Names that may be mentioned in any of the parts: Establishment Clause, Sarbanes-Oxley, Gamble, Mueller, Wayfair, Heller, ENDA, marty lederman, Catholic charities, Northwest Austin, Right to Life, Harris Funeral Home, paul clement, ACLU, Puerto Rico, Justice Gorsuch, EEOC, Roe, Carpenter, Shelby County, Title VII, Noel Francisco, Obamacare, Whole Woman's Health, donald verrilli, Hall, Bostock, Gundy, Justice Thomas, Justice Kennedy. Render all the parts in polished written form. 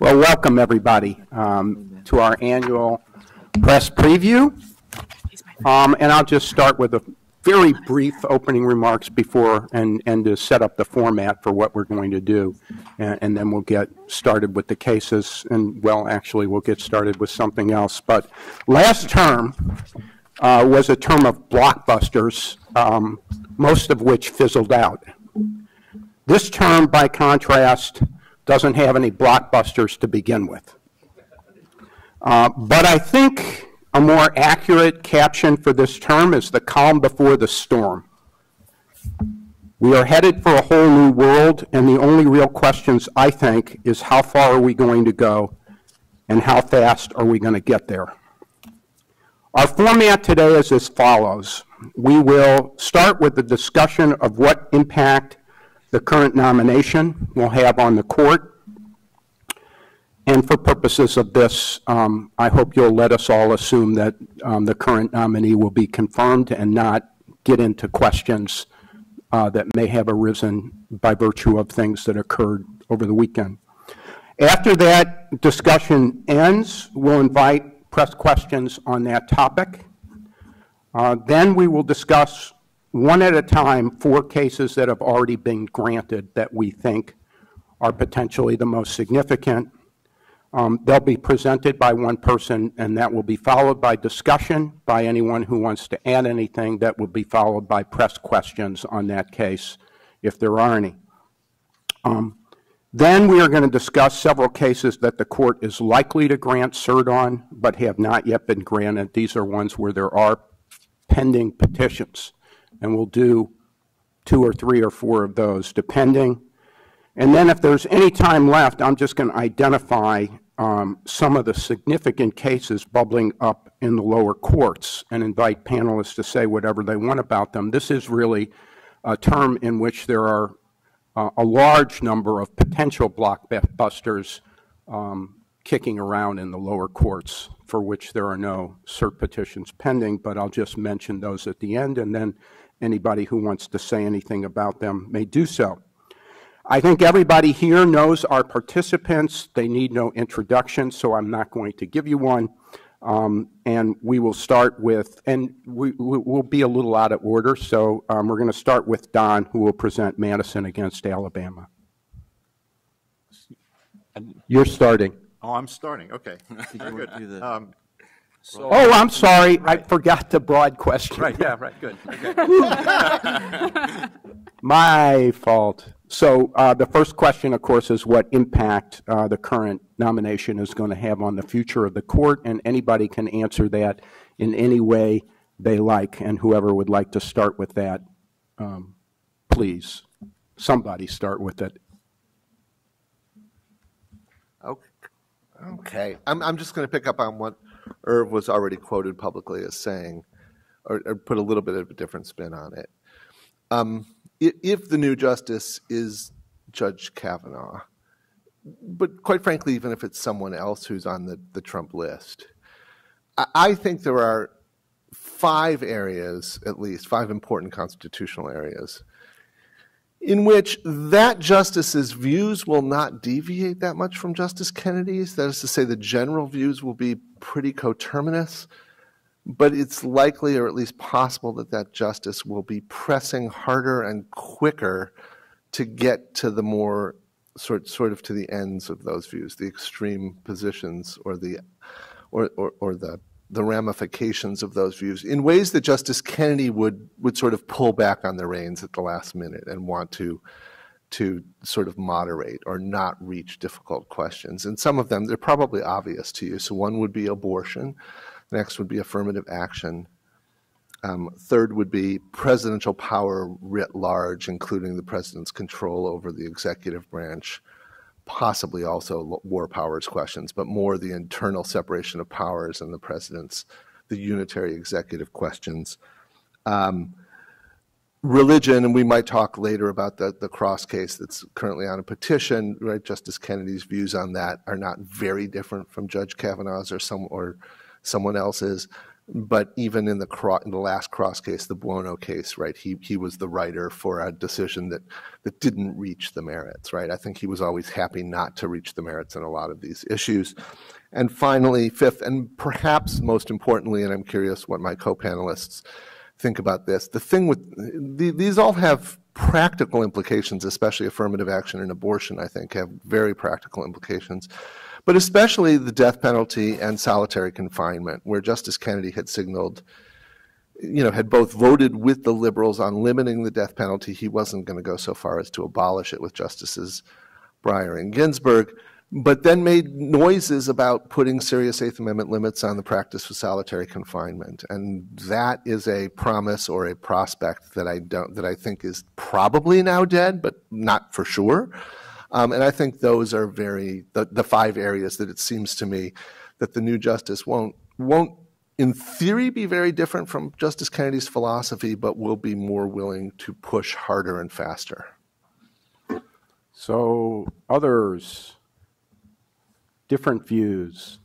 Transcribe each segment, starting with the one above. Well, welcome everybody to our annual press preview. And I'll just start with a very brief opening remarks before and to set up the format for what we're going to do. And then we'll get started with the cases. And well, actually, we'll get started with something else. But last term was a term of blockbusters, most of which fizzled out. This term, by contrast, doesn't have any blockbusters to begin with. But I think a more accurate caption for this term is the calm before the storm. We are headed for a whole new world, and the only real questions, I think, is how far are we going to go and how fast are we going to get there? Our format today is as follows. We will start with the discussion of what impact the current nomination will have on the court. And for purposes of this, I hope you'll let us all assume that the current nominee will be confirmed and not get into questions that may have arisen by virtue of things that occurred over the weekend. After that discussion ends, we'll invite press questions on that topic. Then we will discuss one at a time 4 cases that have already been granted that we think are potentially the most significant. They'll be presented by one person, and that will be followed by discussion by anyone who wants to add anything. That will be followed by press questions on that case, if there are any. Then we are going to discuss several cases that the court is likely to grant cert on, but have not yet been granted. These are ones where there are pending petitions, and we'll do 2 or 3 or 4 of those, depending. And then if there's any time left, I'm just going to identify some of the significant cases bubbling up in the lower courts and invite panelists to say whatever they want about them. This is really a term in which there are a large number of potential blockbusters kicking around in the lower courts, for which there are no cert petitions pending, but I'll just mention those at the end, and then anybody who wants to say anything about them may do so. I think everybody here knows our participants. They need no introduction, so I'm not going to give you one. And we will start with, and we'll be a little out of order, so we're going to start with Don, who will present Madison against Alabama. You're starting. Oh, I'm starting. Okay. Good. So, oh, I'm sorry. Right. I forgot the broad question. Right, yeah, right, good. Okay. My fault. So the first question, of course, is what impact the current nomination is going to have on the future of the court, and anybody can answer that in any way they like, and whoever would like to start with that, please, somebody start with it. Okay. I'm just going to pick up on what Irv was already quoted publicly as saying, or put a little bit of a different spin on it. If the new justice is Judge Kavanaugh, but quite frankly, even if it's someone else who's on the Trump list, I think there are 5 areas, at least 5 important constitutional areas, in which that justice's views will not deviate that much from Justice Kennedy's. That is to say, the general views will be pretty coterminous. But it's likely, or at least possible, that that justice will be pressing harder and quicker to get to the more sort of to the ends of those views, the extreme positions or the ramifications of those views, in ways that Justice Kennedy would sort of pull back on the reins at the last minute and want to sort of moderate or not reach difficult questions. And some of them, they're probably obvious to you. So one would be abortion. Next would be affirmative action. 3rd would be presidential power writ large, including the president's control over the executive branch, possibly also war powers questions, but more the internal separation of powers and the president's, the unitary executive questions. Religion, and we might talk later about the Cross case that's currently on a petition, right? Justice Kennedy's views on that are not very different from Judge Kavanaugh's or someone else's. But even in the last Cross case, the Buono case, right, he was the writer for a decision that didn't reach the merits, right? I think he was always happy not to reach the merits in a lot of these issues. And finally, fifth, and perhaps most importantly, and I'm curious what my co-panelists think about this, the thing with these all have practical implications, especially affirmative action and abortion, I think, have very practical implications. But especially the death penalty and solitary confinement, where Justice Kennedy had signaled, you know, had both voted with the liberals on limiting the death penalty. He wasn't going to go so far as to abolish it with Justices Breyer and Ginsburg, but then made noises about putting serious Eighth Amendment limits on the practice of solitary confinement. And that is a promise or a prospect that I think is probably now dead, but not for sure. And I think those are the five areas that it seems to me that the new justice won't in theory be very different from Justice Kennedy's philosophy, but will be more willing to push harder and faster. So others, different views.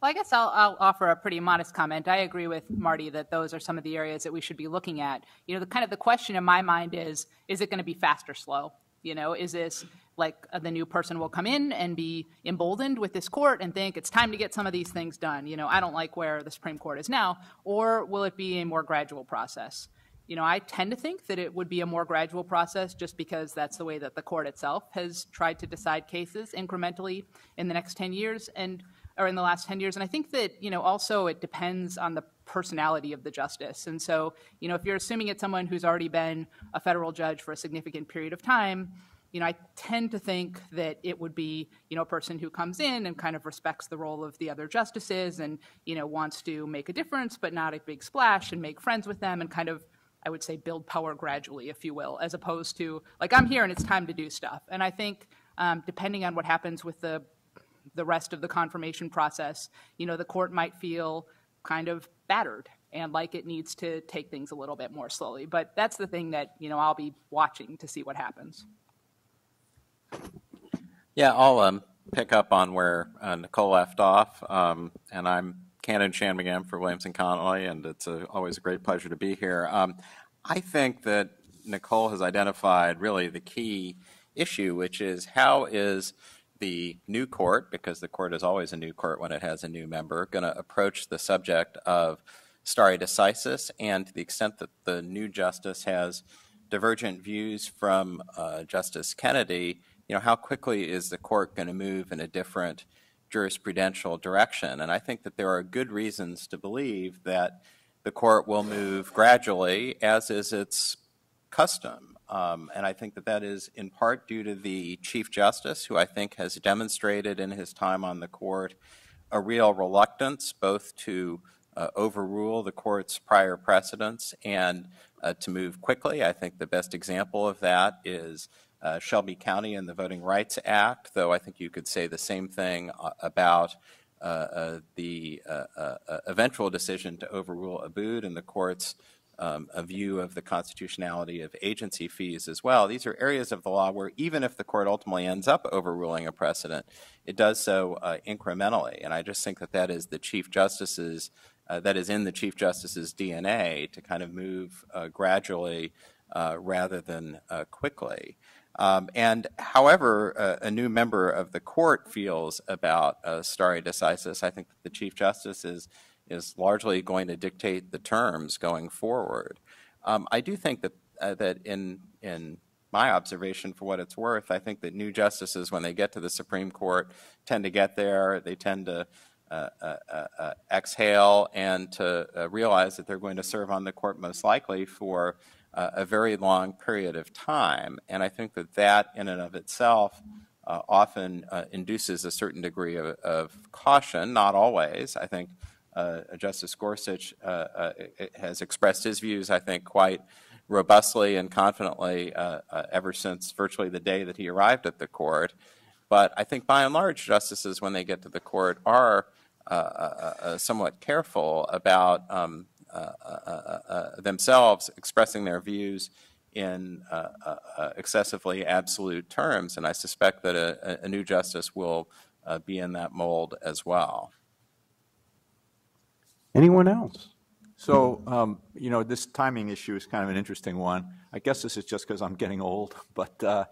Well, I guess I'll offer a pretty modest comment. I agree with Marty that those are some of the areas that we should be looking at. You know, the question in my mind is it going to be fast or slow? You know, is this like the new person will come in and be emboldened with this court and think it's time to get some of these things done? You know, I don't like where the Supreme Court is now. Or will it be a more gradual process? You know, I tend to think that it would be a more gradual process just because that's the way that the court itself has tried to decide cases incrementally in the next 10 years and or in the last 10 years. And I think that, you know, also it depends on the personality of the justice. And so, you know, if you're assuming it's someone who's already been a federal judge for a significant period of time, you know, I tend to think that it would be, you know, a person who comes in and kind of respects the role of the other justices and, you know, wants to make a difference but not a big splash and make friends with them and kind of, I would say, build power gradually, if you will, as opposed to, like, I'm here and it's time to do stuff. And I think depending on what happens with the rest of the confirmation process, you know, the court might feel kind of battered and like it needs to take things a little bit more slowly. But that's the thing that, you know, I'll be watching to see what happens. Yeah, I'll pick up on where Nicole left off. And I'm Canon Shanmugam for Williams & Connolly, and it's always a great pleasure to be here. I think that Nicole has identified really the key issue, which is how is the new court, because the court is always a new court when it has a new member, going to approach the subject of stare decisis, and to the extent that the new justice has divergent views from Justice Kennedy, you know, how quickly is the court going to move in a different jurisprudential direction? And I think that there are good reasons to believe that the court will move gradually, as is its custom. And I think that that is in part due to the Chief Justice, who I think has demonstrated in his time on the court a real reluctance both to overrule the court's prior precedents and to move quickly. I think the best example of that is Shelby County and the Voting Rights Act, though I think you could say the same thing about the eventual decision to overrule Abood and the court's a view of the constitutionality of agency fees as well. These are areas of the law where even if the court ultimately ends up overruling a precedent, it does so incrementally. And I just think that that is the Chief Justice's, that is in the Chief Justice's DNA to kind of move gradually rather than quickly. And however a new member of the court feels about stare decisis, I think that the Chief Justice is largely going to dictate the terms going forward. I do think that in my observation, for what it's worth, I think that new justices, when they get to the Supreme Court, tend to get there. They tend to exhale and to realize that they're going to serve on the court most likely for a very long period of time. And I think that that in and of itself often induces a certain degree of caution, not always. I think Justice Gorsuch has expressed his views, I think, quite robustly and confidently ever since virtually the day that he arrived at the court. But I think by and large, justices, when they get to the court, are somewhat careful about themselves expressing their views in excessively absolute terms. And I suspect that a new justice will be in that mold as well. Anyone else? So, you know, this timing issue is kind of an interesting one. I guess this is just because I'm getting old, but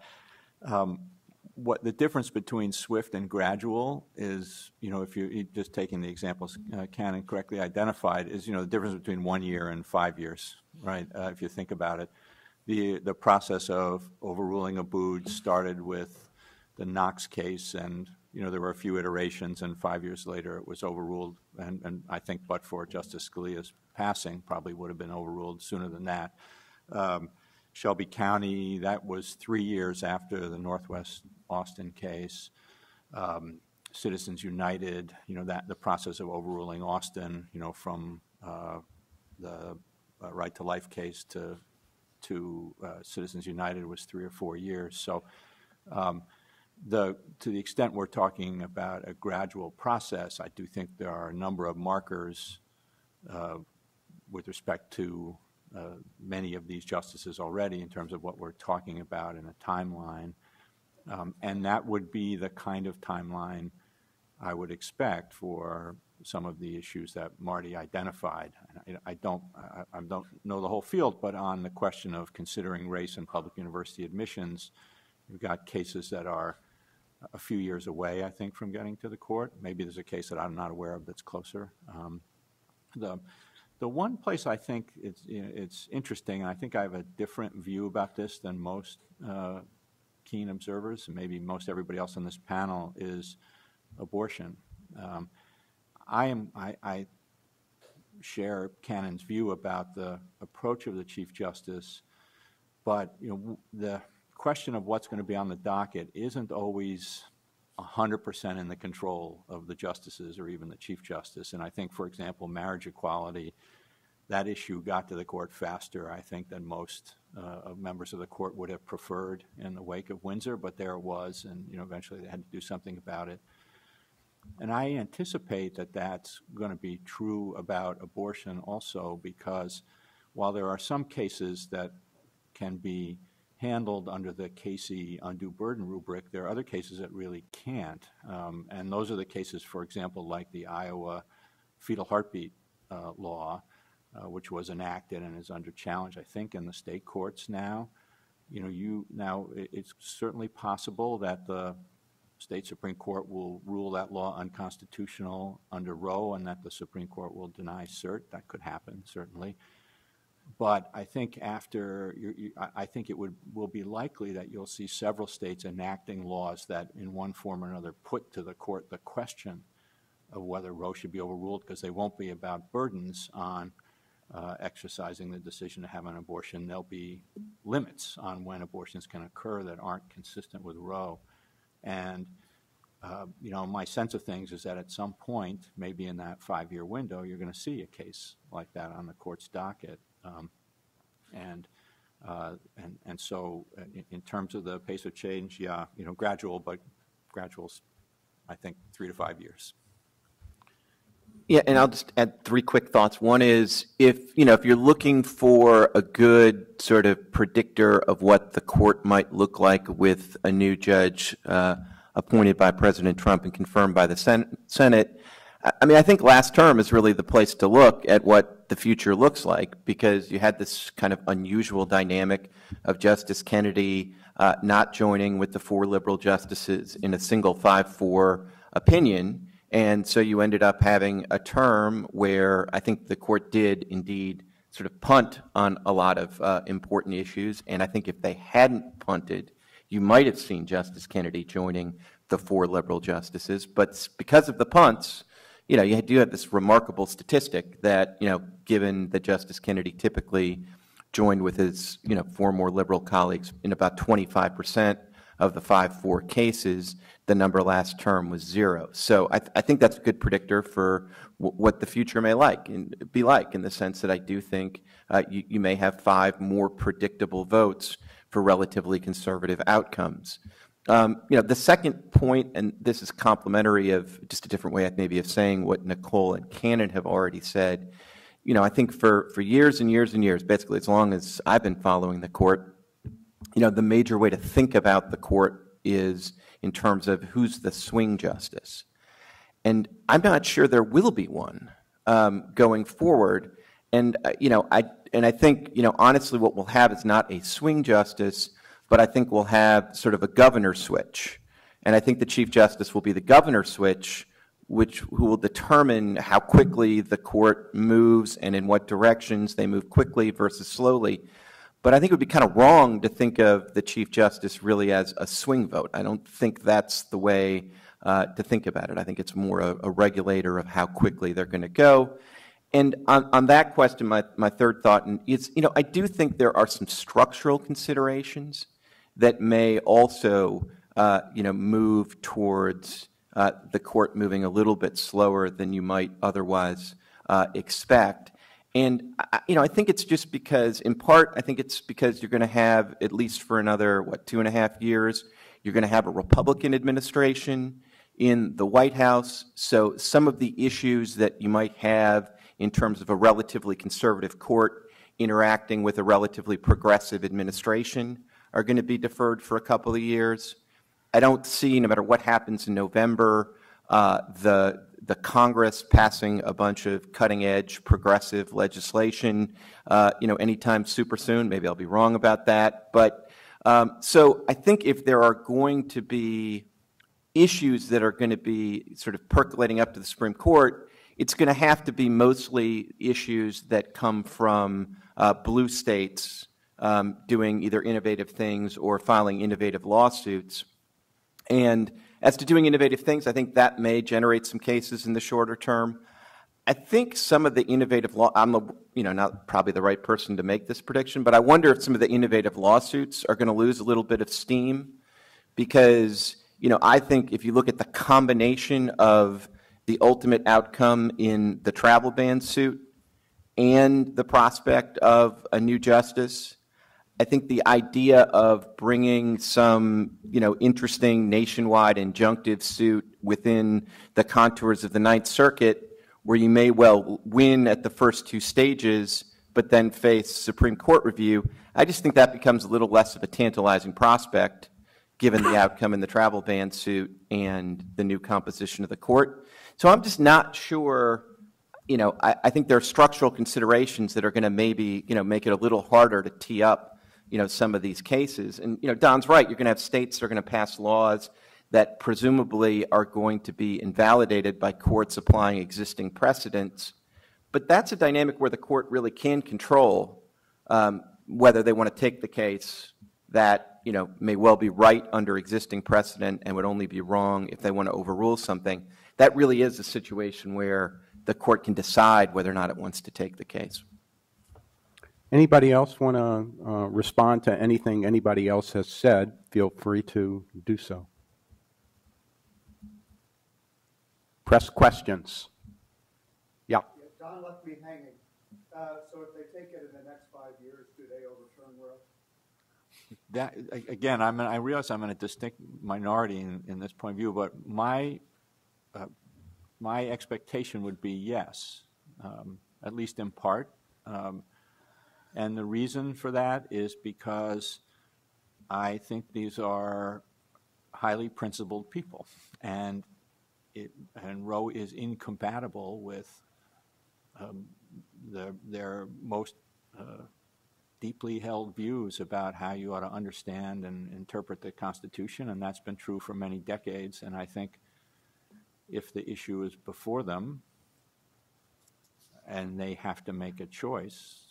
what the difference between swift and gradual is, you know, if you're just taking the examples Cannon correctly identified, is, you know, the difference between 1 year and 5 years, right? If you think about it, the process of overruling Abood started with the Knox case, and you know, there were a few iterations, and 5 years later it was overruled, and I think but for Justice Scalia's passing, probably would have been overruled sooner than that. Shelby County, that was 3 years after the Northwest Austin case. Citizens United, you know, that the process of overruling Austin, you know, from the Right to Life case to Citizens United was 3 or 4 years. So to the extent we're talking about a gradual process, I do think there are a number of markers with respect to many of these justices already in terms of what we're talking about in a timeline. And that would be the kind of timeline I would expect for some of the issues that Marty identified. I don't know the whole field, but on the question of considering race in public university admissions, you've got cases that are a few years away, I think, from getting to the court. Maybe there's a case that I'm not aware of that's closer. The one place I think it's, you know, it's interesting, and I think I have a different view about this than most keen observers, and maybe most everybody else on this panel, is abortion. I share Cannon's view about the approach of the Chief Justice, but you know, the question of what's going to be on the docket isn't always 100% in the control of the justices or even the Chief Justice. And I think, for example, marriage equality, that issue got to the court faster, I think, than most members of the court would have preferred in the wake of Windsor, but there it was, and you know, eventually they had to do something about it. And I anticipate that that's going to be true about abortion also, because while there are some cases that can be handled under the Casey undue burden rubric, there are other cases that really can't. And those are the cases, for example, like the Iowa fetal heartbeat law, which was enacted and is under challenge, I think, in the state courts now. You know, it's certainly possible that the state Supreme Court will rule that law unconstitutional under Roe, and that the Supreme Court will deny cert. That could happen, certainly. But I think I think it will be likely that you'll see several states enacting laws that in one form or another put to the court the question of whether Roe should be overruled, because they won't be about burdens on exercising the decision to have an abortion. There'll be limits on when abortions can occur that aren't consistent with Roe. And you know, my sense of things is that at some point, maybe in that 5-year window, you're going to see a case like that on the court's docket. And so in terms of the pace of change, yeah, you know, gradual, but gradual's, I think, 3 to 5 years. Yeah, and I'll just add 3 quick thoughts. One is, if you're looking for a good sort of predictor of what the court might look like with a new judge appointed by President Trump and confirmed by the Senate, I mean, I think last term is really the place to look at what the future looks like, because you had this kind of unusual dynamic of Justice Kennedy not joining with the 4 liberal justices in a single 5-4 opinion, and so you ended up having a term where I think the court did indeed sort of punt on a lot of important issues, and I think if they hadn't punted, you might have seen Justice Kennedy joining the 4 liberal justices, but because of the punts, you know, you do have this remarkable statistic that, you know, given that Justice Kennedy typically joined with his, you know, 4 more liberal colleagues in about 25% of the 5-4 cases, the number last term was 0. So I think that's a good predictor for what the future may be like, in the sense that I do think you may have 5 more predictable votes for relatively conservative outcomes. You know, the second point, and this is complementary of just a different way maybe of saying what Nicole and Cannon have already said, you know, I think for years and years and years, basically as long as I've been following the court, you know, the major way to think about the court is in terms of who's the swing justice. And I'm not sure there will be one. going forward. And I think honestly, what we'll have is not a swing justice, but I think we'll have sort of a governor switch. And I think the Chief Justice will be the governor switch, who will determine how quickly the court moves and in what directions they move quickly versus slowly. But I think it would be kind of wrong to think of the Chief Justice really as a swing vote. I don't think that's the way to think about it. I think it's more a regulator of how quickly they're going to go. And on that question, my third thought is, I do think there are some structural considerations that may also, move towards the court moving a little bit slower than you might otherwise expect. And, I think it's just because, in part, I think it's because you're going to have, at least for another, 2.5 years, you're going to have a Republican administration in the White House. So some of the issues that you might have in terms of a relatively conservative court interacting with a relatively progressive administration are going to be deferred for a couple of years. I don't see, no matter what happens in November, the Congress passing a bunch of cutting-edge progressive legislation, anytime super soon. Maybe I'll be wrong about that. But so I think if there are going to be issues that are going to be sort of percolating up to the Supreme Court, it's going to have to be mostly issues that come from blue states doing either innovative things or filing innovative lawsuits. And as to doing innovative things, I think that may generate some cases in the shorter term. I think some of the innovative law, I'm not probably the right person to make this prediction, but I wonder if some of the innovative lawsuits are going to lose a little bit of steam, because I think if you look at the combination of the ultimate outcome in the travel ban suit and the prospect of a new justice, I think the idea of bringing some, interesting nationwide injunctive suit within the contours of the Ninth Circuit, where you may well win at the first two stages but then face Supreme Court review, I just think that becomes a little less of a tantalizing prospect given the outcome in the travel ban suit and the new composition of the court. So I'm just not sure, I think there are structural considerations that are going to maybe, make it a little harder to tee up, some of these cases. And, Don's right, you're going to have states that are going to pass laws that presumably are going to be invalidated by courts applying existing precedents. But that's a dynamic where the court really can control whether they want to take the case that, may well be right under existing precedent and would only be wrong if they want to overrule something. That really is a situation where the court can decide whether or not it wants to take the case. Anybody else want to respond to anything anybody else has said? Feel free to do so. Press questions. Yeah. Don left me hanging. So if they take it in the next 5 years, do they overturn Roe? That, again, I realize I'm in a distinct minority in this point of view, but my expectation would be yes, at least in part. And the reason for that is because I think these are highly principled people, and Roe is incompatible with their most deeply held views about how you ought to understand and interpret the Constitution, and that's been true for many decades. And I think if the issue is before them and they have to make a choice,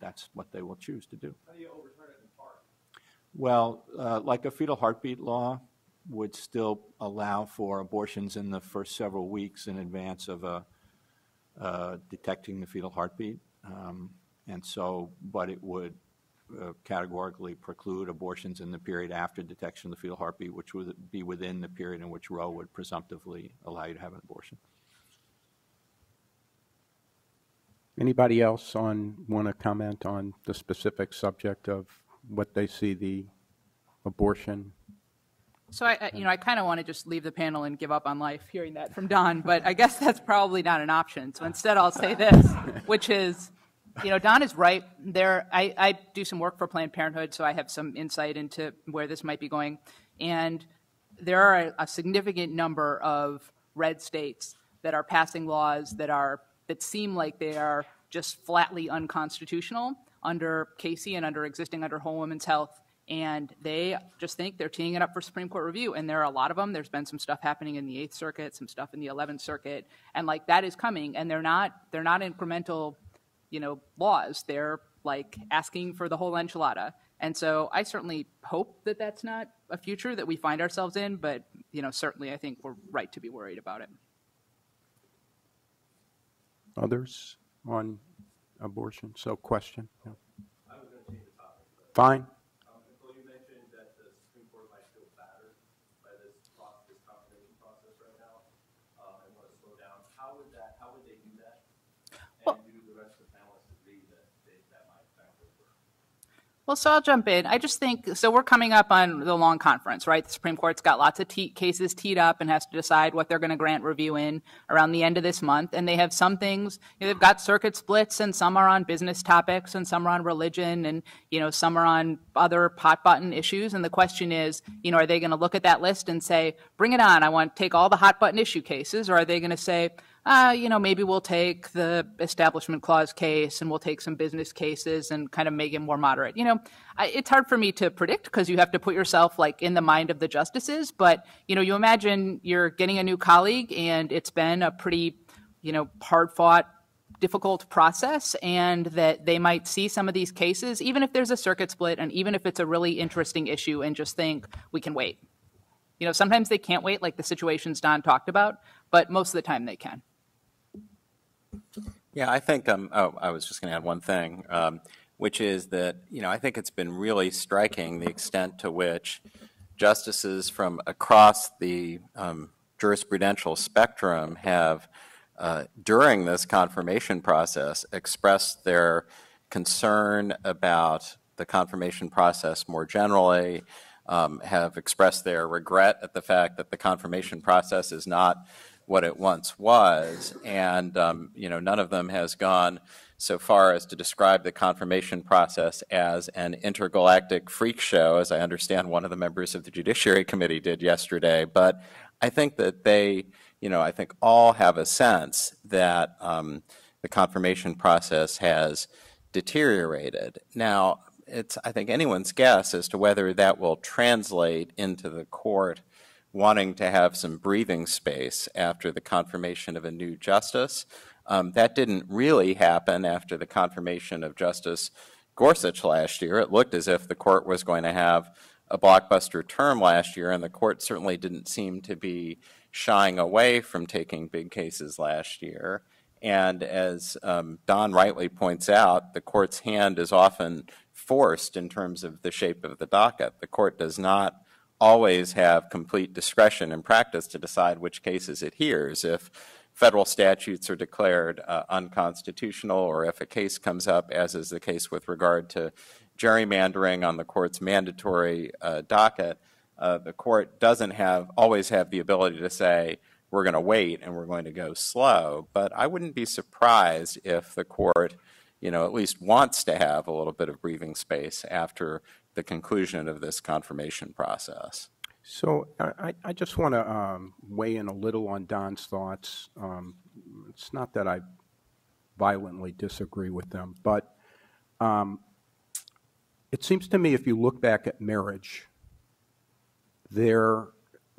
that's what they will choose to do. How do you overturn it in part? Well, like a fetal heartbeat law would still allow for abortions in the first several weeks in advance of detecting the fetal heartbeat. And so, but it would categorically preclude abortions in the period after detection of the fetal heartbeat, which would be within the period in which Roe would presumptively allow you to have an abortion. Anybody else want to comment on the specific subject of what they see the abortion? So I kind of want to just leave the panel and give up on life hearing that from Don, but I guess that's probably not an option. So instead, I'll say this, which is, Don is right. I do some work for Planned Parenthood, so I have some insight into where this might be going. And there are a significant number of red states that are passing laws that are that seem like they are just flatly unconstitutional under Casey and under Whole Woman's Health. And they just think they're teeing it up for Supreme Court review. And there are a lot of them. There's been some stuff happening in the 8th Circuit, some stuff in the 11th Circuit. And, like, that is coming. And they're not incremental, you know, laws. They're, like, asking for the whole enchilada. And so I certainly hope that that's not a future that we find ourselves in. But, you know, certainly I think we're right to be worried about it. Others on abortion? So, question. Yeah. I was going to change the topic. Fine. Well, so I'll jump in. I just think, so we're coming up on the long conference, right? The Supreme Court's got lots of cases teed up and has to decide what they're going to grant review in around the end of this month. And they have some things, you know, they've got circuit splits, and some are on business topics and some are on religion, and, you know, some are on other hot button issues. And the question is, you know, are they going to look at that list and say, bring it on, I want to take all the hot button issue cases? Or are they going to say, you know, maybe we'll take the Establishment Clause case and we'll take some business cases and kind of make it more moderate. You know, it's hard for me to predict because you have to put yourself, like, in the mind of the justices. But, you know, you imagine you're getting a new colleague and it's been a pretty, you know, hard-fought, difficult process, and that they might see some of these cases, even if there's a circuit split and even if it's a really interesting issue, and just think, we can wait. You know, sometimes they can't wait, like the situations Don talked about, but most of the time they can. Yeah, I think, oh, I was just going to add one thing, which is that, you know, I think it's been really striking the extent to which justices from across the jurisprudential spectrum have, during this confirmation process, expressed their concern about the confirmation process more generally, have expressed their regret at the fact that the confirmation process is not what it once was, and you know, none of them has gone so far as to describe the confirmation process as an intergalactic freak show, as I understand one of the members of the Judiciary Committee did yesterday. But I think that they, you know, I think all have a sense that the confirmation process has deteriorated. Now, it's, I think, anyone's guess as to whether that will translate into the court wanting to have some breathing space after the confirmation of a new justice. That didn't really happen after the confirmation of Justice Gorsuch last year. It looked as if the court was going to have a blockbuster term last year, and the court certainly didn't seem to be shying away from taking big cases last year. And as Don rightly points out, the court's hand is often forced in terms of the shape of the docket. The court does not always have complete discretion in practice to decide which cases it hears. If federal statutes are declared unconstitutional, or if a case comes up, as is the case with regard to gerrymandering on the court's mandatory docket, the court doesn't always have the ability to say, we're going to wait and we're going to go slow. But I wouldn't be surprised if the court, you know, at least wants to have a little bit of breathing space after the conclusion of this confirmation process. So I just want to weigh in a little on Don's thoughts. It's not that I violently disagree with them, but it seems to me, if you look back at marriage, there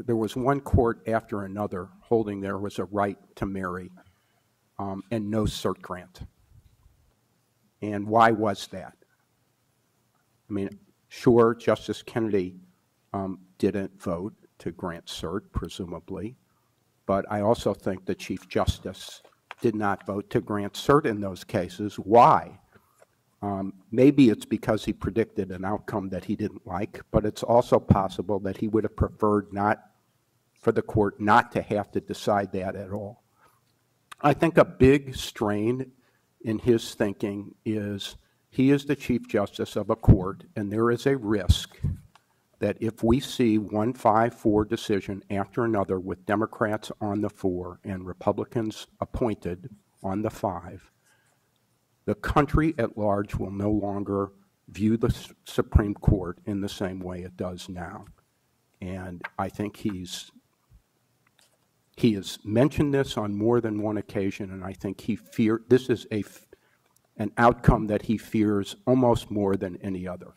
was one court after another holding there was a right to marry and no cert grant. And why was that? I mean, sure, Justice Kennedy didn't vote to grant cert, presumably, but I also think the Chief Justice did not vote to grant cert in those cases. Why? Maybe it's because he predicted an outcome that he didn't like, but it's also possible that he would have preferred for the court not to have to decide that at all. I think a big strain in his thinking is, he is the Chief Justice of a court, and there is a risk that if we see one 5-4 decision after another with Democrats on the 4 and Republicans appointed on the 5, the country at large will no longer view the Supreme Court in the same way it does now. And I think he's He has mentioned this on more than one occasion, and I think he fears this is an outcome that he fears almost more than any other.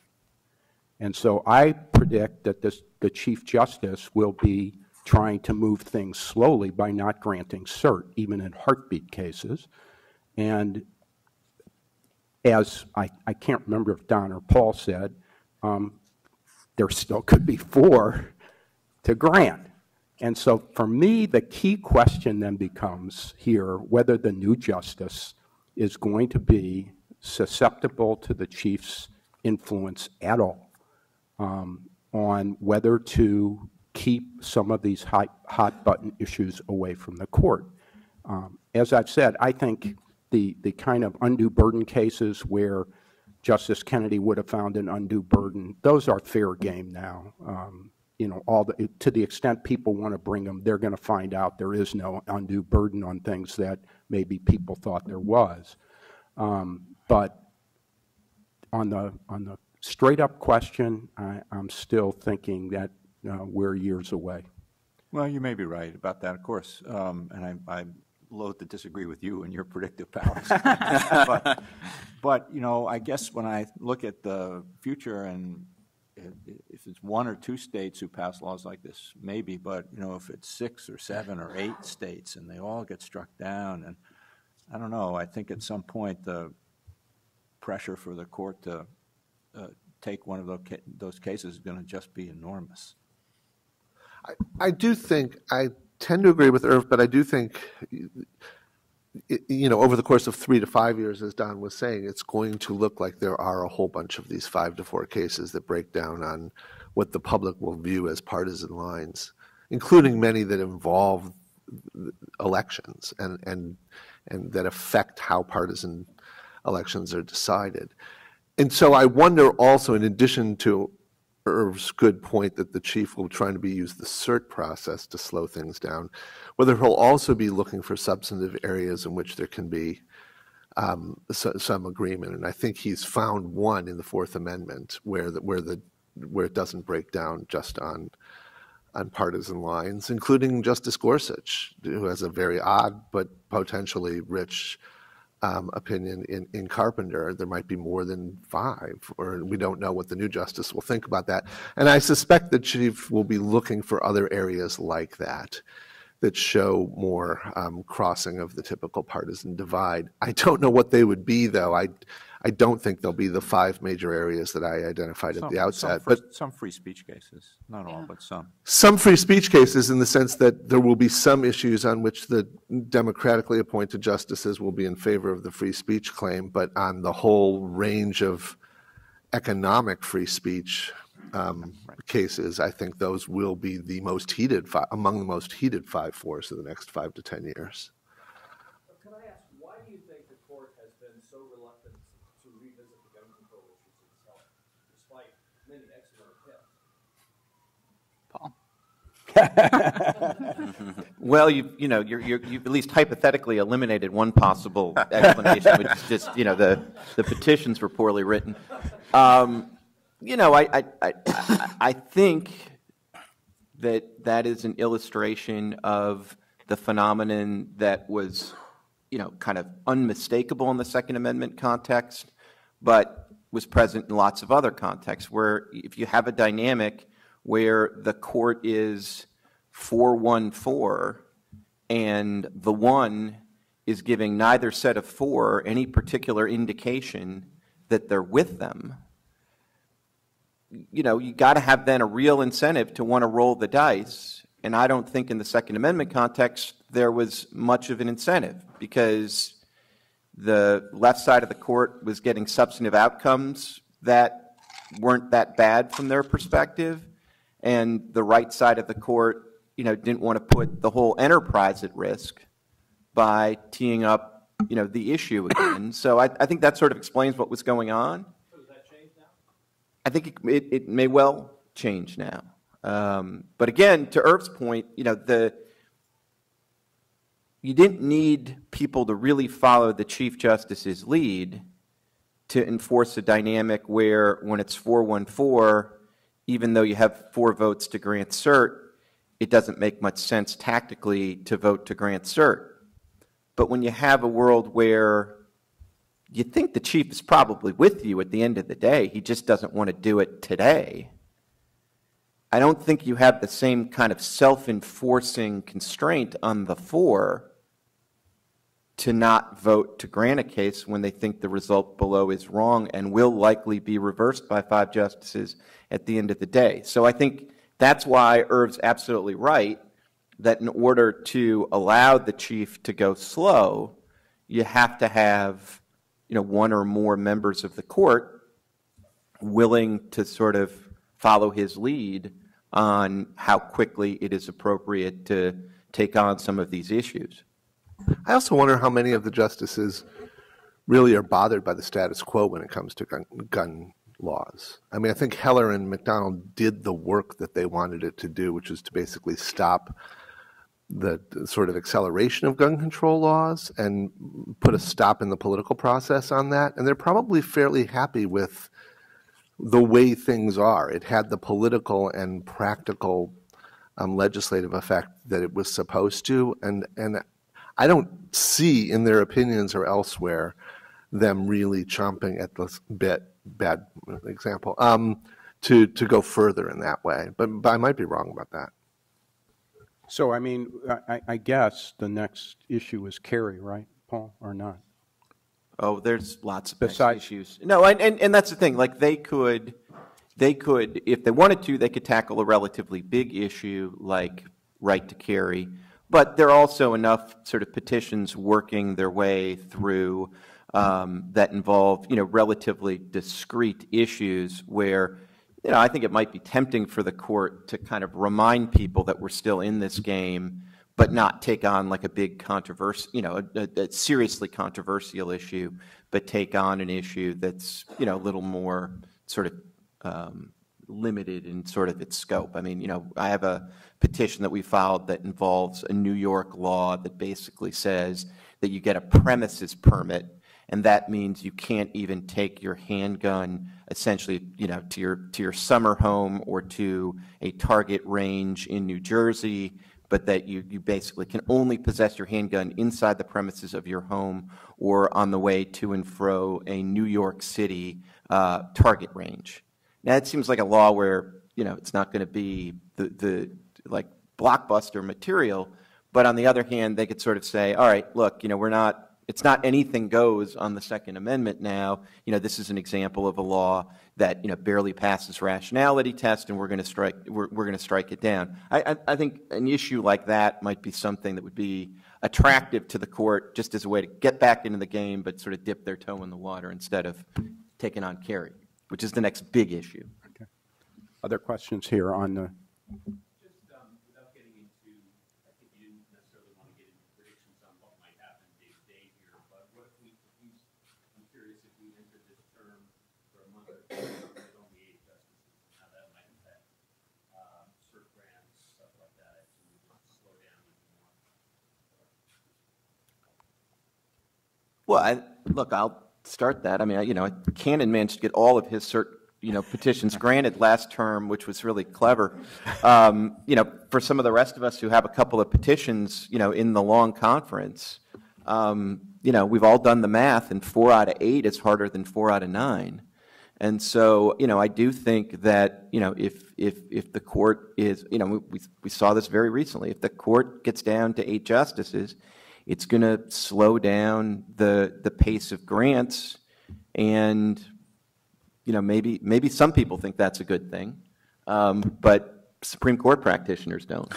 And so I predict that the Chief Justice will be trying to move things slowly by not granting cert, even in heartbeat cases. And as I can't remember if Don or Paul said, there still could be four to grant. And so for me, the key question then becomes here whether the new justice is going to be susceptible to the chief's influence at all on whether to keep some of these hot-button issues away from the court. As I've said, I think the kind of undue burden cases where Justice Kennedy would have found an undue burden, those are fair game now. You know, to the extent people want to bring them, they're going to find out there is no undue burden on things that maybe people thought there was. But on the straight-up question, I'm still thinking that we're years away. Well, you may be right about that, of course, and I'm loath to disagree with you and your predictive powers. but you know, I guess when I look at the future and if it's one or two states who pass laws like this, maybe, but, you know, if it's 6 or 7 or 8 states and they all get struck down, and I don't know, I think at some point the pressure for the court to take one of those cases is going to just be enormous. I do think, I tend to agree with Irv, but I do think, you know, over the course of 3 to 5 years, as Don was saying, it's going to look like there are a whole bunch of these 5 to 4 cases that break down on what the public will view as partisan lines, including many that involve elections and that affect how partisan elections are decided. And so I wonder also, in addition to Irv's good point that the chief will use the cert process to slow things down, whether he'll also be looking for substantive areas in which there can be some agreement. And I think he's found one in the Fourth Amendment where it doesn't break down just on partisan lines, including Justice Gorsuch, who has a very odd but potentially rich opinion in Carpenter. There might be more than 5, or we don't know what the new justice will think about that. And I suspect the chief will be looking for other areas like that that show more crossing of the typical partisan divide. I don't know what they would be, though. I don't think they'll be the 5 major areas that I identified at the outset. But some free speech cases, not all, but some. Some free speech cases in the sense that there will be some issues on which the democratically appointed justices will be in favor of the free speech claim, but on the whole range of economic free speech cases, I think those will be the most heated, among the most heated 5-4s of the next 5 to 10 years. Well, you know, you've at least hypothetically eliminated one possible explanation, which is just, you know, the petitions were poorly written. You know, I think that is an illustration of the phenomenon that was, you know, kind of unmistakable in the Second Amendment context, but was present in lots of other contexts, where if you have a dynamic where the court is 4-1-4 and the one is giving neither set of 4 any particular indication that they're with them, you know, you got to have then a real incentive to want to roll the dice. And I don't think in the Second Amendment context there was much of an incentive, because the left side of the court was getting substantive outcomes that weren't that bad from their perspective, and the right side of the court, you know, didn't want to put the whole enterprise at risk by teeing up, you know, the issue again. So I think that sort of explains what was going on. So does that change now? I think it may well change now. But again, to Irv's point, you know, you didn't need people to really follow the Chief Justice's lead to enforce a dynamic where when it's 4-1-4, even though you have 4 votes to grant cert, it doesn't make much sense tactically to vote to grant cert. But when you have a world where you think the chief is probably with you at the end of the day, he just doesn't want to do it today, I don't think you have the same kind of self-enforcing constraint on the four to not vote to grant a case when they think the result below is wrong and will likely be reversed by 5 justices at the end of the day. So I think that's why Irv's absolutely right that in order to allow the chief to go slow, you have to have, you know, one or more members of the court willing to sort of follow his lead on how quickly it is appropriate to take on some of these issues. I also wonder how many of the justices really are bothered by the status quo when it comes to gun laws. I mean, I think Heller and McDonald did the work that they wanted it to do, which is to basically stop the sort of acceleration of gun control laws and put a stop in the political process on that. And they're probably fairly happy with the way things are. It had the political and practical legislative effect that it was supposed to. And I don't see in their opinions or elsewhere them really chomping at this bit. Bad example, to go further in that way. But I might be wrong about that. So, I mean, I guess the next issue is Kerry, right, Paul, or not? Oh, there's lots of issues. No, and that's the thing. Like, they could, if they wanted to, they could tackle a relatively big issue like right to carry. But there are also enough sort of petitions working their way through that involve, you know, relatively discrete issues where, you know, I think it might be tempting for the court to kind of remind people that we're still in this game, but not take on like a big controversy, you know, a seriously controversial issue, but take on an issue that's, you know, a little more sort of limited in sort of its scope. I mean, you know, I have a petition that we filed that involves a New York law that basically says that you get a premises permit. And that means you can't even take your handgun, essentially, you know, to your summer home or to a target range in New Jersey, but that you basically can only possess your handgun inside the premises of your home or on the way to and fro a New York City target range. Now, it seems like a law where, you know, it's not going to be the like blockbuster material, but on the other hand, they could sort of say, all right, look, you know, we're not. It's not anything goes on the Second Amendment now. You know, this is an example of a law that, you know, barely passes rationality test, and we're going to strike it down. I think an issue like that might be something that would be attractive to the court just as a way to get back into the game, but sort of dip their toe in the water instead of taking on carry, which is the next big issue. Okay. Other questions here on the? Well, look, I'll start that. I mean, you know, Cannon managed to get all of his cert, you know, petitions granted last term, which was really clever. You know, for some of the rest of us who have a couple of petitions, you know, in the long conference, you know, we've all done the math, and 4 out of 8 is harder than 4 out of 9. And so, you know, I do think that, you know, if the court is, you know, we saw this very recently. If the court gets down to 8 justices, it's going to slow down the pace of grants, and, you know, maybe some people think that's a good thing, but Supreme Court practitioners don't.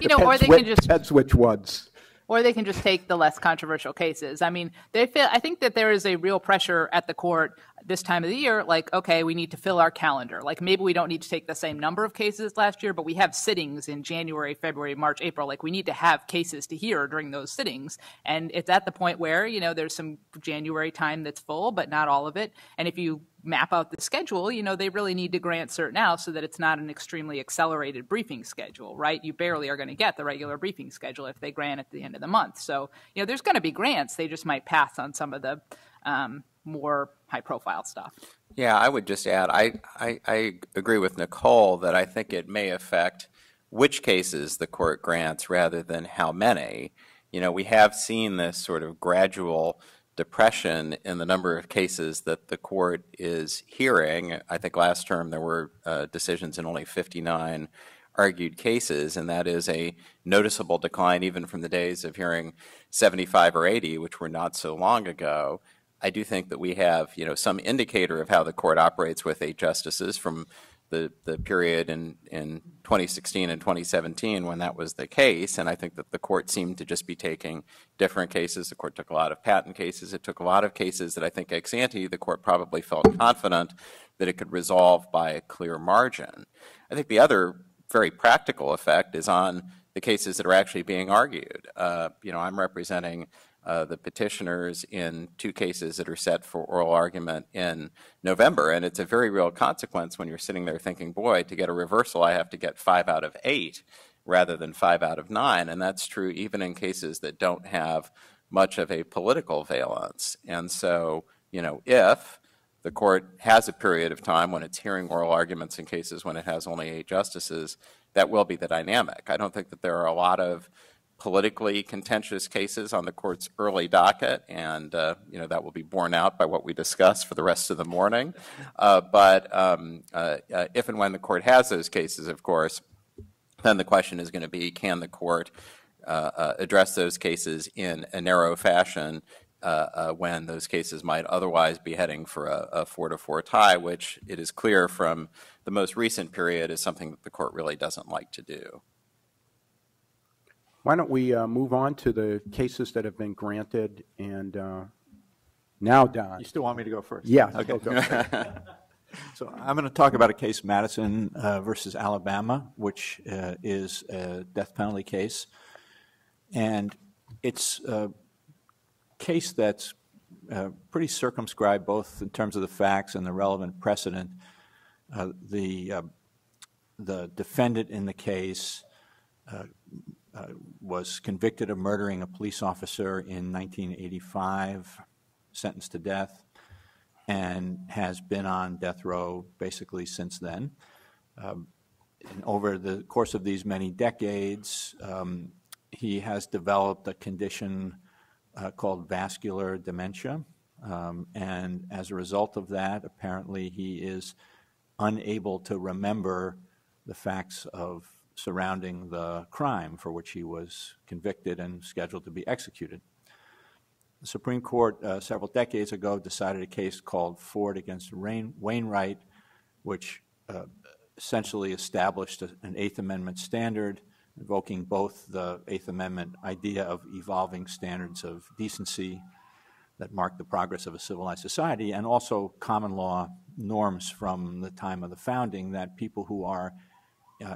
You know, or they can just depends which ones. Or they can just take the less controversial cases. I mean, they feel. I think that there is a real pressure at the court this time of the year. Like, okay, we need to fill our calendar. Like, maybe we don't need to take the same number of cases last year, but we have sittings in January, February, March, April. Like, we need to have cases to hear during those sittings. And it's at the point where, you know, there's some January time that's full, but not all of it. And if you map out the schedule, you know, they really need to grant cert now so that it's not an extremely accelerated briefing schedule, right? You barely are going to get the regular briefing schedule if they grant at the end of the month. So, you know, there's going to be grants. They just might pass on some of the more high-profile stuff. Yeah, I would just add, I agree with Nicole that I think it may affect which cases the court grants rather than how many. You know, we have seen this sort of gradual depression in the number of cases that the court is hearing. I think last term there were decisions in only 59 argued cases, and that is a noticeable decline even from the days of hearing 75 or 80, which were not so long ago. I do think that we have, you know, some indicator of how the court operates with 8 justices from the period in 2016 and 2017 when that was the case, and I think that the court seemed to just be taking different cases. The court took a lot of patent cases. It took a lot of cases that I think ex ante the court probably felt confident that it could resolve by a clear margin. I think the other very practical effect is on the cases that are actually being argued. You know, I'm representing the petitioners in 2 cases that are set for oral argument in November, and it's a very real consequence when you're sitting there thinking, boy, to get a reversal I have to get 5 out of 8 rather than 5 out of 9, and that's true even in cases that don't have much of a political valence. And so, you know, if the court has a period of time when it's hearing oral arguments in cases when it has only 8 justices, that will be the dynamic. I don't think that there are a lot of politically contentious cases on the court's early docket, and you know, that will be borne out by what we discuss for the rest of the morning. But if and when the court has those cases, of course, then the question is going to be, can the court address those cases in a narrow fashion when those cases might otherwise be heading for a 4-4 tie, which it is clear from the most recent period is something that the court really doesn't like to do. Why don't we move on to the cases that have been granted, and now, Don. You still want me to go first? Yeah. Okay. Go. So I'm going to talk about a case, Madison versus Alabama, which is a death penalty case. And it's a case that's pretty circumscribed, both in terms of the facts and the relevant precedent. The defendant in the case was convicted of murdering a police officer in 1985, sentenced to death, and has been on death row basically since then. And over the course of these many decades, he has developed a condition called vascular dementia, and as a result of that, apparently he is unable to remember the facts of surrounding the crime for which he was convicted and scheduled to be executed. The Supreme Court several decades ago decided a case called Ford against Wainwright, which essentially established an Eighth Amendment standard, invoking both the Eighth Amendment idea of evolving standards of decency that mark the progress of a civilized society, and also common law norms from the time of the founding that people who are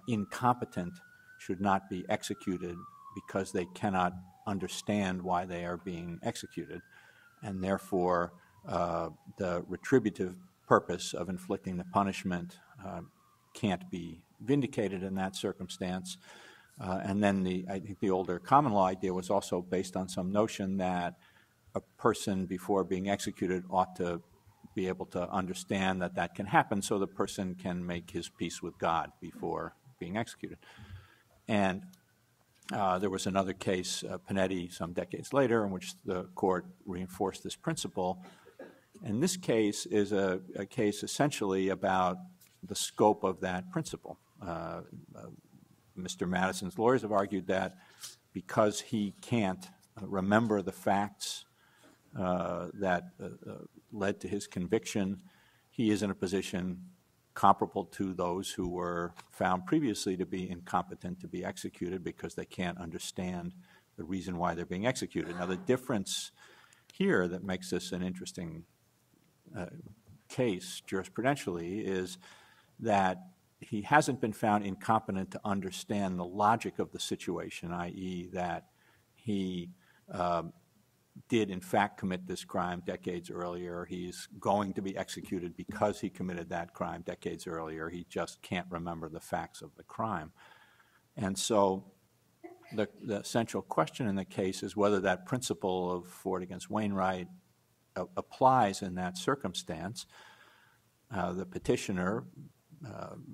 incompetent should not be executed because they cannot understand why they are being executed, and therefore the retributive purpose of inflicting the punishment can't be vindicated in that circumstance. And then I think the older common law idea was also based on some notion that a person before being executed ought to be able to understand that that can happen, so the person can make his peace with God before being executed. And there was another case, Panetti, some decades later, in which the court reinforced this principle. And this case is a case essentially about the scope of that principle. Mr. Madison's lawyers have argued that because he can't remember the facts that led to his conviction, he is in a position comparable to those who were found previously to be incompetent to be executed because they can't understand the reason why they're being executed. Now, the difference here that makes this an interesting case jurisprudentially is that he hasn't been found incompetent to understand the logic of the situation, i.e., that he did in fact commit this crime decades earlier. He's going to be executed because he committed that crime decades earlier. He just can't remember the facts of the crime. And so the central question in the case is whether that principle of Ford against Wainwright applies in that circumstance. The petitioner,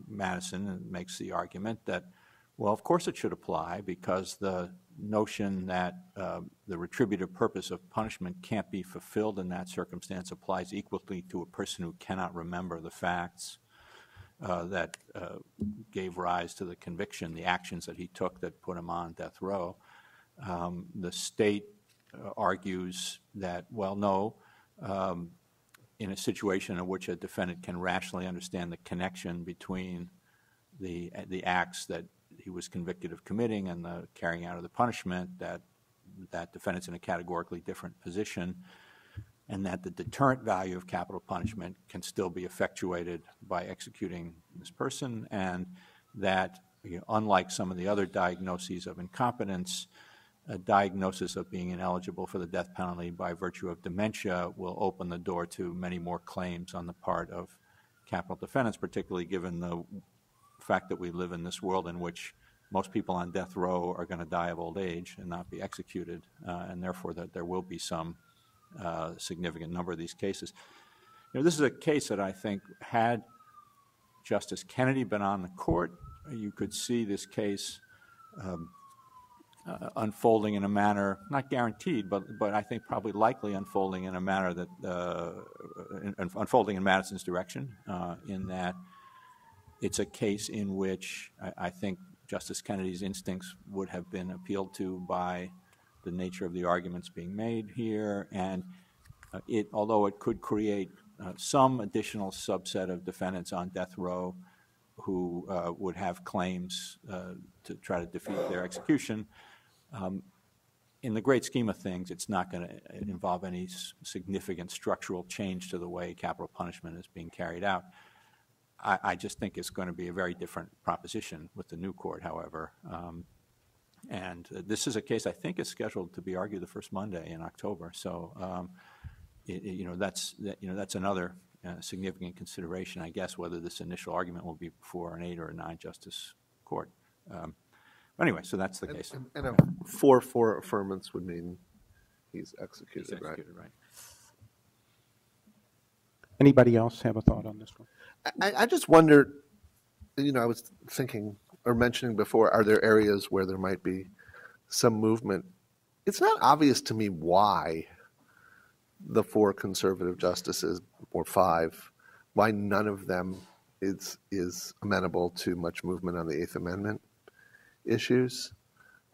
Madison, makes the argument that Well, of course it should apply, because the notion that the retributive purpose of punishment can't be fulfilled in that circumstance applies equally to a person who cannot remember the facts that gave rise to the conviction, the actions that he took that put him on death row. The state argues that, well, no, in a situation in which a defendant can rationally understand the connection between the acts that he was convicted of committing and the carrying out of the punishment, that defendant's in a categorically different position, and that the deterrent value of capital punishment can still be effectuated by executing this person, and that, you know, unlike some of the other diagnoses of incompetence, a diagnosis of being ineligible for the death penalty by virtue of dementia will open the door to many more claims on the part of capital defendants, particularly given the fact that we live in this world in which most people on death row are going to die of old age and not be executed, and therefore that there will be some significant number of these cases. You know, this is a case that I think, had Justice Kennedy been on the court, you could see this case unfolding in a manner, not guaranteed, but I think probably likely unfolding in a manner that, unfolding in Madison's direction, in that it's a case in which I think Justice Kennedy's instincts would have been appealed to by the nature of the arguments being made here, and it, although it could create some additional subset of defendants on death row who would have claims to try to defeat their execution, in the great scheme of things, it's not going to involve any significant structural change to the way capital punishment is being carried out. I just think it's going to be a very different proposition with the new court, however. And this is a case I think is scheduled to be argued the first Monday in October. So, you know, that's another significant consideration, I guess, whether this initial argument will be before an 8 or a 9 justice court. Anyway, so that's the case. And a 4-4 affirmance would mean he's executed, right? Anybody else have a thought on this one? I just wonder, you know, I was thinking or mentioning before, are there areas where there might be some movement? It's not obvious to me why the 4 conservative justices, or 5, why none of them is amenable to much movement on the 8th Amendment issues.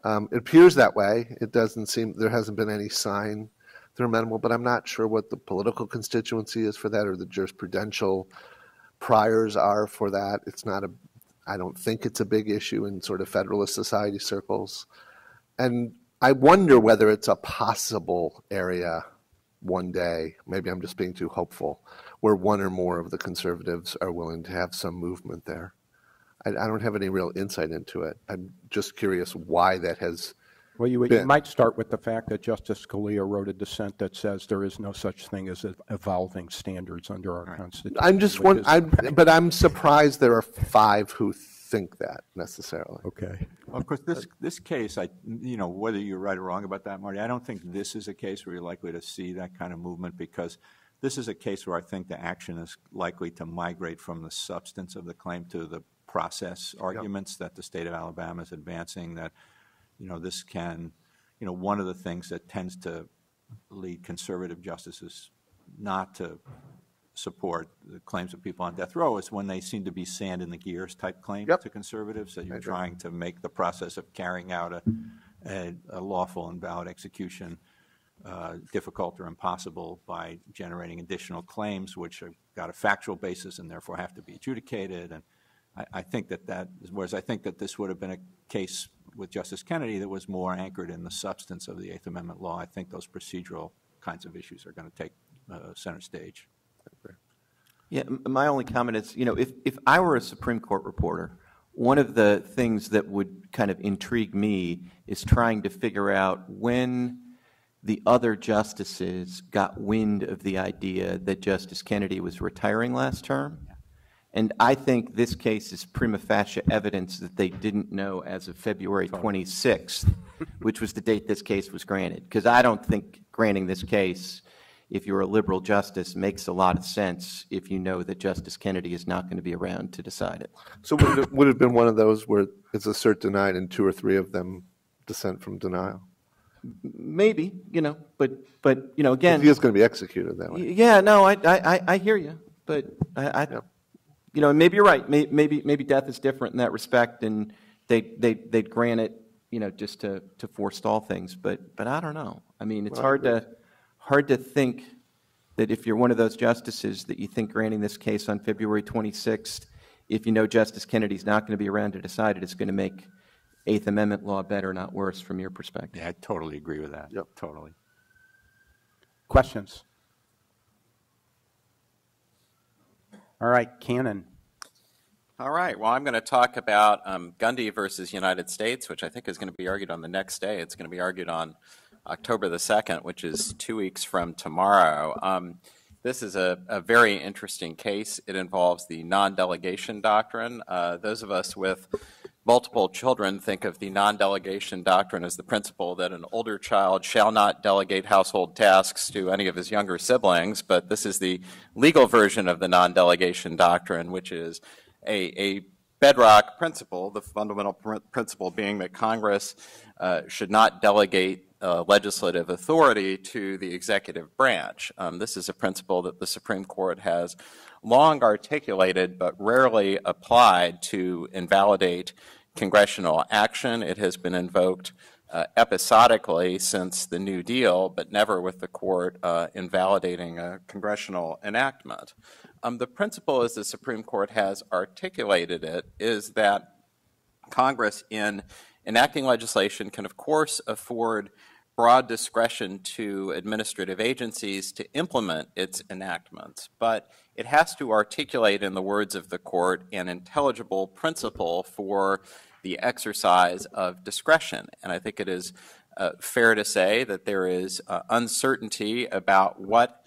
It appears that way. It doesn't seem, there hasn't been any sign they're amenable, but I'm not sure what the political constituency is for that, or the jurisprudential priors are for that. It's not a, I don't think it's a big issue in sort of Federalist Society circles. And I wonder whether it's a possible area one day, maybe I'm just being too hopeful, where one or more of the conservatives are willing to have some movement there. I don't have any real insight into it. I'm just curious why that has. Well, you might start with the fact that Justice Scalia wrote a dissent that says there is no such thing as evolving standards under our Constitution. I'm just one, but I'm surprised there are 5 who think that necessarily. Okay. Well, of course, this case, you know, whether you're right or wrong about that, Marty, I don't think this is a case where you're likely to see that kind of movement, because this is a case where I think the action is likely to migrate from the substance of the claim to the process arguments that the state of Alabama is advancing, that, you know, this can, you know, one of the things that tends to lead conservative justices not to support the claims of people on death row is when they seem to be sand in the gears type claims to conservatives, that you're trying to make the process of carrying out a lawful and valid execution difficult or impossible by generating additional claims which have got a factual basis and therefore have to be adjudicated. And I think that whereas I think that this would have been a case with Justice Kennedy that was more anchored in the substance of the 8th Amendment law, I think those procedural kinds of issues are going to take center stage. Yeah, my only comment is, you know, if I were a Supreme Court reporter, one of the things that would kind of intrigue me is trying to figure out when the other justices got wind of the idea that Justice Kennedy was retiring last term. And I think this case is prima facie evidence that they didn't know as of February 26th, which was the date this case was granted. Because I don't think granting this case if you're a liberal justice, makes a lot of sense if you know that Justice Kennedy is not going to be around to decide it. So would it have been one of those where it's a cert denied and two or three of them dissent from denial? Maybe, you know, but you know, again, he is going to be executed that way. Yeah, no, I hear you, but I yeah. You know, maybe you're right. Maybe death is different in that respect, and they'd grant it, you know, just to forestall things. But I don't know. I mean, it's hard to think that if you're one of those justices that you think granting this case on February 26th, if you know Justice Kennedy's not going to be around to decide it, it's going to make Eighth Amendment law better, not worse, from your perspective. Yeah, I totally agree with that. Yep, totally. Questions? All right, Cannon. All right, well, I'm going to talk about Gundy versus United States, which I think is going to be argued on the next day. It's going to be argued on October the 2nd, which is 2 weeks from tomorrow. This is a very interesting case. It involves the non-delegation doctrine. Those of us with multiple children think of the non-delegation doctrine as the principle that an older child shall not delegate household tasks to any of his younger siblings, but this is the legal version of the non-delegation doctrine, which is a bedrock principle, the fundamental principle being that Congress should not delegate legislative authority to the executive branch. This is a principle that the Supreme Court has long articulated but rarely applied to invalidate congressional action. It has been invoked episodically since the New Deal, but never with the court invalidating a congressional enactment. The principle, as the Supreme Court has articulated it, is that Congress, in enacting legislation, can of course afford broad discretion to administrative agencies to implement its enactments, but it has to articulate, in the words of the court, an intelligible principle for the exercise of discretion. And I think it is fair to say that there is uncertainty about what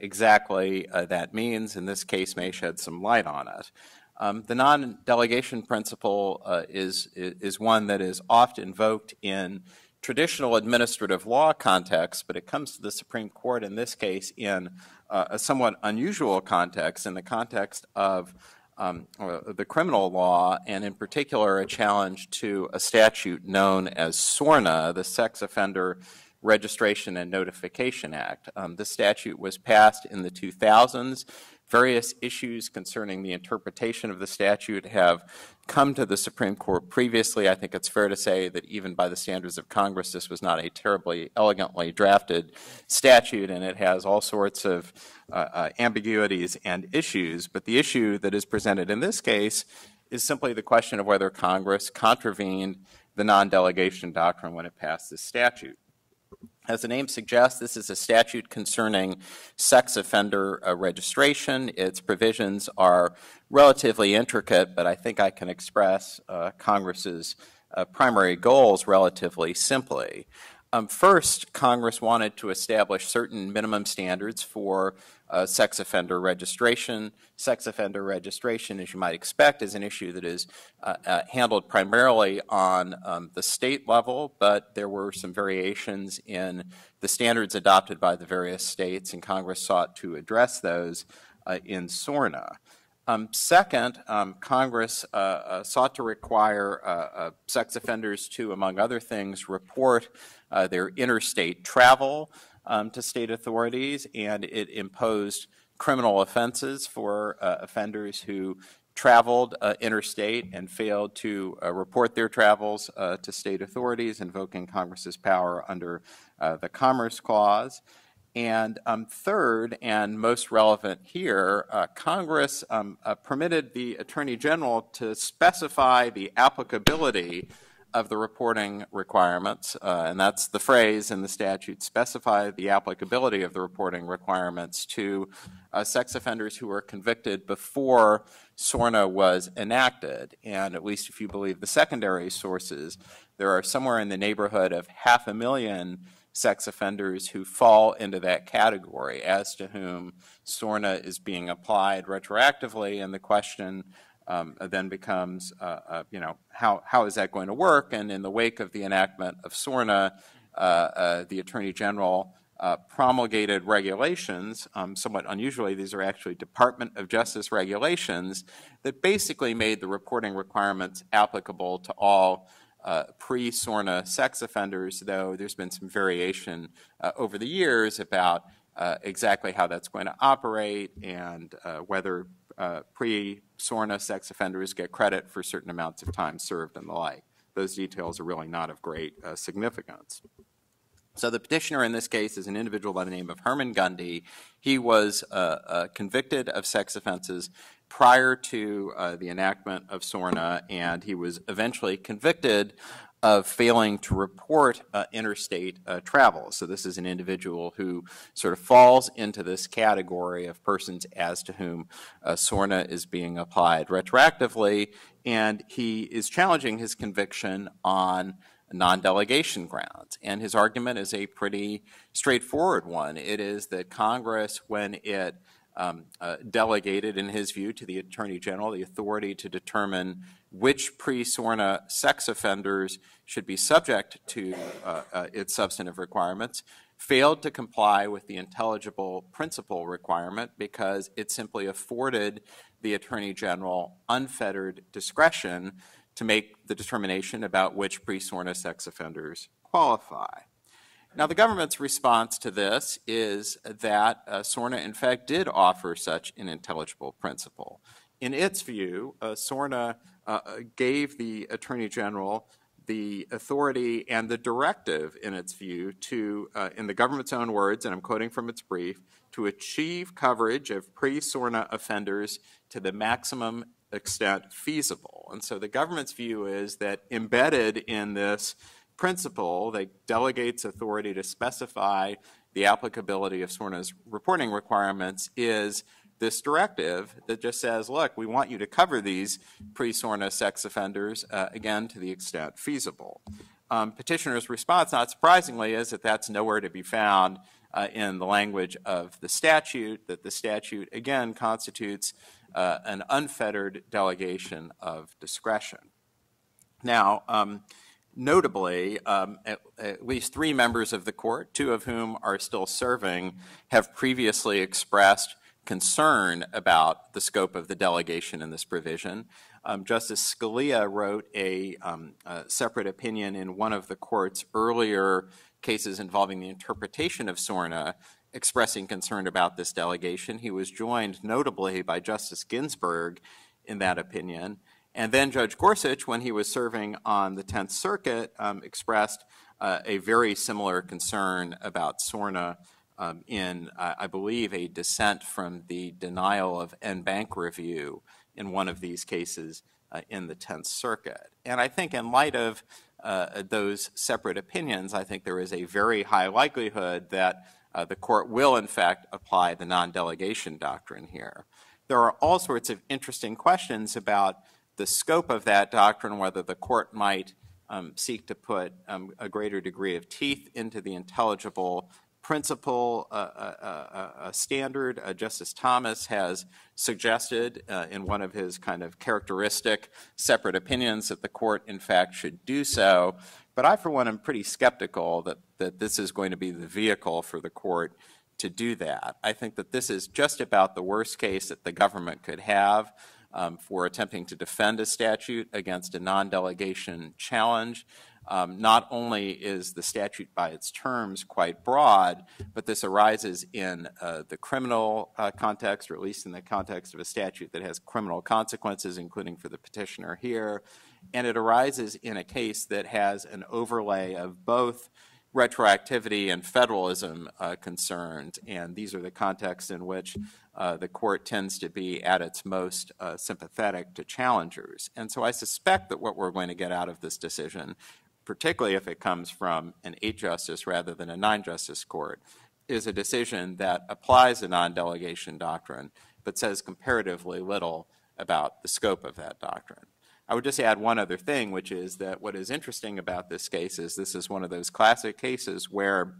exactly that means, and this case may shed some light on it. The non-delegation principle is one that is often invoked in traditional administrative law context, but it comes to the Supreme Court in this case in a somewhat unusual context, in the context of the criminal law, and in particular a challenge to a statute known as SORNA, the Sex Offender Registration and Notification Act. This statute was passed in the 2000s. Various issues concerning the interpretation of the statute have come to the Supreme Court previously. I think it's fair to say that even by the standards of Congress, this was not a terribly elegantly drafted statute, and it has all sorts of ambiguities and issues. But the issue that is presented in this case is simply the question of whether Congress contravened the non-delegation doctrine when it passed this statute. As the name suggests, this is a statute concerning sex offender registration. Its provisions are relatively intricate, but I think I can express Congress's primary goals relatively simply. First, Congress wanted to establish certain minimum standards for sex offender registration. Sex offender registration, as you might expect, is an issue that is handled primarily on the state level, but there were some variations in the standards adopted by the various states, and Congress sought to address those in SORNA. Second, Congress sought to require sex offenders to, among other things, report their interstate travel to state authorities, and it imposed criminal offenses for offenders who traveled interstate and failed to report their travels to state authorities, invoking Congress's power under the Commerce Clause. And third, and most relevant here, Congress permitted the Attorney General to specify the applicability of the reporting requirements, and that's the phrase in the statute, specify the applicability of the reporting requirements to sex offenders who were convicted before SORNA was enacted. And at least if you believe the secondary sources, there are somewhere in the neighborhood of 500,000 sex offenders who fall into that category, as to whom SORNA is being applied retroactively, and the question then becomes, you know, how is that going to work? And in the wake of the enactment of SORNA, the Attorney General promulgated regulations, somewhat unusually, these are actually Department of Justice regulations that basically made the reporting requirements applicable to all pre-SORNA sex offenders, though there's been some variation over the years about exactly how that's going to operate and whether pre-SORNA sex offenders get credit for certain amounts of time served and the like. Those details are really not of great significance. So the petitioner in this case is an individual by the name of Herman Gundy. He was convicted of sex offenses prior to the enactment of SORNA, and he was eventually convicted of failing to report interstate travel. So this is an individual who sort of falls into this category of persons as to whom SORNA is being applied retroactively, and he is challenging his conviction on non-delegation grounds. And his argument is a pretty straightforward one. It is that Congress, when it delegated, in his view, to the Attorney General the authority to determine which pre-SORNA sex offenders should be subject to its substantive requirements, failed to comply with the intelligible principle requirement because it simply afforded the Attorney General unfettered discretion to make the determination about which pre-SORNA sex offenders qualify. Now, the government's response to this is that SORNA, in fact, did offer such an intelligible principle. In its view, SORNA gave the Attorney General the authority and the directive, in its view, to, in the government's own words, and I'm quoting from its brief, to achieve coverage of pre-SORNA offenders to the maximum extent feasible. And so the government's view is that embedded in this principle that delegates authority to specify the applicability of SORNA's reporting requirements is this directive that just says, look, we want you to cover these pre-SORNA sex offenders, again, to the extent feasible. Petitioner's response, not surprisingly, is that that's nowhere to be found in the language of the statute, that the statute, again, constitutes an unfettered delegation of discretion. Now, notably, at least three members of the court, two of whom are still serving, have previously expressed concern about the scope of the delegation in this provision. Justice Scalia wrote a separate opinion in one of the court's earlier cases involving the interpretation of SORNA, expressing concern about this delegation. He was joined notably by Justice Ginsburg in that opinion. And then Judge Gorsuch, when he was serving on the 10th Circuit, expressed a very similar concern about SORNA in, I believe, a dissent from the denial of en banc review in one of these cases in the 10th Circuit. And I think in light of those separate opinions, I think there is a very high likelihood that the court will, in fact, apply the non-delegation doctrine here. There are all sorts of interesting questions about the scope of that doctrine, whether the court might seek to put a greater degree of teeth into the intelligible principle standard. Justice Thomas has suggested in one of his kind of characteristic separate opinions that the court, in fact, should do so. But I, for one, am pretty skeptical that this is going to be the vehicle for the court to do that. I think that this is just about the worst case that the government could have for attempting to defend a statute against a non-delegation challenge. Not only is the statute by its terms quite broad, but this arises in the criminal context, or at least in the context of a statute that has criminal consequences, including for the petitioner here. And it arises in a case that has an overlay of both retroactivity and federalism concerns. And these are the contexts in which the court tends to be at its most sympathetic to challengers. And so I suspect that what we're going to get out of this decision, particularly if it comes from an 8-justice rather than a 9-justice court, is a decision that applies a non-delegation doctrine but says comparatively little about the scope of that doctrine. I would just add one other thing, which is that what is interesting about this case is this is one of those classic cases where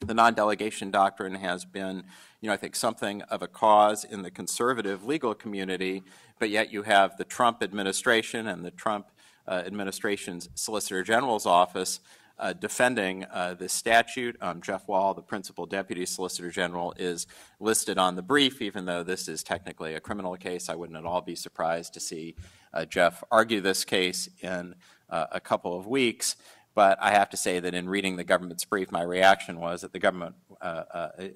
the non-delegation doctrine has been, I think, something of a cause in the conservative legal community, but yet you have the Trump administration and the Trump administration's Solicitor General's office defending this statute. Jeff Wall, the principal deputy solicitor general, is listed on the brief, even though this is technically a criminal case. I wouldn't at all be surprised to see Jeff argue this case in a couple of weeks. But I have to say that in reading the government's brief, my reaction was that the government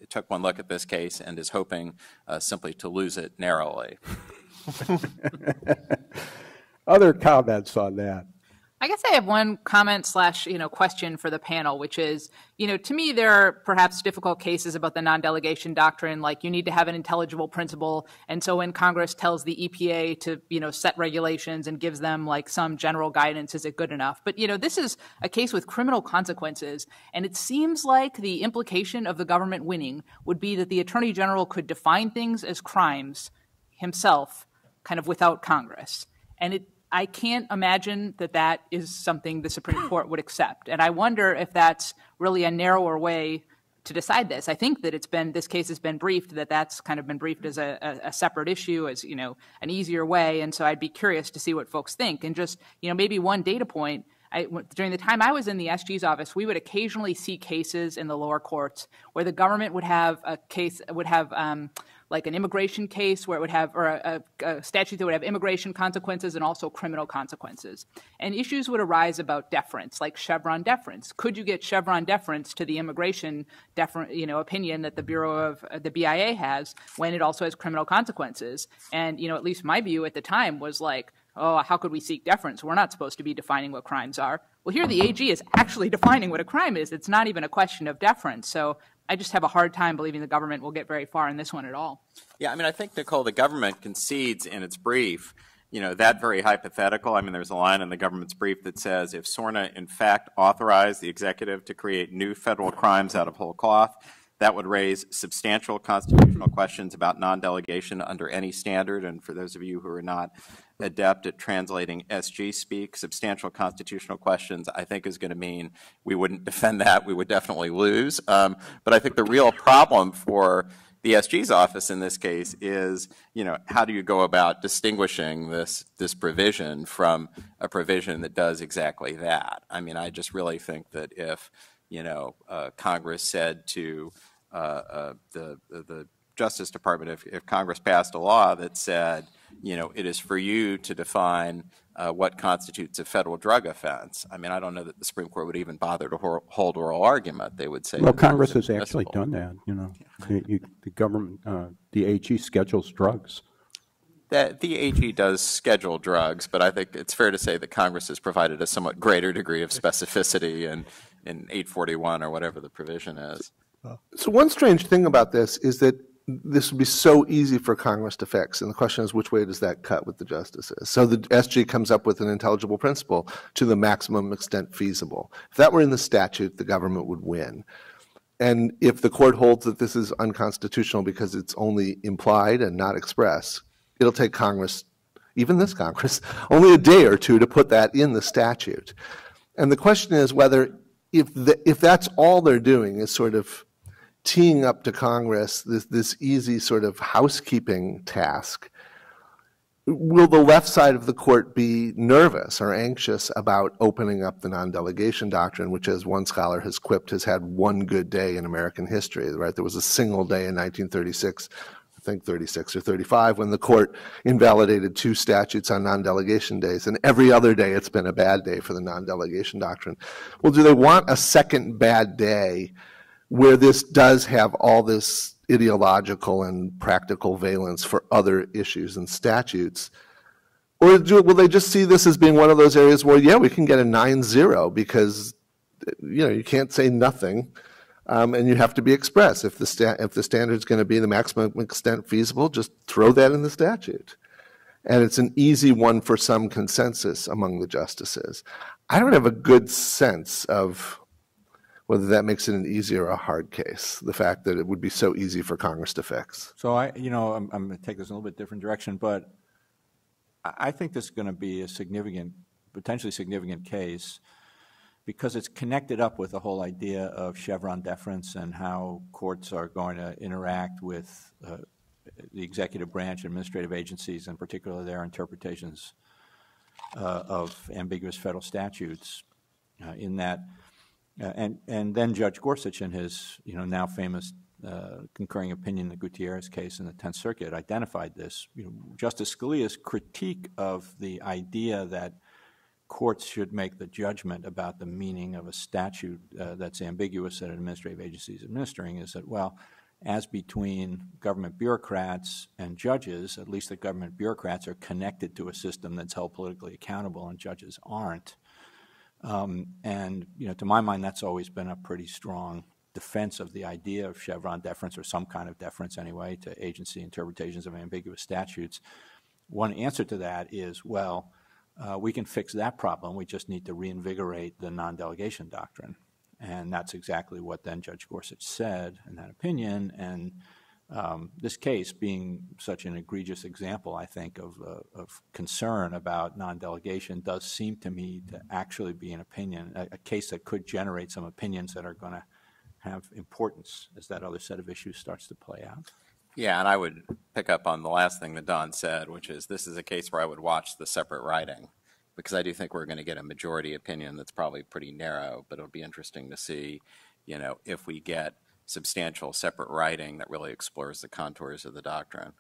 took one look at this case and is hoping simply to lose it narrowly. Other comments on that? I guess I have one comment slash, question for the panel, which is, to me, there are perhaps difficult cases about the non-delegation doctrine, like you need to have an intelligible principle. And so when Congress tells the EPA to, set regulations and gives them like some general guidance, is it good enough? But, this is a case with criminal consequences. And it seems like the implication of the government winning would be that the Attorney General could define things as crimes himself, kind of without Congress. And I can't imagine that that is something the Supreme Court would accept. And I wonder if that's really a narrower way to decide this. I think that this case has been briefed, that's kind of been briefed as a separate issue, as, an easier way. And so I'd be curious to see what folks think. And just, maybe one data point. During the time I was in the SG's office, we would occasionally see cases in the lower courts where the government would have a case, like an immigration case where it would have, or a statute that would have immigration consequences and also criminal consequences. And issues would arise about deference, like Chevron deference. Could you get Chevron deference to the immigration opinion that the Bureau of the BIA has when it also has criminal consequences? And, at least my view at the time was like, oh, how could we seek deference? We're not supposed to be defining what crimes are. Well, here the AG is actually defining what a crime is. It's not even a question of deference. So I just have a hard time believing the government will get very far in this one at all. Yeah, I think, Nicole, the government concedes in its brief, that very hypothetical. There's a line in the government's brief that says, if SORNA in fact authorized the executive to create new federal crimes out of whole cloth, that would raise substantial constitutional questions about non-delegation under any standard. And for those of you who are not adept at translating SG speak, substantial constitutional questions, I think, is going to mean we wouldn't defend that. We would definitely lose. But I think the real problem for the SG's office in this case is, how do you go about distinguishing this provision from a provision that does exactly that? I just really think that if, Congress said to the Justice Department, if Congress passed a law that said, it is for you to define what constitutes a federal drug offense. I don't know that the Supreme Court would even bother to hold oral argument. They would say, well, Congress has actually done that. Yeah. The government, the AG schedules drugs. The AG does schedule drugs, but I think it's fair to say that Congress has provided a somewhat greater degree of specificity in 841 or whatever the provision is. So one strange thing about this is that this would be so easy for Congress to fix, and the question is, which way does that cut with the justices? So the SG comes up with an intelligible principle to the maximum extent feasible. If that were in the statute, the government would win. And if the court holds that this is unconstitutional because it's only implied and not expressed, it'll take Congress, even this Congress, only a day or two to put that in the statute. And the question is whether, if that's all they're doing is sort of teeing up to Congress this easy sort of housekeeping task, will the left side of the court be nervous or anxious about opening up the non-delegation doctrine, which, as one scholar has quipped, has had one good day in American history, right? There was a single day in 1936, I think 36 or 35, when the court invalidated two statutes on non-delegation days, and every other day it's been a bad day for the non-delegation doctrine. Well, do they want a second bad day where this does have all this ideological and practical valence for other issues and statutes? Or will they just see this as being one of those areas where, yeah, we can get a 9-0 because, you can't say nothing, and you have to be express. If the standard's going to be the maximum extent feasible, just throw that in the statute. And it's an easy one for some consensus among the justices. I don't have a good sense of whether that makes it an easy or a hard case, the fact that it would be so easy for Congress to fix. So I'm going to take this in a little bit different direction, but I think this is going to be a significant, potentially significant case because it's connected up with the whole idea of Chevron deference and how courts are going to interact with the executive branch, administrative agencies, and particularly their interpretations of ambiguous federal statutes in that And then Judge Gorsuch, in his now famous concurring opinion in the Gutierrez case in the 10th Circuit, identified this. Justice Scalia's critique of the idea that courts should make the judgment about the meaning of a statute that's ambiguous that an administrative agency is administering is that, well, as between government bureaucrats and judges, at least the government bureaucrats are connected to a system that's held politically accountable and judges aren't. And, to my mind, that's always been a pretty strong defense of the idea of Chevron deference, or some kind of deference anyway, to agency interpretations of ambiguous statutes. One answer to that is, well, we can fix that problem. We just need to reinvigorate the non-delegation doctrine. And that's exactly what then Judge Gorsuch said in that opinion. And this case being such an egregious example, I think, of concern about non-delegation does seem to me to actually be an opinion, a case that could generate some opinions that are going to have importance as that other set of issues starts to play out. Yeah, and I would pick up on the last thing that Don said, which is this is a case where I would watch the separate writing, because I do think we're going to get a majority opinion that's probably pretty narrow, but it'll be interesting to see, if we get substantial separate writing that really explores the contours of the doctrine.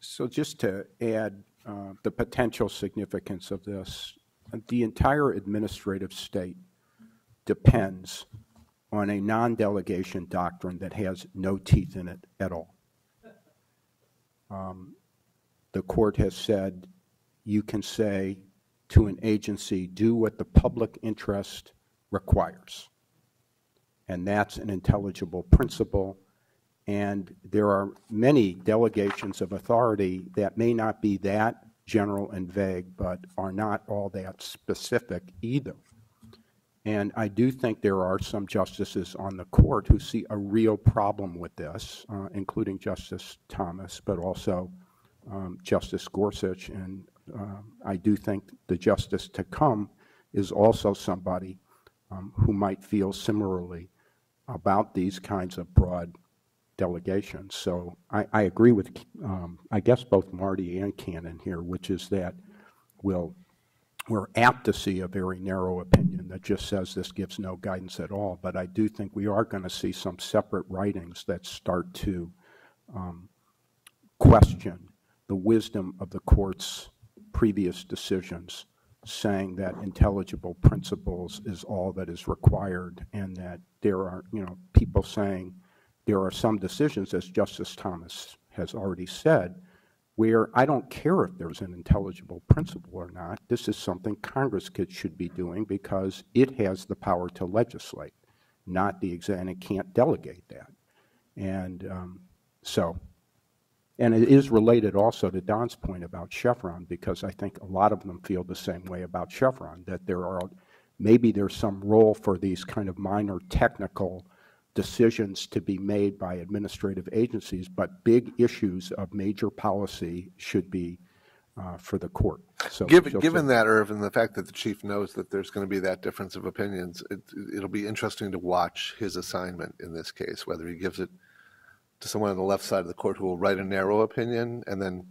So just to add the potential significance of this, the entire administrative state depends on a non-delegation doctrine that has no teeth in it at all. The court has said you can say to an agency, do what the public interest requires. And that's an intelligible principle. And there are many delegations of authority that may not be that general and vague, but are not all that specific either. And I do think there are some justices on the court who see a real problem with this, including Justice Thomas, but also Justice Gorsuch. And I do think the justice to come is also somebody who might feel similarly about these kinds of broad delegations. So I agree with, I guess, both Marty and Cannon here, which is that we're apt to see a very narrow opinion that just says this gives no guidance at all. But I do think we are going to see some separate writings that start to question the wisdom of the court's previous decisions, saying that intelligible principles is all that is required, and that there are, people saying there are some decisions, as Justice Thomas has already said, where I don't care if there's an intelligible principle or not. This is something Congress should be doing because it has the power to legislate, not the exam, and it can't delegate that. And and it is related also to Don's point about Chevron, because I think a lot of them feel the same way about Chevron, that there are, maybe there's some role for these kind of minor technical decisions to be made by administrative agencies, but big issues of major policy should be for the court. So given that, Irv, and the fact that the chief knows that there's going to be that difference of opinions, it'll be interesting to watch his assignment in this case, whether he gives it to someone on the left side of the court who will write a narrow opinion and then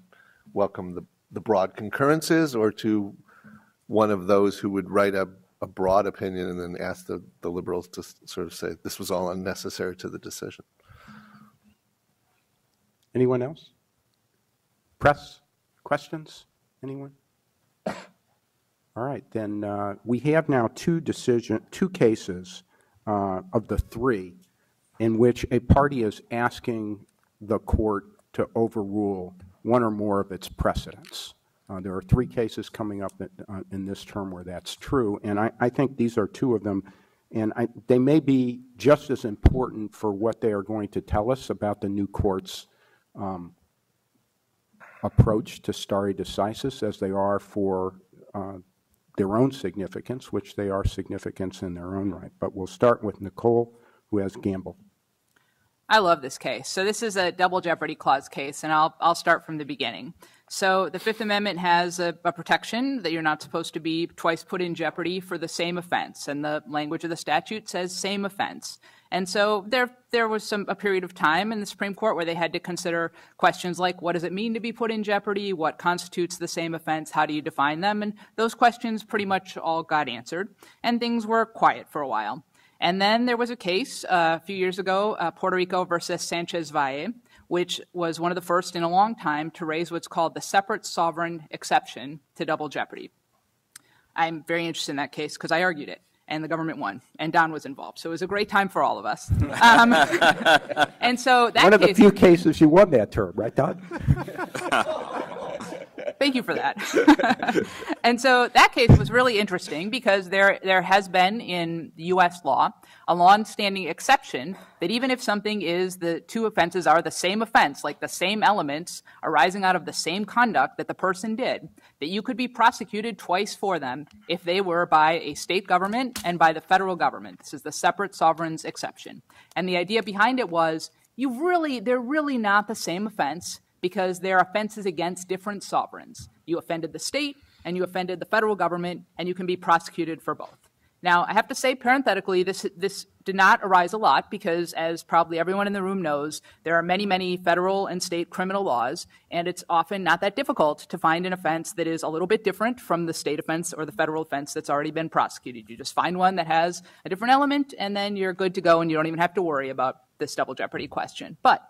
welcome the broad concurrences, or to one of those who would write a broad opinion and then ask the liberals to sort of say this was all unnecessary to the decision. Anyone else? Press? Questions? Anyone? All right, then we have now two cases of the three in which a party is asking the court to overrule one or more of its precedents. There are three cases coming up in this term where that's true, and I think these are two of them, and they may be just as important for what they are going to tell us about the new court's approach to stare decisis as they are for their own significance, which they are significance in their own right. But we'll start with Nicole, who has Gamble. I love this case. So this is a double jeopardy clause case, and I'll start from the beginning. So the Fifth Amendment has a protection that you're not supposed to be twice put in jeopardy for the same offense, and the language of the statute says same offense. And so there was a period of time in the Supreme Court where they had to consider questions like, what does it mean to be put in jeopardy? What constitutes the same offense? How do you define them? And those questions pretty much all got answered, and things were quiet for a while. And then there was a case a few years ago, Puerto Rico versus Sanchez Valle, which was one of the first in a long time to raise what's called the separate sovereign exception to double jeopardy. I'm very interested in that case because I argued it, and the government won, and Don was involved. So it was a great time for all of us. And so that one of the few cases you won that term, right, Don? Thank you for that. And so that case was really interesting because there has been in U.S. law a longstanding exception that even if something is the two offenses are the same offense, like the same elements arising out of the same conduct that the person did, that you could be prosecuted twice for them if they were by a state government and by the federal government. This is the separate sovereigns exception. And the idea behind it was they're really not the same offense, because they're offenses against different sovereigns. You offended the state, and you offended the federal government, and you can be prosecuted for both. Now, I have to say, parenthetically, this did not arise a lot because, as probably everyone in the room knows, there are many, many federal and state criminal laws, and it's often not that difficult to find an offense that is a little bit different from the state offense or the federal offense that's already been prosecuted. You just find one that has a different element, and then you're good to go, and you don't even have to worry about this double jeopardy question. But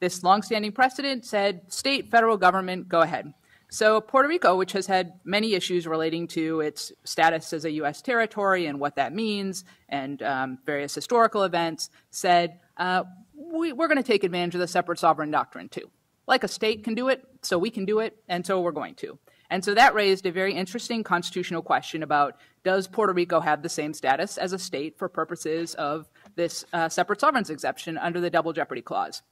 this longstanding precedent said state, federal government, go ahead. So Puerto Rico, which has had many issues relating to its status as a U.S. territory and what that means and various historical events, said we're going to take advantage of the separate sovereign doctrine too. Like a state can do it, so we can do it, and so we're going to. And so that raised a very interesting constitutional question about, does Puerto Rico have the same status as a state for purposes of this separate sovereigns exception under the Double Jeopardy Clause?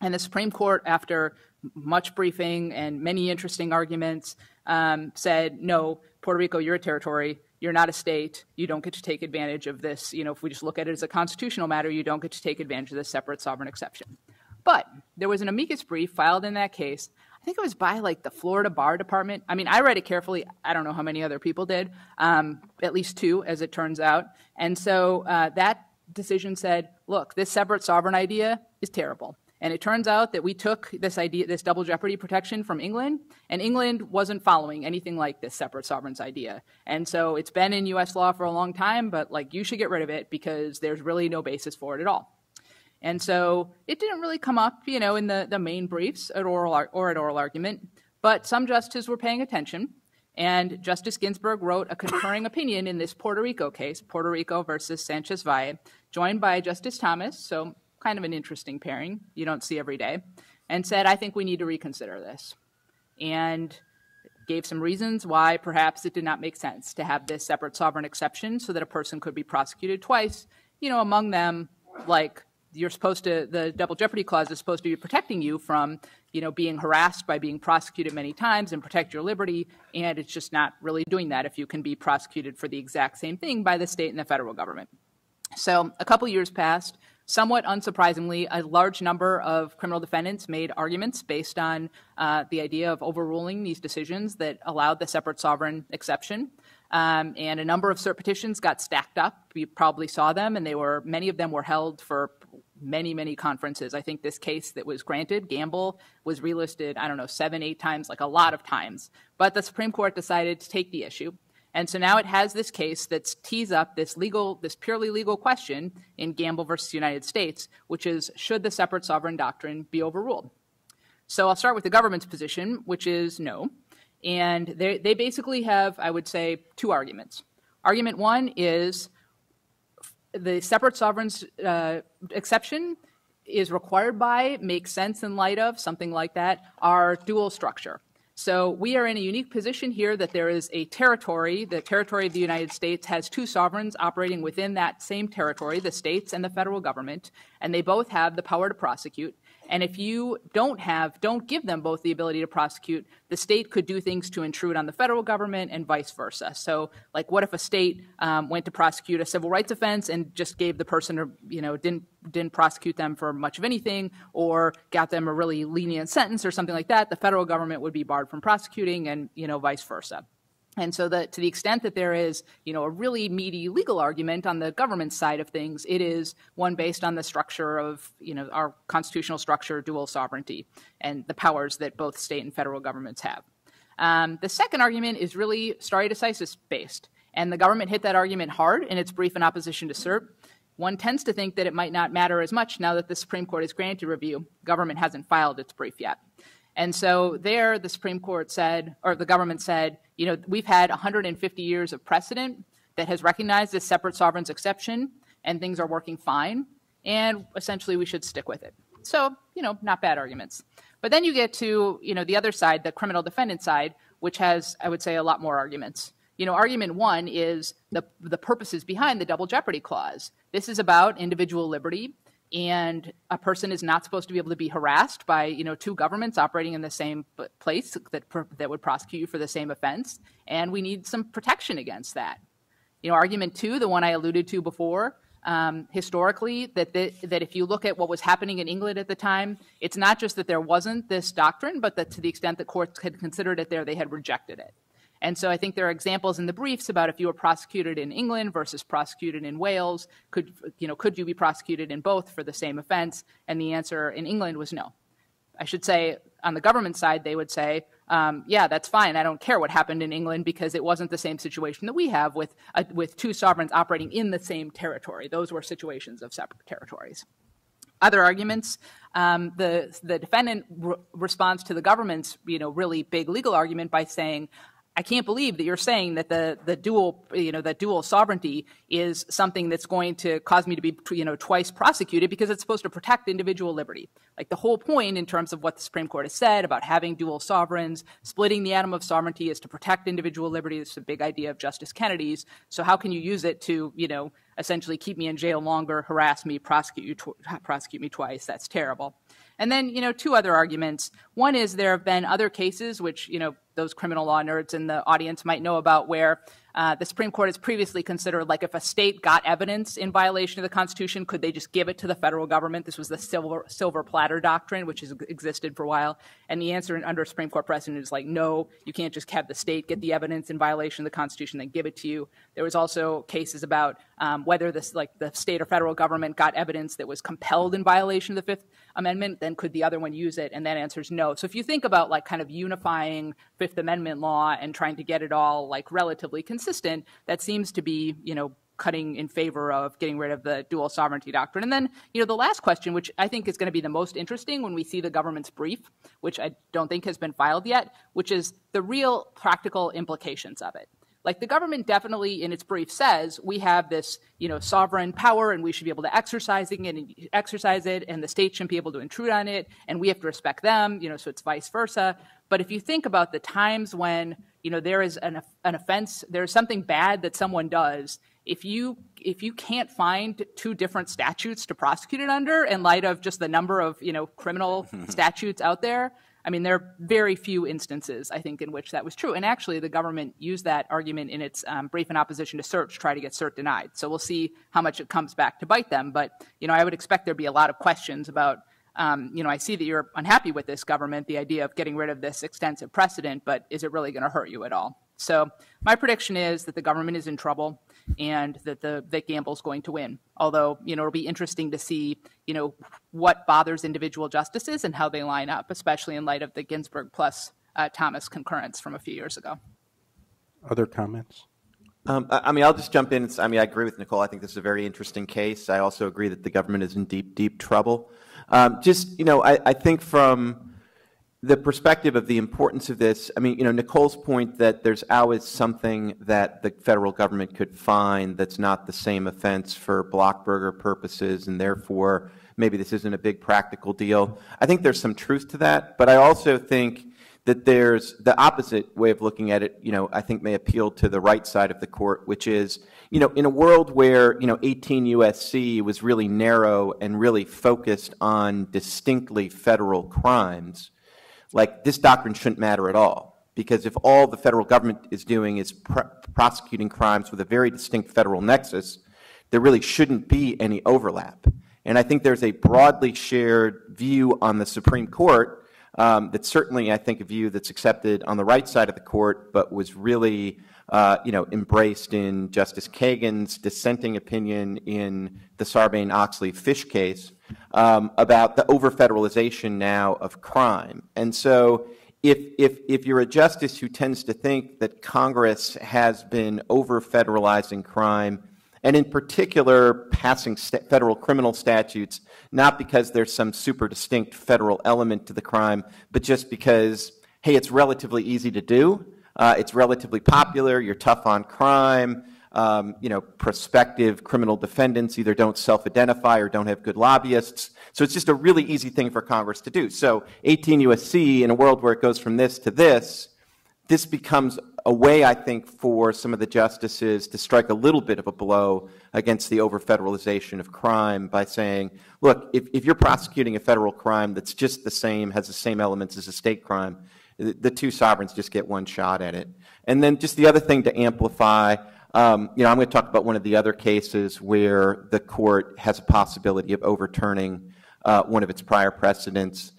And the Supreme Court, after much briefing and many interesting arguments, said, no, Puerto Rico, you're a territory. You're not a state. You don't get to take advantage of this. You know, if we just look at it as a constitutional matter, you don't get to take advantage of this separate sovereign exception. But there was an amicus brief filed in that case. I think it was by, like, the Florida Bar Department. I mean, I read it carefully. I don't know how many other people did, at least two, as it turns out. And so that decision said, look, this separate sovereign idea is terrible. And it turns out that we took this idea, this double jeopardy protection from England, and England wasn't following anything like this separate sovereigns idea. And so it's been in U.S. law for a long time, but like you should get rid of it because there's really no basis for it at all. And so it didn't really come up, you know, in the main briefs or at oral argument, but some justices were paying attention. And Justice Ginsburg wrote a concurring opinion in this Puerto Rico case, Puerto Rico versus Sanchez Valle, joined by Justice Thomas. So kind of an interesting pairing you don't see every day, and said, I think we need to reconsider this, and gave some reasons why perhaps it did not make sense to have this separate sovereign exception so that a person could be prosecuted twice, you know, among them, like, you're supposed to, the double jeopardy clause is supposed to be protecting you from, you know, being harassed by being prosecuted many times and protect your liberty, and it's just not really doing that if you can be prosecuted for the exact same thing by the state and the federal government. So a couple years passed. Somewhat unsurprisingly, a large number of criminal defendants made arguments based on the idea of overruling these decisions that allowed the separate sovereign exception. And a number of cert petitions got stacked up. You probably saw them, and many of them were held for many, many conferences. I think this case that was granted, Gamble, was relisted, I don't know, 7, 8 times, like a lot of times. But the Supreme Court decided to take the issue. And so now it has this case that tees up this purely legal question in Gamble versus United States, which is, should the separate sovereign doctrine be overruled? So I'll start with the government's position, which is no. And they basically have, I would say, two arguments. Argument one is the separate sovereigns exception is required by, makes sense in light of, something like that, our dual structure. So we are in a unique position here that there is a territory. The territory of the United States has two sovereigns operating within that same territory, the states and the federal government, and they both have the power to prosecute. And if you don't give them both the ability to prosecute, the state could do things to intrude on the federal government and vice versa. So, like, what if a state went to prosecute a civil rights offense and just gave the person, or, you know, didn't prosecute them for much of anything, or got them a really lenient sentence or something like that? The federal government would be barred from prosecuting, and, you know, vice versa. And so to the extent that there is, you know, a really meaty legal argument on the government side of things, it is one based on the structure of, you know, our constitutional structure, dual sovereignty, and the powers that both state and federal governments have. The second argument is really stare decisis based, and the government hit that argument hard in its brief in opposition to cert. One tends to think that it might not matter as much now that the Supreme Court has granted review. Government hasn't filed its brief yet. And so there, the Supreme Court said, or the government said, you know, we've had 150 years of precedent that has recognized this separate sovereigns exception, and things are working fine, and essentially we should stick with it. So, you know, not bad arguments. But then you get to, you know, the other side, the criminal defendant side, which has, I would say, a lot more arguments. You know, argument one is the purposes behind the Double Jeopardy Clause. This is about individual liberty, and a person is not supposed to be able to be harassed by, you know, two governments operating in the same place that would prosecute you for the same offense, and we need some protection against that. You know, argument two, the one I alluded to before, historically, that if you look at what was happening in England at the time, it's not just that there wasn't this doctrine, but that to the extent that courts had considered it there, they had rejected it. And so I think there are examples in the briefs about if you were prosecuted in England versus prosecuted in Wales, could you be prosecuted in both for the same offense? And the answer in England was no. I should say, on the government side, they would say, yeah, that's fine. I don't care what happened in England because it wasn't the same situation that we have with two sovereigns operating in the same territory. Those were situations of separate territories. Other arguments, the defendant responds to the government's, you know, really big legal argument by saying, I can't believe that you're saying that the dual sovereignty is something that's going to cause me to be, you know, twice prosecuted because it's supposed to protect individual liberty. Like, the whole point in terms of what the Supreme Court has said about having dual sovereigns, splitting the atom of sovereignty is to protect individual liberty. It's a big idea of Justice Kennedy's. So how can you use it to, you know, essentially keep me in jail longer, harass me, prosecute me twice? That's terrible. And then, you know, two other arguments. One is there have been other cases which, you know, those criminal law nerds in the audience might know about, where the Supreme Court has previously considered, like, if a state got evidence in violation of the Constitution, could they just give it to the federal government? This was the silver platter doctrine, which has existed for a while. And the answer under Supreme Court precedent is, like, no, you can't just have the state get the evidence in violation of the Constitution and then give it to you. There was also cases about whether this, like, the state or federal government got evidence that was compelled in violation of the Fifth Amendment, then could the other one use it? And that answer is no. So if you think about, like, kind of unifying Fifth Amendment law and trying to get it all, like, relatively consistent, that seems to be, you know, cutting in favor of getting rid of the dual sovereignty doctrine. And then, you know, the last question, which I think is going to be the most interesting when we see the government's brief, which I don't think has been filed yet, which is the real practical implications of it. Like, the government definitely in its brief says we have this, you know, sovereign power and we should be able to exercise it, and the state shouldn't be able to intrude on it, and we have to respect them, you know, so it's vice versa. But if you think about the times when, you know, there is an offense, there's something bad that someone does, if you can't find two different statutes to prosecute it under in light of just the number of, you know, criminal statutes out there, I mean, there are very few instances, I think, in which that was true. And actually, the government used that argument in its brief in opposition to cert to try to get cert denied. So we'll see how much it comes back to bite them. But, you know, I would expect there'd be a lot of questions about, you know, I see that you're unhappy with this government, the idea of getting rid of this extensive precedent, but is it really going to hurt you at all? So my prediction is that the government is in trouble and that that Gamble's going to win. Although, you know, it'll be interesting to see, you know, what bothers individual justices and how they line up, especially in light of the Ginsburg plus Thomas concurrence from a few years ago. Other comments? I mean, I'll just jump in. I mean, I agree with Nicole. I think this is a very interesting case. I also agree that the government is in deep, deep trouble. Just, you know, I think from the perspective of the importance of this, I mean, you know, Nicole's point that there's always something that the federal government could find that's not the same offense for Blockburger purposes, and therefore maybe this isn't a big practical deal. I think there's some truth to that, but I also think that there's the opposite way of looking at it, you know, I think may appeal to the right side of the court, which is, you know, in a world where, you know, 18 U.S.C. was really narrow and really focused on distinctly federal crimes, like, this doctrine shouldn't matter at all, because if all the federal government is doing is prosecuting crimes with a very distinct federal nexus, there really shouldn't be any overlap. And I think there's a broadly shared view on the Supreme Court that's certainly, I think, a view that's accepted on the right side of the court, but was really, you know, embraced in Justice Kagan's dissenting opinion in the Sarbanes-Oxley-Fish case, about the over-federalization now of crime. And so if you're a justice who tends to think that Congress has been over-federalizing crime and in particular passing federal criminal statutes, not because there's some super distinct federal element to the crime, but just because, hey, it's relatively easy to do, it's relatively popular, you're tough on crime, you know, prospective criminal defendants either don't self-identify or don't have good lobbyists. So it's just a really easy thing for Congress to do. So 18 U.S.C., in a world where it goes from this to this, this becomes a way, I think, for some of the justices to strike a little bit of a blow against the over-federalization of crime by saying, look, if you're prosecuting a federal crime that's just the same, has the same elements as a state crime, the two sovereigns just get one shot at it. And then just the other thing to amplify, you know, I'm going to talk about one of the other cases where the court has a possibility of overturning one of its prior precedents.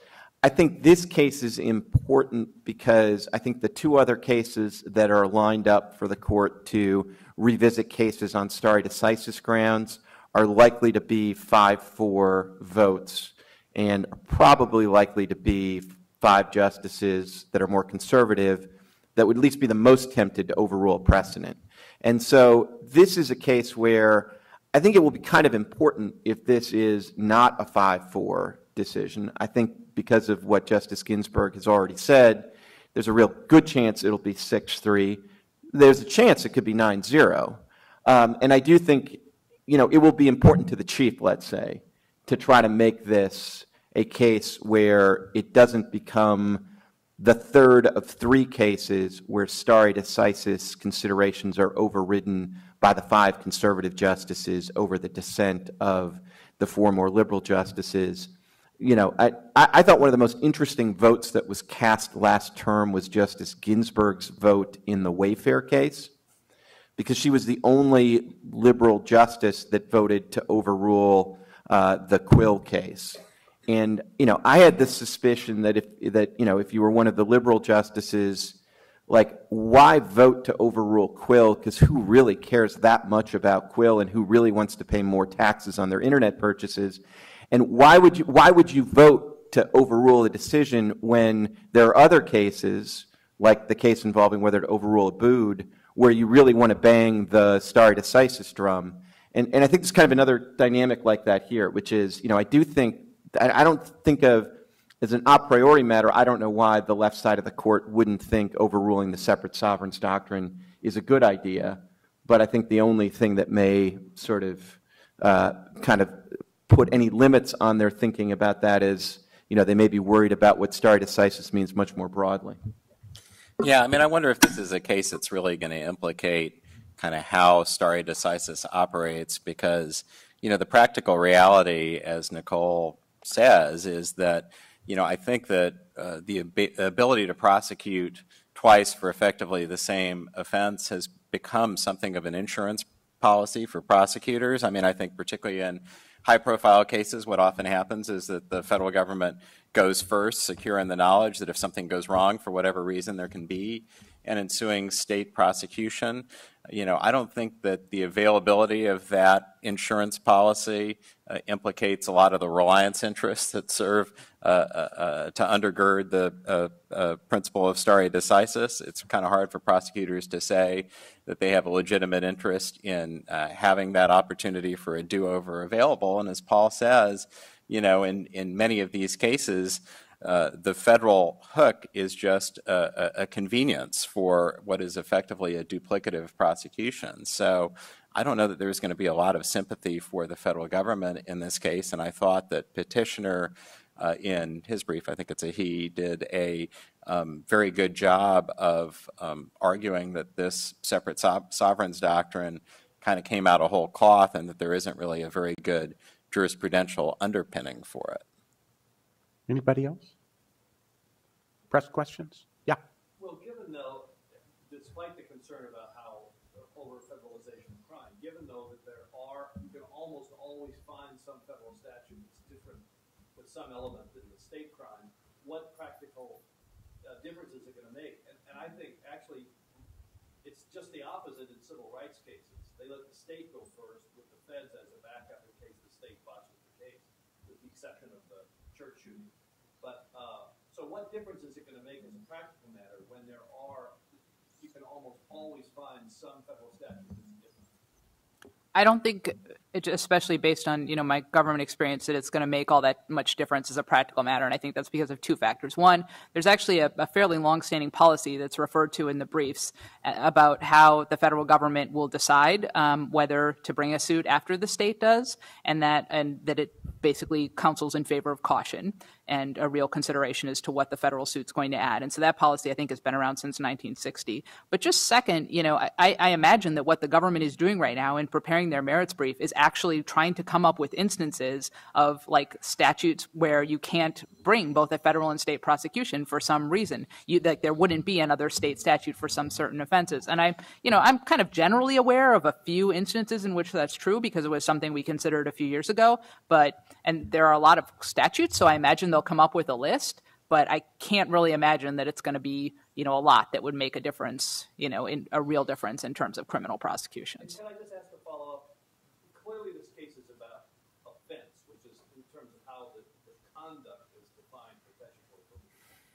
I think this case is important because I think the two other cases that are lined up for the court to revisit cases on stare decisis grounds are likely to be 5-4 votes and are probably likely to be 5 justices that are more conservative that would at least be the most tempted to overrule precedent. And so this is a case where I think it will be kind of important if this is not a 5-4 decision. I think because of what Justice Ginsburg has already said, there's a real good chance it'll be 6-3. There's a chance it could be 9-0. And I do think, you know, it will be important to the Chief, let's say, to try to make this a case where it doesn't become the third of 3 cases where stare decisis considerations are overridden by the 5 conservative justices over the dissent of the 4 more liberal justices. You know, I thought one of the most interesting votes that was cast last term was Justice Ginsburg's vote in the Wayfair case, because she was the only liberal justice that voted to overrule the Quill case. And, you know, I had this suspicion that if you were one of the liberal justices, like, why vote to overrule Quill? Because who really cares that much about Quill, and who really wants to pay more taxes on their internet purchases? And why would you vote to overrule a decision when there are other cases, like the case involving whether to overrule Abood, where you really want to bang the stare decisis drum? And I think there's kind of another dynamic like that here, which is, you know, I do think, I don't think of as an a priori matter, I don't know why the left side of the court wouldn't think overruling the separate sovereigns doctrine is a good idea. But I think the only thing that may sort of kind of put any limits on their thinking about that is, you know, they may be worried about what stare decisis means much more broadly. Yeah, I mean, I wonder if this is a case that's really going to implicate kind of how stare decisis operates, because, you know, the practical reality, as Nicole says, is that, you know, I think that the ability to prosecute twice for effectively the same offense has become something of an insurance policy for prosecutors. I mean, I think particularly in high-profile cases, what often happens is that the federal government goes first, secure in the knowledge that if something goes wrong for whatever reason, there can be an ensuing state prosecution. You know, I don't think that the availability of that insurance policy implicates a lot of the reliance interests that serve to undergird the principle of stare decisis. It's kind of hard for prosecutors to say that they have a legitimate interest in having that opportunity for a do-over available. And as Paul says, you know, in many of these cases, the federal hook is just a convenience for what is effectively a duplicative prosecution. So I don't know that there's going to be a lot of sympathy for the federal government in this case, and I thought that Petitioner, in his brief, I think it's a he, did a very good job of arguing that this separate sovereigns doctrine kind of came out of whole cloth and that there isn't really a very good jurisprudential underpinning for it. Anybody else? Press questions? Yeah. Well, given though, despite the concern about how over-federalization of crime, given though that there are, you can almost always find some federal statute that's different with some element in the state crime, what practical difference is it going to make? And I think actually it's just the opposite in civil rights cases. They let the state go first with the feds as a backup in case the state botches the case, with the exception of the church shooting. But so what difference is it going to make as a practical matter when there are, you can almost always find some federal statutes that's different? I don't think, especially based on, you know, my government experience, that it's going to make all that much difference as a practical matter. And I think that's because of two factors. One, there's actually a fairly longstanding policy that's referred to in the briefs about how the federal government will decide whether to bring a suit after the state does, and that it basically counsels in favor of caution and a real consideration as to what the federal suit's going to add. And so that policy, I think, has been around since 1960. But just second, you know, I imagine that what the government is doing right now in preparing their merits brief is actually trying to come up with instances of, like, statutes where you can't bring both a federal and state prosecution for some reason. Like, there wouldn't be another state statute for some certain offenses. And I'm kind of generally aware of a few instances in which that's true because it was something we considered a few years ago. And there are a lot of statutes, so I imagine they'll come up with a list, but I can't really imagine that it's going to be, you know, a lot that would make a difference, you know, in a real difference in terms of criminal prosecutions. And can I just ask a follow-up? Clearly this case is about offense, which is in terms of how the conduct is defined professionally.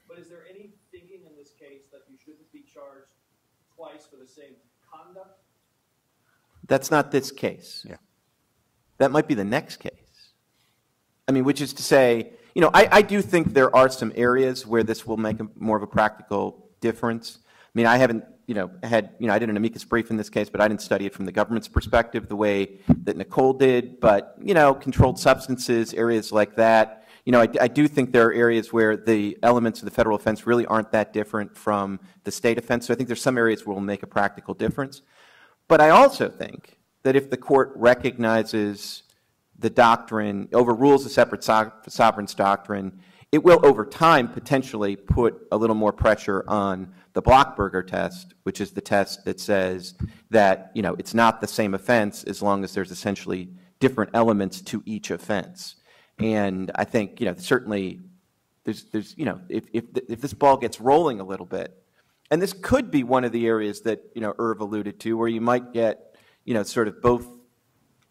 But is there any thinking in this case that you shouldn't be charged twice for the same conduct? That's not this case. Yeah. That might be the next case. I mean, which is to say, you know, I do think there are some areas where this will make more of a practical difference. I mean, I haven't, you know, I did an amicus brief in this case, but I didn't study it from the government's perspective the way that Nicole did. But, you know, controlled substances, areas like that, you know, I do think there are areas where the elements of the federal offense really aren't that different from the state offense. So I think there's some areas where it will make a practical difference. But I also think that if the court recognizes the doctrine, overrules the separate sovereigns doctrine, it will over time potentially put a little more pressure on the Blockburger test, which is the test that says that, you know, it's not the same offense as long as there's essentially different elements to each offense. And I think, you know, certainly there's you know, if this ball gets rolling a little bit, and this could be one of the areas that, you know, Irv alluded to, where you might get, you know, sort of both,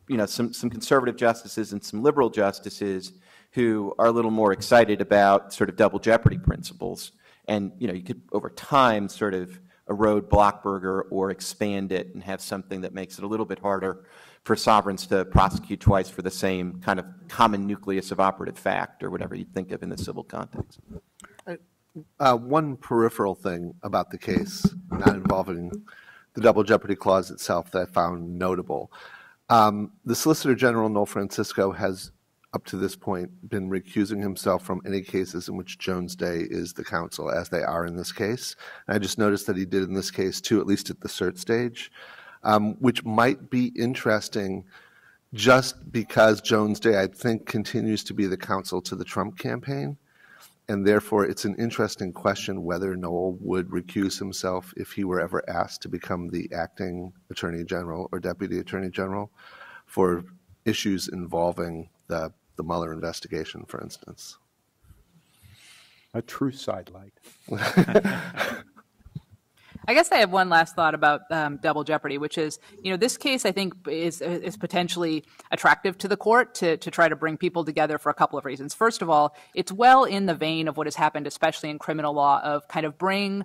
you know, some conservative justices and some liberal justices who are a little more excited about sort of double jeopardy principles. And, you know, you could over time sort of erode Blockburger or expand it and have something that makes it a little bit harder for sovereigns to prosecute twice for the same kind of common nucleus of operative fact or whatever you think of in the civil context. One peripheral thing about the case not involving the double jeopardy clause itself that I found notable. The Solicitor General, Noel Francisco, has up to this point been recusing himself from any cases in which Jones Day is the counsel, as they are in this case. And I just noticed that he did in this case, too, at least at the cert stage, which might be interesting just because Jones Day, I think, continues to be the counsel to the Trump campaign. And therefore, it's an interesting question whether Noel would recuse himself if he were ever asked to become the acting attorney general or deputy attorney general for issues involving the Mueller investigation, for instance. A true sidelight. I guess I have one last thought about double jeopardy, which is, you know, this case I think is potentially attractive to the court to try to bring people together for a couple of reasons. First of all, it's well in the vein of what has happened, especially in criminal law, of kind of bringing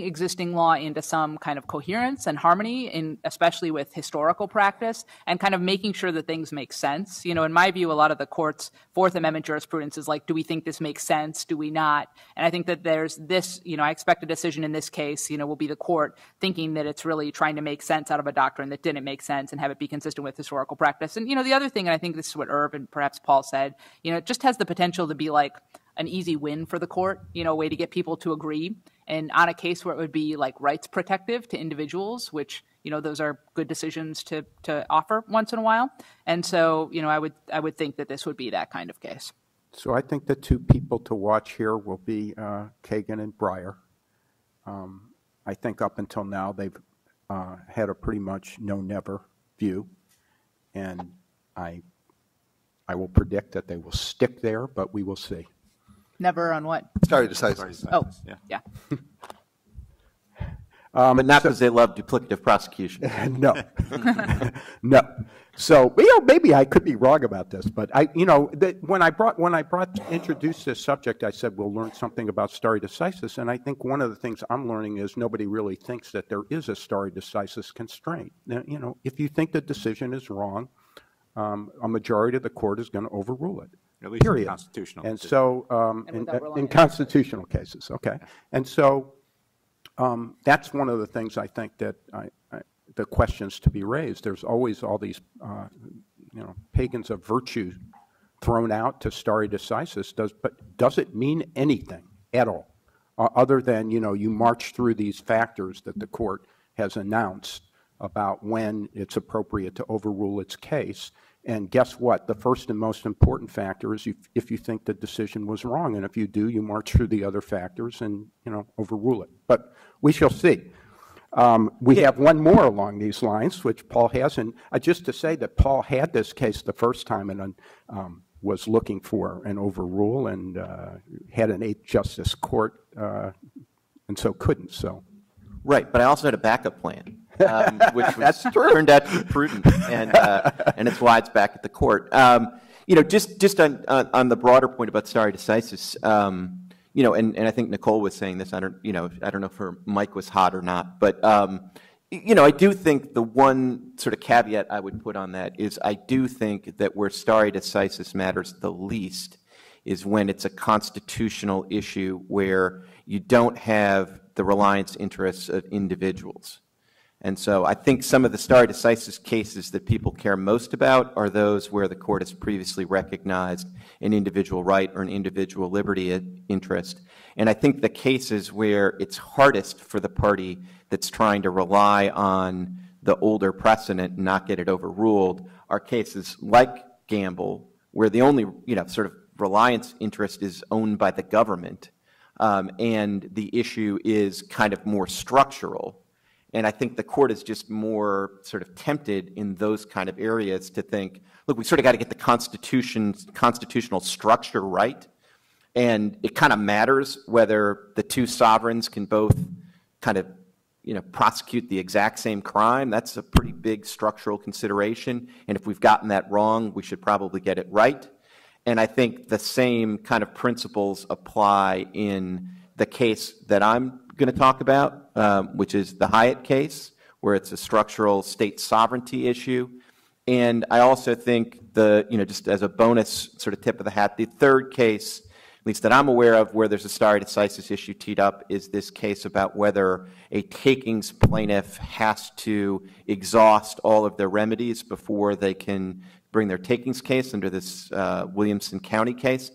existing law into some kind of coherence and harmony, especially with historical practice, and kind of making sure that things make sense. You know, in my view, a lot of the court's Fourth Amendment jurisprudence is like, do we think this makes sense? Do we not? And I think that there's this, you know, I expect a decision in this case, you know, will be the court thinking that it's really trying to make sense out of a doctrine that didn't make sense and have it be consistent with historical practice. And, you know, the other thing, and I think this is what Irv and perhaps Paul said, you know, it just has the potential to be like an easy win for the court, you know, a way to get people to agree. And on a case where it would be like rights protective to individuals, which, you know, those are good decisions to offer once in a while. And so, you know, I would think that this would be that kind of case. So I think the two people to watch here will be Kagan and Breyer. I think up until now they've had a pretty much no-never view, and I will predict that they will stick there, but we will see. Never on what? Stare decisis. Oh, yeah. But not because they love duplicative prosecution. No. No. So, you know, maybe I could be wrong about this, but I, you know, when I introduced this subject, I said we'll learn something about stare decisis, and I think one of the things I'm learning is nobody really thinks that there is a stare decisis constraint. Now, you know, if you think the decision is wrong, a majority of the court is going to overrule it. At least period. In constitutional. And so, in constitutional cases, okay, and so that's one of the things I think that the questions to be raised. There's always all these, you know, pagans of virtue thrown out to stare decisis. Does it mean anything at all, other than, you know, you march through these factors that the court has announced about when it's appropriate to overrule its case? And guess what? The first and most important factor is if you think the decision was wrong, and if you do, you march through the other factors and, you know, overrule it. But we shall see. We have one more along these lines, which Paul has, and just to say that Paul had this case the first time and was looking for an overrule and had an 8th Justice court, and so couldn't. So, right, but I also had a backup plan, which was turned out to be prudent, and it's why it's back at the court. You know, just on the broader point about stare decisis. You know, and I think Nicole was saying this. I don't know if her mic was hot or not, but you know, I do think the one sort of caveat I would put on that is I do think that where stare decisis matters the least is when it's a constitutional issue where you don't have the reliance interests of individuals. And so I think some of the stare decisis cases that people care most about are those where the court has previously recognized an individual right or an individual liberty interest. And I think the cases where it's hardest for the party that's trying to rely on the older precedent and not get it overruled are cases like Gamble, where the only, you know, sort of reliance interest is owned by the government, and the issue is kind of more structural. And I think the court is just more sort of tempted in those kind of areas to think, look, we sort of got to get the constitutional structure right, and it kind of matters whether the two sovereigns can both kind of, you know, prosecute the exact same crime. That's a pretty big structural consideration, and if we've gotten that wrong, we should probably get it right. And I think the same kind of principles apply in the case that I'm going to talk about, which is the Hyatt case, where it's a structural state sovereignty issue. And I also think the, you know, just as a bonus sort of tip of the hat, the third case, at least that I'm aware of, where there's a stare decisis issue teed up is this case about whether a takings plaintiff has to exhaust all of their remedies before they can bring their takings case under this Williamson County case.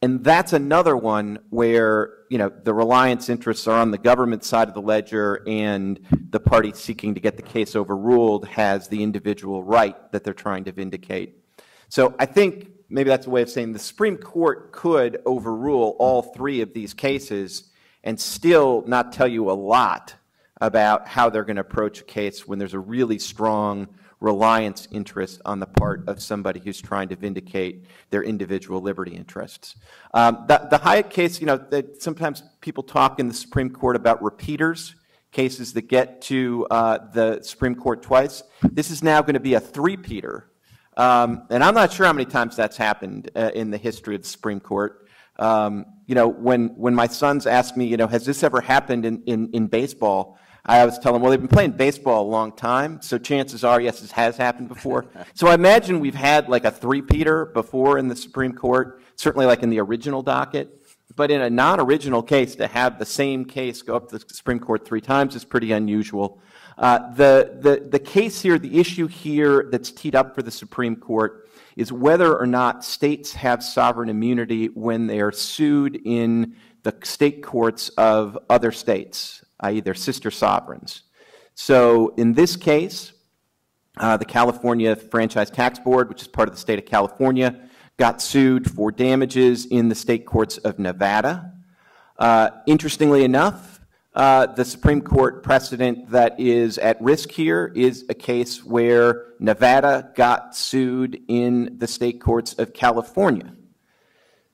And that's another one where, you know, the reliance interests are on the government side of the ledger, and the party seeking to get the case overruled has the individual right that they're trying to vindicate. So I think maybe that's a way of saying the Supreme Court could overrule all three of these cases and still not tell you a lot about how they're going to approach a case when there's a really strong reliance interest on the part of somebody who's trying to vindicate their individual liberty interests. The Hyatt case, you know, that sometimes people talk in the Supreme Court about repeaters, cases that get to the Supreme Court twice. This is now going to be a three-peater, and I'm not sure how many times that's happened in the history of the Supreme Court. You know, when my sons asked me, you know, has this ever happened in baseball? I always tell them, well, they've been playing baseball a long time, so chances are, yes, this has happened before. So I imagine we've had like a three-peater before in the Supreme Court, certainly like in the original docket. But in a non-original case, to have the same case go up to the Supreme Court three times is pretty unusual. The case here, the issue here that's teed up for the Supreme Court is whether or not states have sovereign immunity when they are sued in the state courts of other states, i.e. their sister sovereigns. So in this case, the California Franchise Tax Board, which is part of the state of California, got sued for damages in the state courts of Nevada. Interestingly enough, the Supreme Court precedent that is at risk here is a case where Nevada got sued in the state courts of California.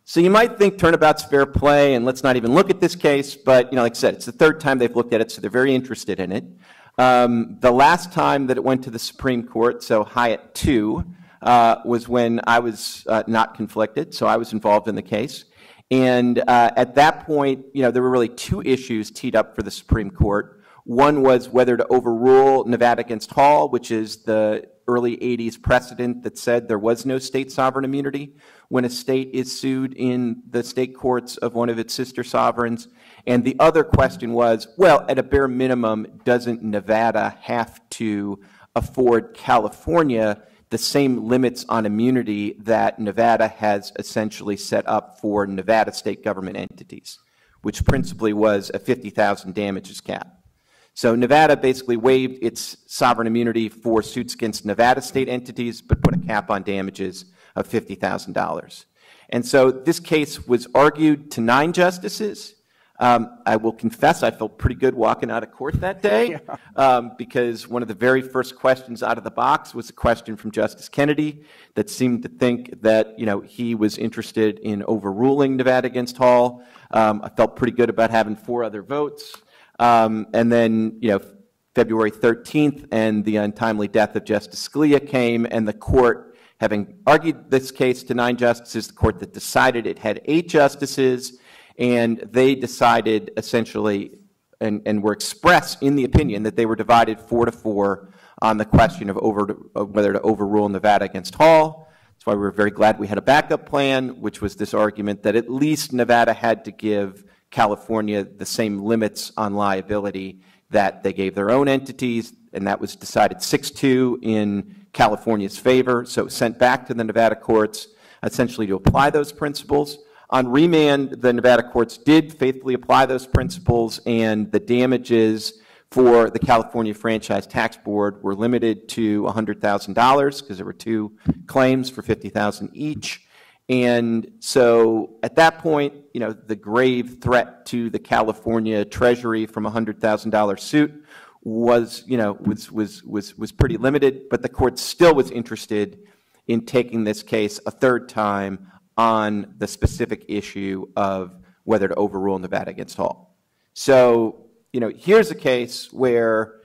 So you might think turnabout's fair play and let's not even look at this case, but like I said, it's the third time they've looked at it, so they're very interested in it. The last time that it went to the Supreme Court, so Hyatt 2, was when I was not conflicted, so I was involved in the case. And at that point, there were really two issues teed up for the Supreme Court. One was whether to overrule Nevada against Hall, which is the early 80s precedent that said there was no state sovereign immunity when a state is sued in the state courts of one of its sister sovereigns. And the other question was, well, at a bare minimum, doesn't Nevada have to afford California the same limits on immunity that Nevada has essentially set up for Nevada state government entities, which principally was a $50,000 damages cap. So Nevada basically waived its sovereign immunity for suits against Nevada state entities, but put a cap on damages of $50,000. And so this case was argued to 9 justices. I will confess I felt pretty good walking out of court that day because one of the very first questions out of the box was a question from Justice Kennedy that seemed to think that he was interested in overruling Nevada against Hall. I felt pretty good about having 4 other votes. And then, February 13th and the untimely death of Justice Scalia came, and the court, having argued this case to 9 justices, the court that decided it had 8 justices, and they decided essentially and were expressed in the opinion that they were divided 4-4 on the question of whether to overrule Nevada against Hall. That's why we were very glad we had a backup plan, which was this argument that at least Nevada had to give California the same limits on liability that they gave their own entities, and that was decided 6-2 in California's favor, so it was sent back to the Nevada courts essentially to apply those principles. On remand, the Nevada courts did faithfully apply those principles, and the damages for the California Franchise Tax Board were limited to $100,000 because there were 2 claims for $50,000 each. And so at that point, the grave threat to the California Treasury from a $100,000 suit was, was pretty limited, but the court still was interested in taking this case a third time on the specific issue of whether to overrule Nevada against Hall. So, here's a case where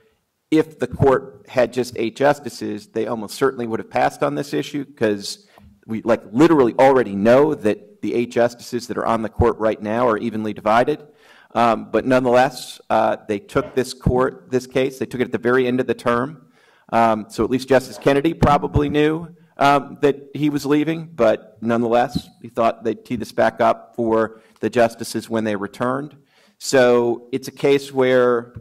if the court had just 8 justices, they almost certainly would have passed on this issue because we literally already know that the 8 justices that are on the court right now are evenly divided. But nonetheless, they took this case, they took it at the very end of the term. So at least Justice Kennedy probably knew that he was leaving, but nonetheless, he thought they'd tee this back up for the justices when they returned. So it's a case where,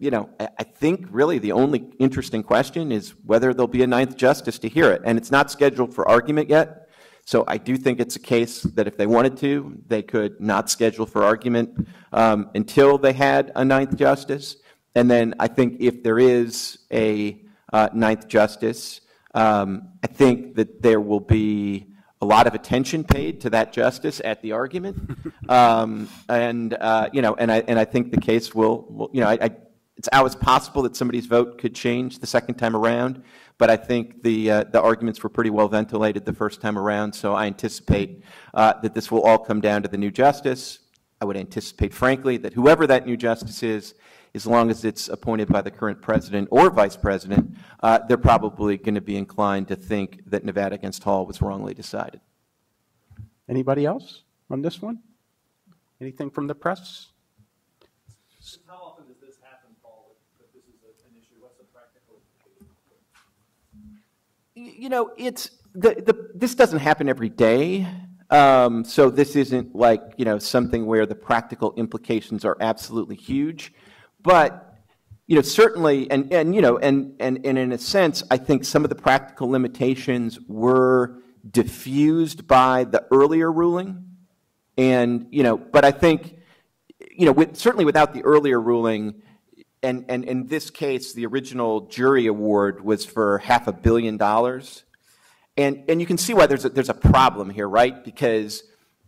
I think really the only interesting question is whether there'll be a 9th justice to hear it. And it's not scheduled for argument yet. So I do think it's a case that if they wanted to, they could not schedule for argument until they had a 9th justice. And then I think if there is a 9th justice, I think that there will be a lot of attention paid to that justice at the argument. And I think the case will it's always possible that somebody's vote could change the second time around, but I think the arguments were pretty well ventilated the first time around, so I anticipate that this will all come down to the new justice. I would anticipate, frankly, that whoever that new justice is, as long as it's appointed by the current president or vice president, they're probably going to be inclined to think that Nevada against Hall was wrongly decided. Anybody else on this one? Anything from the press? It's this doesn't happen every day, so this isn't like something where the practical implications are absolutely huge, but certainly, and in a sense, I think some of the practical limitations were diffused by the earlier ruling, and but I think certainly without the earlier ruling. And in this case, the original jury award was for $500 million. And you can see why there's a problem here, right? Because,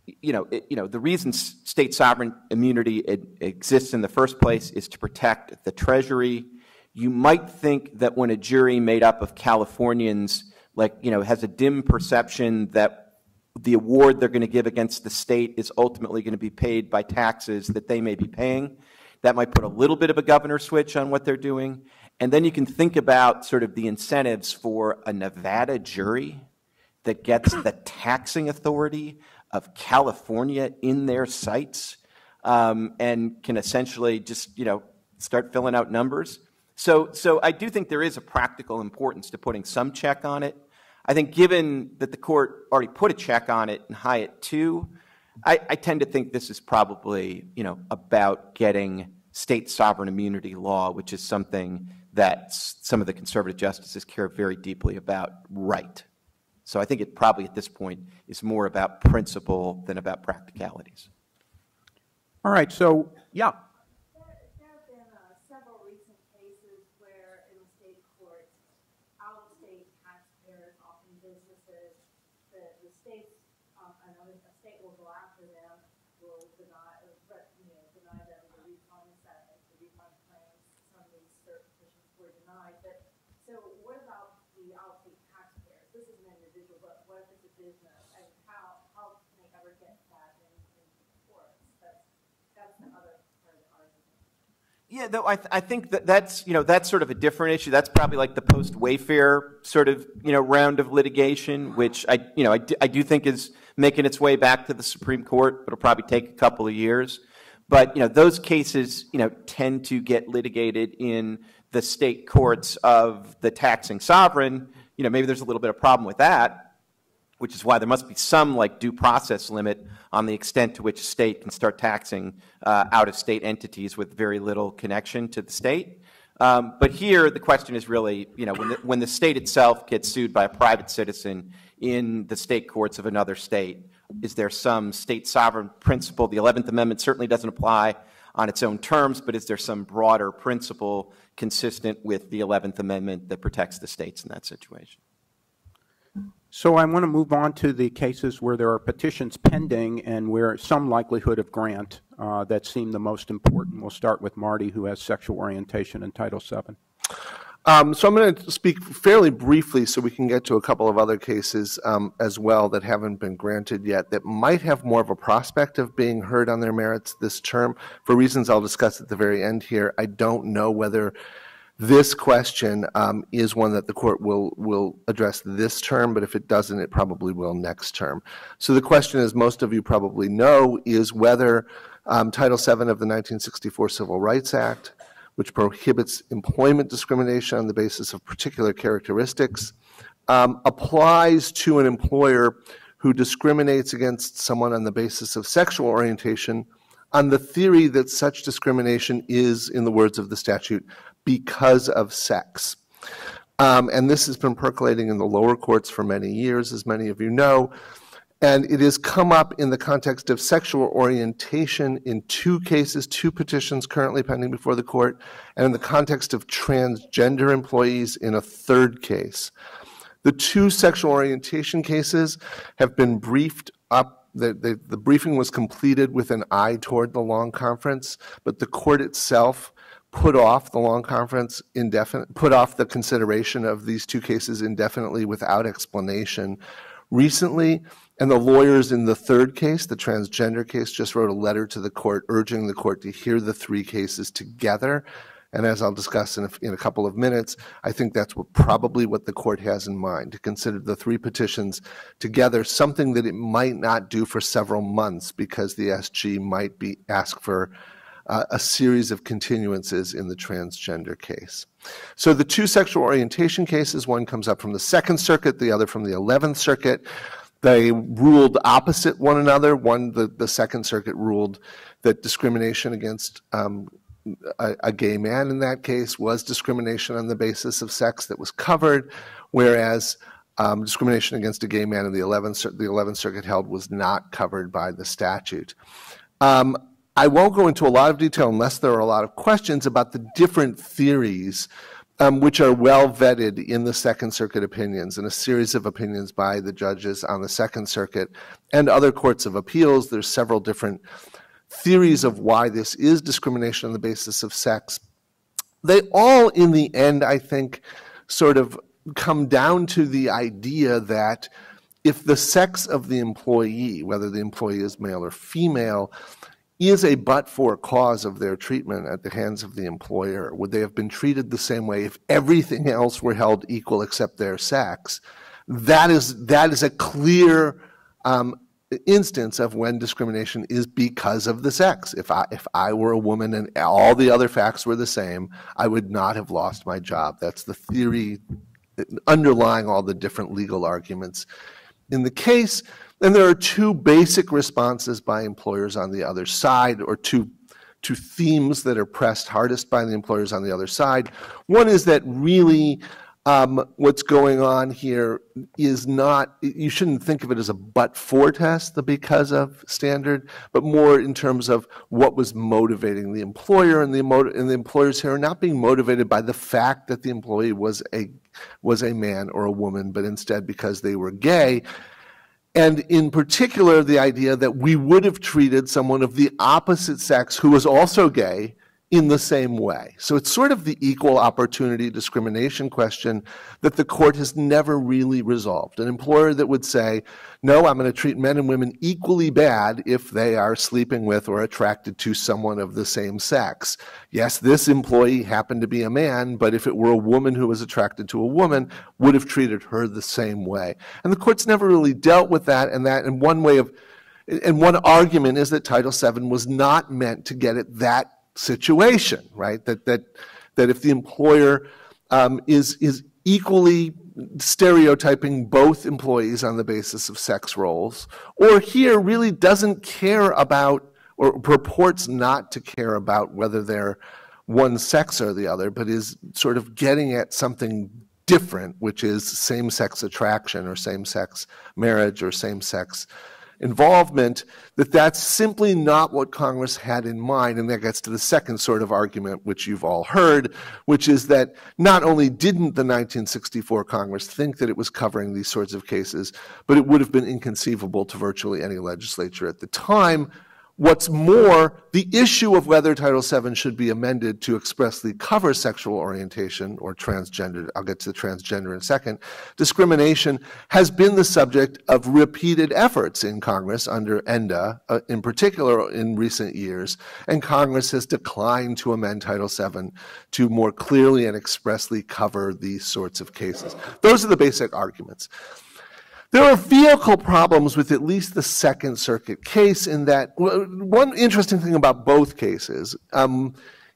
the reason state sovereign immunity exists in the first place is to protect the Treasury. You might think that when a jury made up of Californians, has a dim perception that the award they're going to give against the state is ultimately going to be paid by taxes that they may be paying. That might put a little bit of a governor switch on what they're doing. And then you can think about sort of the incentives for a Nevada jury that gets the taxing authority of California in their sights and can essentially just, you know, start filling out numbers. So I do think there is a practical importance to putting some check on it. I think given that the court already put a check on it in Hyatt 2, I tend to think this is probably, you know, about getting state sovereign immunity law, which is something that some of the conservative justices care very deeply about, right. So I think it probably at this point is more about principle than about practicalities. All right. So, yeah. There have been several recent cases where in the state courts, out-of-state taxpayers, often businesses, the state, a state will go after them, will deny, deny them the refund that the refund claims. Some of these cert petitions were denied. But so what about the out-of-state taxpayers? This is an individual, but what if it's a business? And how can they ever get that in courts? That's another part of the argument. Yeah, though I think that's that's sort of a different issue. That's probably like the post Wayfair sort of round of litigation, which I do think is making its way back to the Supreme Court. It'll probably take a couple of years, but those cases tend to get litigated in the state courts of the taxing sovereign. Maybe there's a little bit of problem with that, which is why there must be some like due process limit on the extent to which a state can start taxing out-of-state entities with very little connection to the state. But here the question is really, when the state itself gets sued by a private citizen in the state courts of another state, is there some state sovereign principle? The 11th Amendment certainly doesn't apply on its own terms, but is there some broader principle consistent with the 11th Amendment that protects the states in that situation? So I want to move on to the cases where there are petitions pending and where some likelihood of grant that seem the most important. We'll start with Marty, who has sexual orientation in Title VII. So I'm going to speak fairly briefly so we can get to a couple of other cases as well that haven't been granted yet that might have more of a prospect of being heard on their merits this term. For reasons I'll discuss at the very end here, I don't know whether this question is one that the court will address this term, but if it doesn't, it probably will next term. So the question, as most of you probably know, is whether Title VII of the 1964 Civil Rights Act, which prohibits employment discrimination on the basis of particular characteristics, applies to an employer who discriminates against someone on the basis of sexual orientation on the theory that such discrimination is, in the words of the statute, because of sex. And this has been percolating in the lower courts for many years, as many of you know. And it has come up in the context of sexual orientation in two cases, two petitions currently pending before the court, and in the context of transgender employees in a third case. The two sexual orientation cases have been briefed up. The briefing was completed with an eye toward the long conference, but the court itself put off the long conference indefinitely, put off the consideration of these two cases indefinitely without explanation recently. And the lawyers in the third case, the transgender case, just wrote a letter to the court urging the court to hear the three cases together. And as I'll discuss in a couple of minutes, I think that's probably what the court has in mind, to consider the three petitions together, something that it might not do for several months because the SG might be asked for a series of continuances in the transgender case. So the two sexual orientation cases, one comes up from the Second Circuit, the other from the 11th Circuit. They ruled opposite one another. One, the Second Circuit ruled that discrimination against a gay man in that case was discrimination on the basis of sex that was covered, whereas discrimination against a gay man in the 11th Circuit held was not covered by the statute. I won't go into a lot of detail unless there are a lot of questions about the different theories which are well vetted in the Second Circuit opinions and a series of opinions by the judges on the Second Circuit and other courts of appeals. There's several different theories of why this is discrimination on the basis of sex. They all, in the end, I think, sort of come down to the idea that if the sex of the employee, whether the employee is male or female, is a but-for cause of their treatment at the hands of the employer, would they have been treated the same way if everything else were held equal except their sex? That is a clear instance of when discrimination is because of the sex. If I were a woman and all the other facts were the same, I would not have lost my job. That's the theory underlying all the different legal arguments in the case. And there are two basic responses by employers on the other side, or two themes that are pressed hardest by the employers on the other side. One is that really what's going on here is not, you shouldn't think of it as a but-for test, the because of standard, but more in terms of what was motivating the employer, and the employers here are not being motivated by the fact that the employee was a man or a woman, but instead because they were gay. And in particular, the idea that we would have treated someone of the opposite sex who was also gay in the same way. So it's sort of the equal opportunity discrimination question that the court has never really resolved. An employer that would say, no, I'm going to treat men and women equally bad if they are sleeping with or attracted to someone of the same sex. Yes, this employee happened to be a man, but if it were a woman who was attracted to a woman, would have treated her the same way. And the court's never really dealt with that, and one argument is that Title VII was not meant to get at that situation, right? That if the employer is equally stereotyping both employees on the basis of sex roles, or here really doesn't care about or purports not to care about whether they're one sex or the other, but is sort of getting at something different, which is same-sex attraction or same-sex marriage or same-sex involvement, that's simply not what Congress had in mind. And that gets to the second sort of argument, which you've all heard, which is that not only didn't the 1964 Congress think that it was covering these sorts of cases, but it would have been inconceivable to virtually any legislature at the time. What's more, the issue of whether Title VII should be amended to expressly cover sexual orientation or transgender, I'll get to the transgender in a second, discrimination has been the subject of repeated efforts in Congress under ENDA, in particular in recent years, and Congress has declined to amend Title VII to more clearly and expressly cover these sorts of cases. Those are the basic arguments. There are vehicle problems with at least the Second Circuit case in that one interesting thing about both cases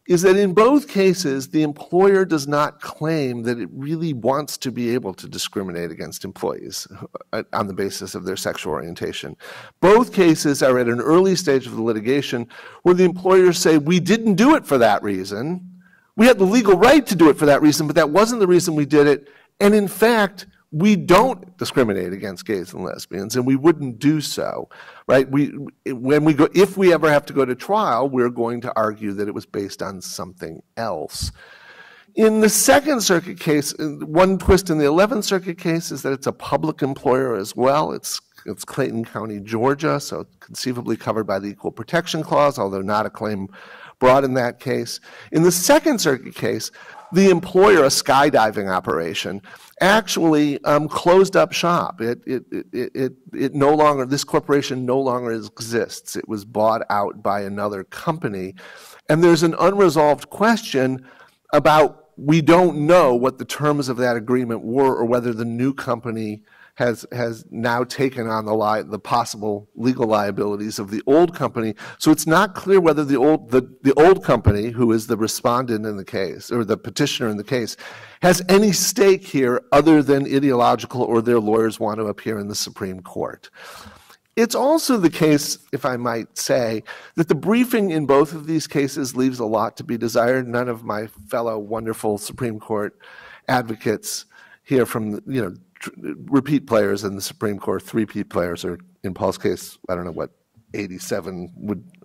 is that in both cases, the employer does not claim that it really wants to be able to discriminate against employees on the basis of their sexual orientation. Both cases are at an early stage of the litigation where the employers say, we didn't do it for that reason. We had the legal right to do it for that reason, but that wasn't the reason we did it. And in fact, we don't discriminate against gays and lesbians, and we wouldn't do so, right? If we ever have to go to trial, we're going to argue that it was based on something else. In the Second Circuit case, one twist in the 11th Circuit case is that it's a public employer as well. It's Clayton County, Georgia, so conceivably covered by the Equal Protection Clause, although not a claim brought in that case. In the Second Circuit case, the employer, a skydiving operation, actually closed up shop. It no longer, this corporation no longer exists. It was bought out by another company. And there's an unresolved question about, we don't know what the terms of that agreement were or whether the new company has now taken on the possible legal liabilities of the old company. So it's not clear whether the old company, who is the respondent in the case, or the petitioner in the case, has any stake here other than ideological or their lawyers want to appear in the Supreme Court. It's also the case, if I might say, that the briefing in both of these cases leaves a lot to be desired. None of my fellow wonderful Supreme Court advocates here from, repeat players in the Supreme Court, three-peat players, or in Paul's case, I don't know what 87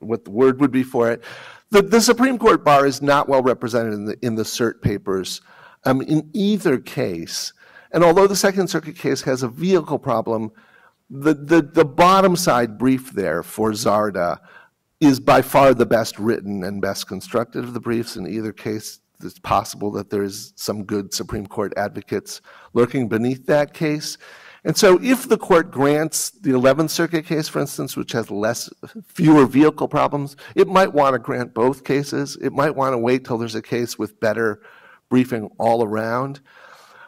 what the word would be for it. The Supreme Court bar is not well represented in the cert papers in either case. And although the Second Circuit case has a vehicle problem, the bottom side brief there for Zarda is by far the best written and best constructed of the briefs in either case. It's possible that there's some good Supreme Court advocates lurking beneath that case. And so if the court grants the 11th Circuit case, for instance, which has fewer vehicle problems, it might want to grant both cases. It might want to wait till there's a case with better briefing all around.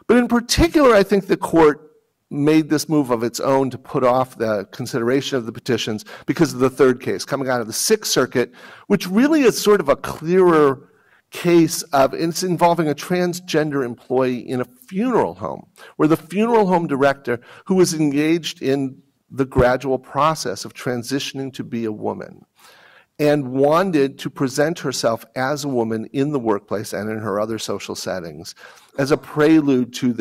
But in particular, I think the court made this move of its own to put off the consideration of the petitions because of the third case coming out of the Sixth Circuit, which really is sort of a clearer case of, it's involving a transgender employee in a funeral home, where the funeral home director, who was engaged in the gradual process of transitioning to be a woman and wanted to present herself as a woman in the workplace and in her other social settings as a prelude to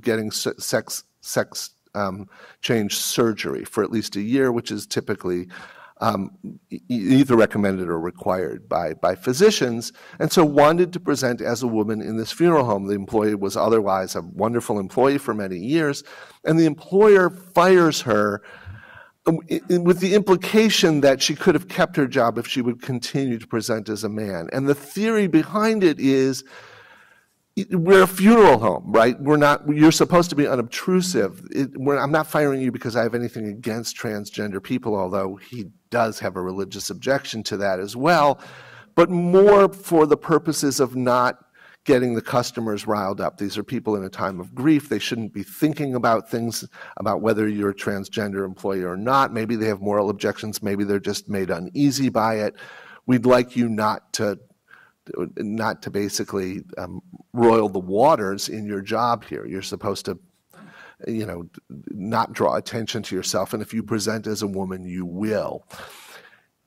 getting sex change surgery for at least a year, which is typically either recommended or required by physicians, and so wanted to present as a woman in this funeral home. The employee was otherwise a wonderful employee for many years, and the employer fires her with the implication that she could have kept her job if she would continue to present as a man. And the theory behind it is, we're a funeral home, right? We're not, you're supposed to be unobtrusive. I'm not firing you because I have anything against transgender people, although he does have a religious objection to that as well, but more for the purposes of not getting the customers riled up. These are people in a time of grief. They shouldn't be thinking about things about whether you're a transgender employee or not. Maybe they have moral objections. Maybe they're just made uneasy by it. We'd like you not to basically roil the waters in your job here. You're supposed to, you know, not draw attention to yourself, and if you present as a woman, you will.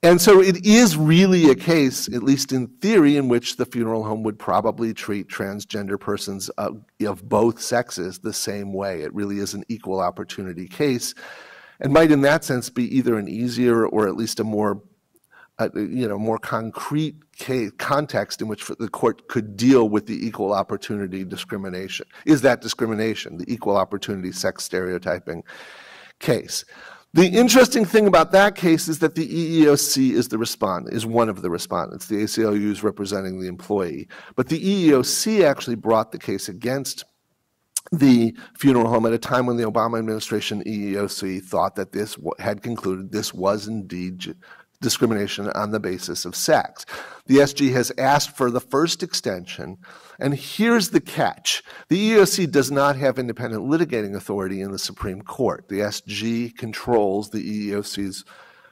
And so it is really a case, at least in theory, in which the funeral home would probably treat transgender persons of both sexes the same way. It really is an equal opportunity case, and might in that sense be either an easier or at least a more more concrete case, context in which the court could deal with the equal opportunity discrimination. Is that discrimination, the equal opportunity sex stereotyping case? The interesting thing about that case is that the EEOC is one of the respondents. The ACLU is representing the employee. But the EEOC actually brought the case against the funeral home at a time when the Obama administration EEOC thought that this had concluded this was indeed discrimination on the basis of sex. The SG has asked for the first extension, and here's the catch. The EEOC does not have independent litigating authority in the Supreme Court. The SG controls the EEOC's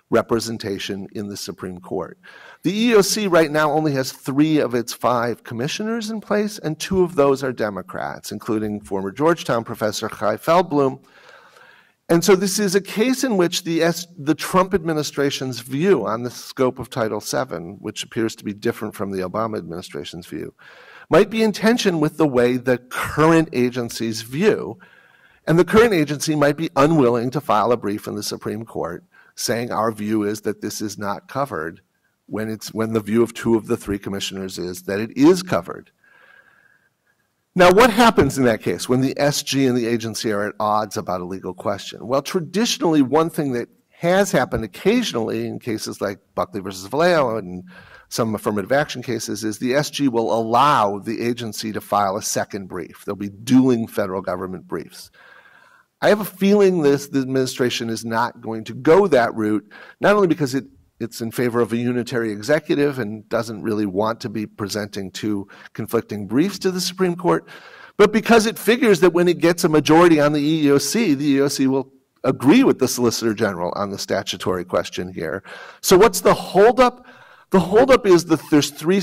representation in the Supreme Court. The EEOC right now only has 3 of its 5 commissioners in place, and 2 of those are Democrats, including former Georgetown professor Chai Feldblum. And so this is a case in which the Trump administration's view on the scope of Title VII, which appears to be different from the Obama administration's view, might be in tension with the way the current agency's view, and the current agency might be unwilling to file a brief in the Supreme Court saying our view is that this is not covered when the view of 2 of the 3 commissioners is that it is covered. Now, what happens in that case when the SG and the agency are at odds about a legal question? Well, traditionally, one thing that has happened occasionally in cases like Buckley versus Vallejo and some affirmative action cases is the SG will allow the agency to file a second brief. There'll be dueling federal government briefs. I have a feeling the administration is not going to go that route, not only because it's in favor of a unitary executive and doesn't really want to be presenting 2 conflicting briefs to the Supreme Court, but because it figures that when it gets a majority on the EEOC will agree with the Solicitor General on the statutory question here. So what's the holdup? The holdup is that there's 2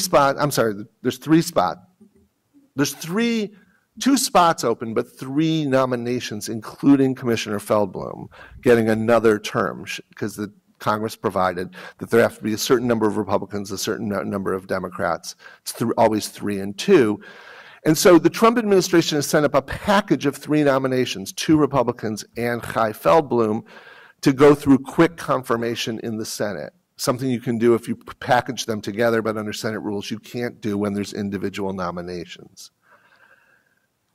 spots open, but 3 nominations, including Commissioner Feldblum, getting another term, because the Congress provided that there have to be a certain number of Republicans, a certain number of Democrats. It's always 3 and 2. And so the Trump administration has sent up a package of 3 nominations, 2 Republicans and Chai Feldblum, to go through quick confirmation in the Senate, something you can do if you package them together, but under Senate rules you can't do when there's individual nominations.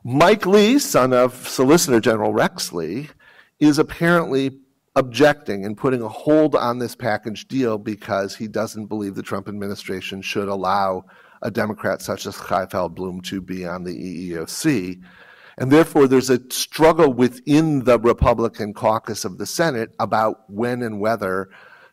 Mike Lee, son of Solicitor General Rex Lee, is apparently objecting and putting a hold on this package deal because he doesn't believe the Trump administration should allow a Democrat such as Chai Feldblum to be on the EEOC. And therefore, there's a struggle within the Republican caucus of the Senate about when and whether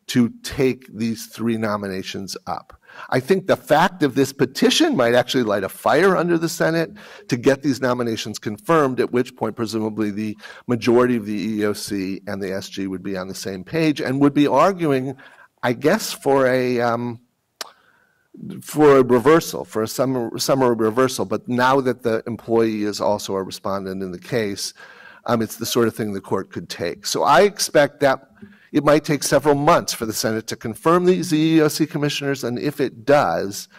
to take these three nominations up. I think the fact of this petition might actually light a fire under the Senate to get these nominations confirmed, at which point presumably the majority of the EEOC and the SG would be on the same page and would be arguing, I guess, for a reversal, for a summary reversal. But now that the employee is also a respondent in the case, it's the sort of thing the court could take. So I expect that it might take several months for the Senate to confirm these EEOC commissioners, and if it does,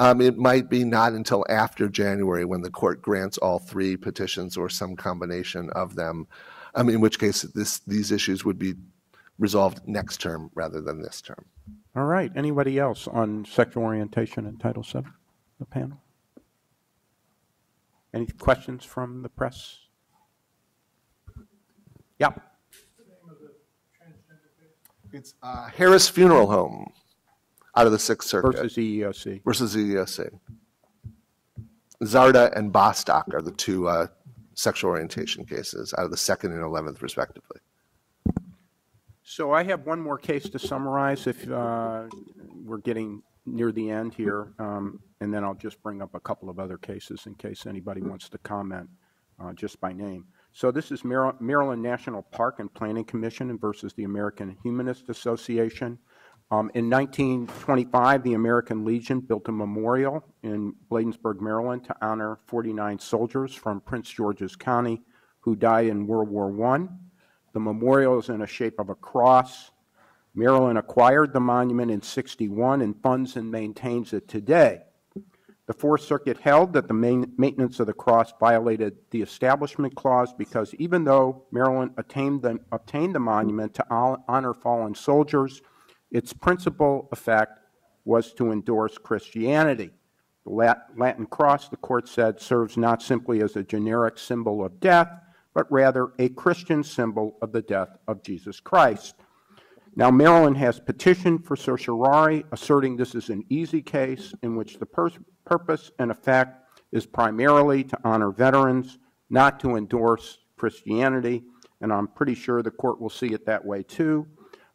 it might be not until after January when the court grants all three petitions or some combination of them, in which case these issues would be resolved next term rather than this term. All right. Anybody else on sexual orientation and Title VII, the panel? Any questions from the press? Yeah. It's Harris Funeral Home out of the Sixth Circuit. Versus EEOC. Versus EEOC. Zarda and Bostock are the two sexual orientation cases out of the 2nd and 11th, respectively. So I have one more case to summarize if we're getting near the end here, and then I'll just bring up a couple of other cases in case anybody wants to comment just by name. So this is Maryland National Park and Planning Commission versus the American Humanist Association. In 1925, the American Legion built a memorial in Bladensburg, Maryland, to honor 49 soldiers from Prince George's County who died in World War I. The memorial is in the shape of a cross. Maryland acquired the monument in 1961 and funds and maintains it today. The Fourth Circuit held that the maintenance of the cross violated the Establishment Clause because even though Maryland obtained the monument to honor fallen soldiers, its principal effect was to endorse Christianity. The Latin cross, the court said, serves not simply as a generic symbol of death, but rather a Christian symbol of the death of Jesus Christ. Now, Maryland has petitioned for certiorari, asserting this is an easy case in which the purpose and effect is primarily to honor veterans, not to endorse Christianity, and I'm pretty sure the court will see it that way too.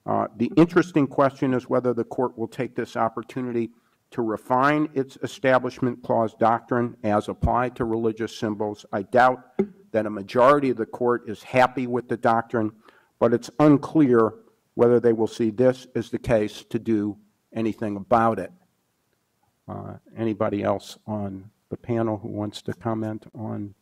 The interesting question is whether the court will take this opportunity to refine its Establishment Clause doctrine as applied to religious symbols. I doubt that a majority of the court is happy with the doctrine, but it's unclear whether they will see this as the case to do anything about it. Anybody else on the panel who wants to comment on?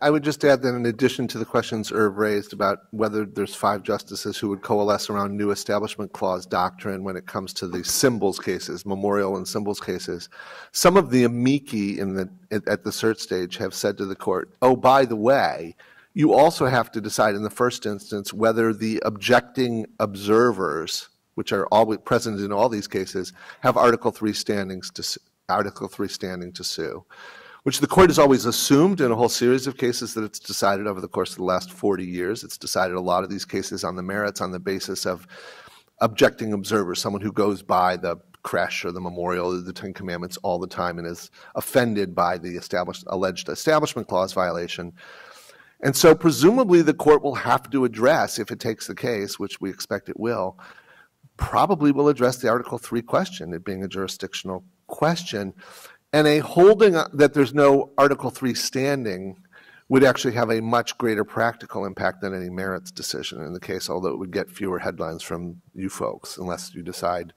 I would just add that in addition to the questions Irv raised about whether there's 5 justices who would coalesce around new Establishment Clause doctrine when it comes to the symbols cases, memorial and symbols cases, some of the amici at the cert stage have said to the court, oh, by the way, you also have to decide in the first instance whether the objecting observers, which are always present in all these cases, have Article III standing to sue. Which the court has always assumed in a whole series of cases that it's decided over the course of the last 40 years. It's decided a lot of these cases on the merits on the basis of objecting observers, someone who goes by the creche or the memorial or the Ten Commandments all the time and is offended by the alleged Establishment Clause violation. And so presumably the court will have to address, if it takes the case, which we expect it will, probably will address the Article III question, it being a jurisdictional question. And a holding that there's no Article III standing would actually have a much greater practical impact than any merits decision in the case, although it would get fewer headlines from you folks, unless you decide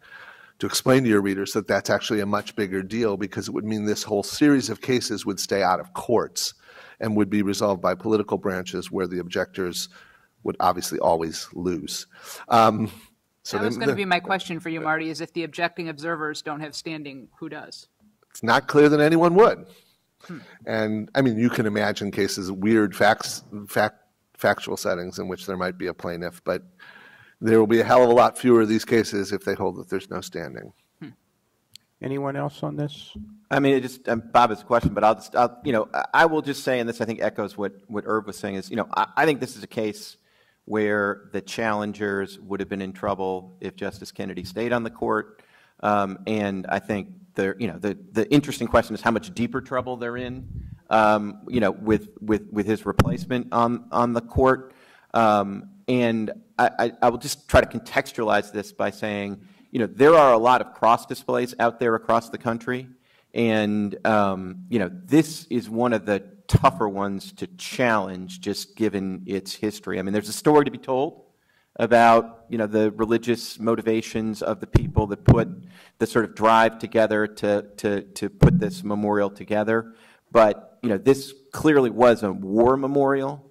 to explain to your readers that that's actually a much bigger deal, because it would mean this whole series of cases would stay out of courts and would be resolved by political branches where the objectors would obviously always lose. So that was going to be my question for you, Marty, is if the objecting observers don't have standing, who does? It's not clear that anyone would. And, I mean, you can imagine cases, weird factual settings in which there might be a plaintiff, but there will be a hell of a lot fewer of these cases if they hold that there's no standing. Anyone else on this? I mean, Bob has a question, but I will just say, and this I think echoes what Irv was saying, is, I think this is a case where the challengers would have been in trouble if Justice Kennedy stayed on the court, and I think the interesting question is how much deeper trouble they're in with his replacement on the court. And I will just try to contextualize this by saying, there are a lot of cross displays out there across the country. And, this is one of the tougher ones to challenge, just given its history. I mean, there's a story to be told about, the religious motivations of the people that put the sort of drive together to put this memorial together. But, this clearly was a war memorial.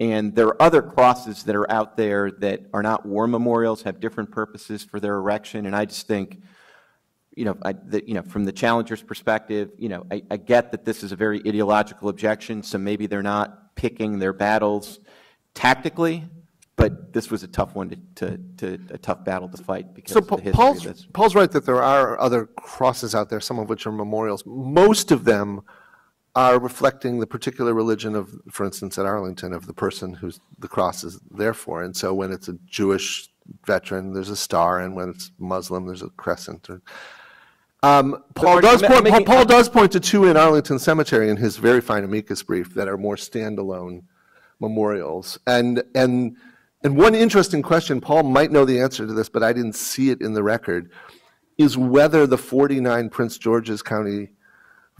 And there are other crosses that are out there that are not war memorials, have different purposes for their erection. And I just think, from the challenger's perspective, I get that this is a very ideological objection, so maybe they're not picking their battles tactically, but this was a tough one a tough battle to fight because of the history of this. Paul's right that there are other crosses out there, some of which are memorials. Most of them are reflecting the particular religion of, for instance, at Arlington, of the person who's the cross is there for. And so when it's a Jewish veteran, there's a star, and when it's Muslim, there's a crescent. Paul does point to two in Arlington Cemetery in his very fine amicus brief that are more standalone memorials. And one interesting question, Paul might know the answer to this, but I didn't see it in the record, is whether the 49 Prince George's County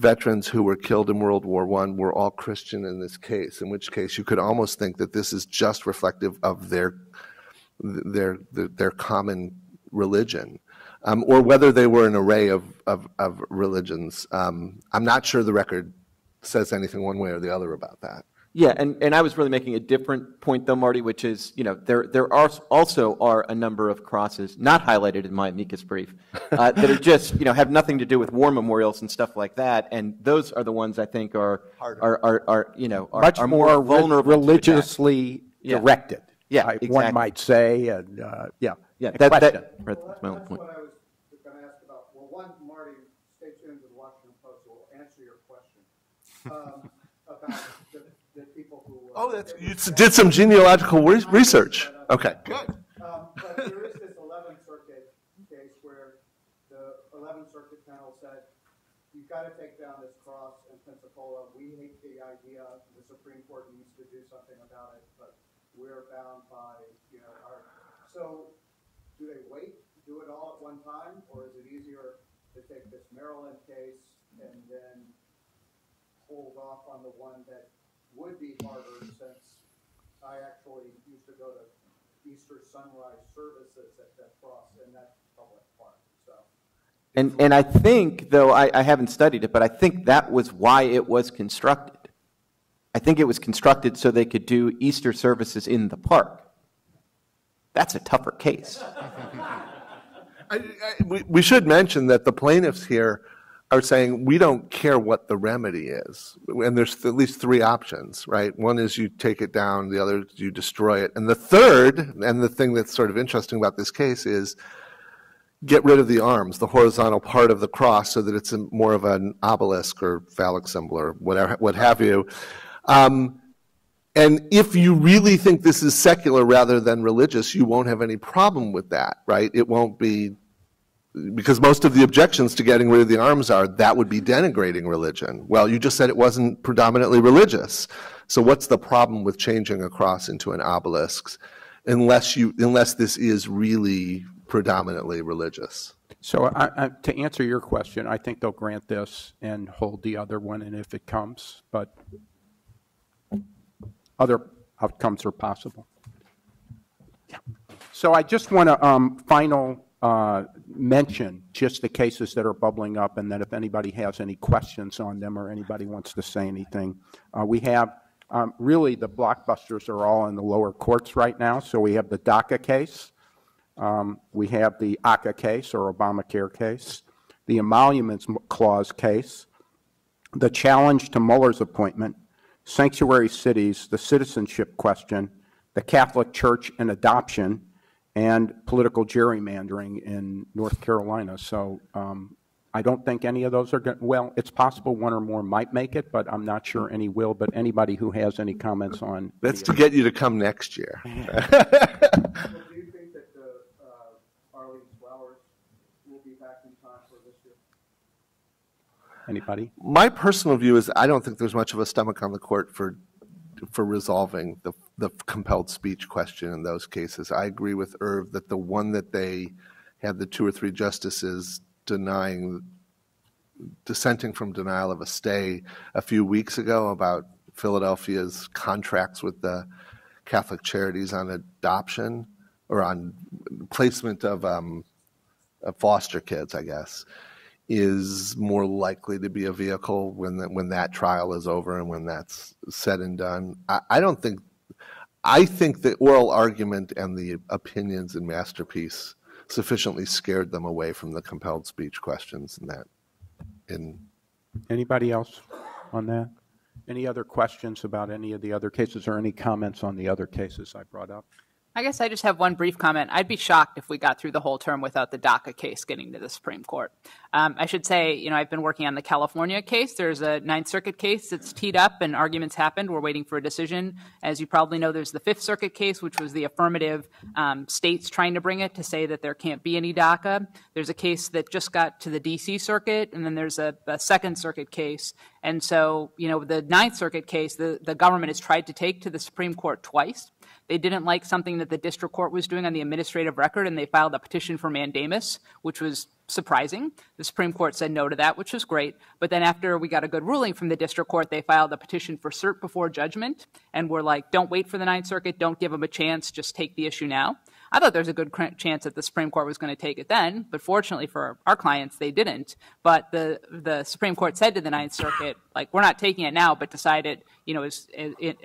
veterans who were killed in World War I were all Christian in this case, in which case you could almost think that this is just reflective of their common religion, or whether they were an array of religions. I'm not sure the record says anything one way or the other about that. Yeah, and I was really making a different point, though, Marty, which is, there are also a number of crosses, not highlighted in my amicus brief, that are just, have nothing to do with war memorials and stuff like that, and those are the ones I think are more vulnerable, religiously directed. Yeah, exactly. One might say, and yeah. That's my own point. What I was going to ask about. Well, one, Marty, stay tuned to the Washington Post will answer your question about. Oh, you did some genealogical research. Okay, good. But there is this 11th Circuit case where the 11th Circuit panel said, you've got to take down this cross in Pensacola. We hate the idea. The Supreme Court needs to do something about it, but we're bound by, our... So do they wait, do it all at one time, or is it easier to take this Maryland case and then hold off on the one that would be harder, since I actually used to go to Easter sunrise services at that cross in that public park. So, and I think, though I haven't studied it, but I think that was why it was constructed. I think it was constructed so they could do Easter services in the park. That's a tougher case. We should mention that the plaintiffs here are saying, we don't care what the remedy is. And there's at least three options, right? One is you take it down, the other is you destroy it. And the third, and the thing that's sort of interesting about this case, is get rid of the arms, the horizontal part of the cross, so that it's more of an obelisk or phallic symbol or whatever, what have you. And if you really think this is secular rather than religious, you won't have any problem with that, right? It won't be... Because most of the objections to getting rid of the arms are, that would be denigrating religion. Well, you just said it wasn't predominantly religious. So what's the problem with changing a cross into an obelisk, unless this is really predominantly religious? So to answer your question, I think they'll grant this and hold the other one, and if it comes, but other outcomes are possible. Yeah. So I just want to final... mention just the cases that are bubbling up, and that if anybody has any questions on them or anybody wants to say anything, we have really the blockbusters are all in the lower courts right now. So we have the DACA case, we have the ACA case or Obamacare case, the Emoluments Clause case, the challenge to Mueller's appointment, sanctuary cities, the citizenship question, the Catholic Church and adoption, and political gerrymandering in North Carolina. So I don't think any of those are going to, well, it's possible one or more might make it, but I'm not sure any will. But anybody who has any comments on... That's to get you to come next year. So do you think that Arlene Flowers will be back in time for this year? Anybody? My personal view is I don't think there's much of a stomach on the court for resolving the compelled speech question in those cases. I agree with Irv that the one that they had the 2 or 3 justices dissenting from denial of a stay a few weeks ago about Philadelphia's contracts with the Catholic Charities on adoption or on placement of foster kids, I guess, is more likely to be a vehicle when that trial is over and when that's said and done. I think the oral argument and the opinions in Masterpiece sufficiently scared them away from the compelled speech questions in that. Anybody else on that? Any other questions about any of the other cases or any comments on the other cases I brought up? I guess I just have one brief comment. I'd be shocked if we got through the whole term without the DACA case getting to the Supreme Court. I should say, you know, I've been working on the California case. There's a Ninth Circuit case that's teed up and arguments happened. We're waiting for a decision. As you probably know, there's the Fifth Circuit case, which was the affirmative states trying to bring it to say that there can't be any DACA. There's a case that just got to the D.C. Circuit, and then there's a Second Circuit case. And so, you know, the Ninth Circuit case, the government has tried to take to the Supreme Court twice. They didn't like something that the district court was doing on the administrative record, and they filed a petition for mandamus, which was surprising. The Supreme Court said no to that, which was great. But then after we got a good ruling from the district court, they filed a petition for cert before judgment, and were like, don't wait for the Ninth Circuit, don't give them a chance, just take the issue now. I thought there was a good chance that the Supreme Court was going to take it then, but fortunately for our clients, they didn't. But the Supreme Court said to the Ninth Circuit, like, we're not taking it now, but decide it, you know,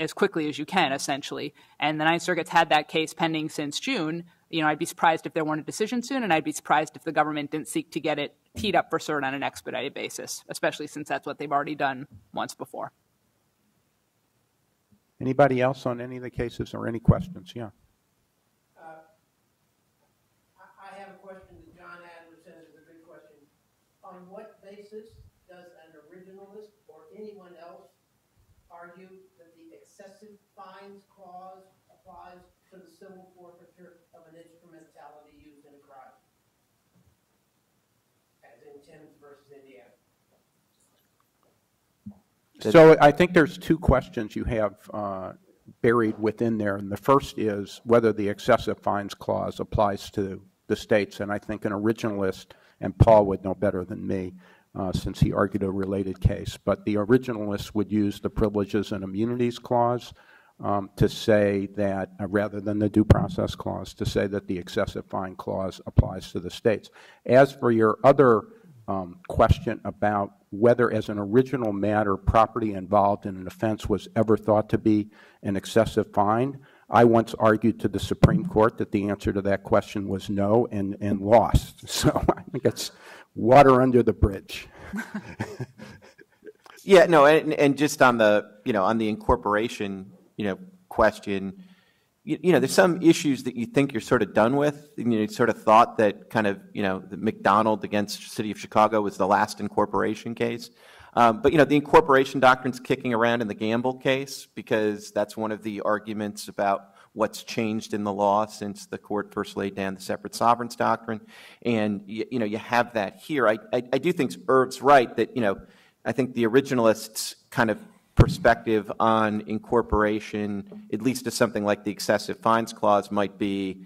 as quickly as you can, essentially. And the Ninth Circuit's had that case pending since June. You know, I'd be surprised if there weren't a decision soon, and I'd be surprised if the government didn't seek to get it teed up for cert on an expedited basis, especially since that's what they've already done once before. Anybody else on any of the cases or any questions? Yeah. On what basis does an originalist or anyone else argue that the excessive fines clause applies to the civil forfeiture of an instrumentality used in a crime, as in Timbs versus Indiana? So I think there's 2 questions you have buried within there, and the first is whether the excessive fines clause applies to the states, and I think an originalist, and Paul would know better than me since he argued a related case. But the originalists would use the Privileges and Immunities Clause to say that, rather than the Due Process Clause, to say that the Excessive Fine Clause applies to the states. As for your other question about whether, as an original matter, property involved in an offense was ever thought to be an excessive fine, I once argued to the Supreme Court that the answer to that question was no, and lost. So I think it's water under the bridge. Yeah, no, and just on the, you know, on the incorporation, you know, question, you know, there's some issues that you think you're sort of done with. You know, you sort of thought that kind of, you know, the McDonald against City of Chicago was the last incorporation case. But, you know, the incorporation doctrine's kicking around in the Gamble case because that's one of the arguments about what's changed in the law since the court first laid down the separate sovereigns doctrine. And, you know, you have that here. I do think Irv's right that, you know, I think the originalists' kind of perspective on incorporation, at least to something like the excessive fines clause, might be,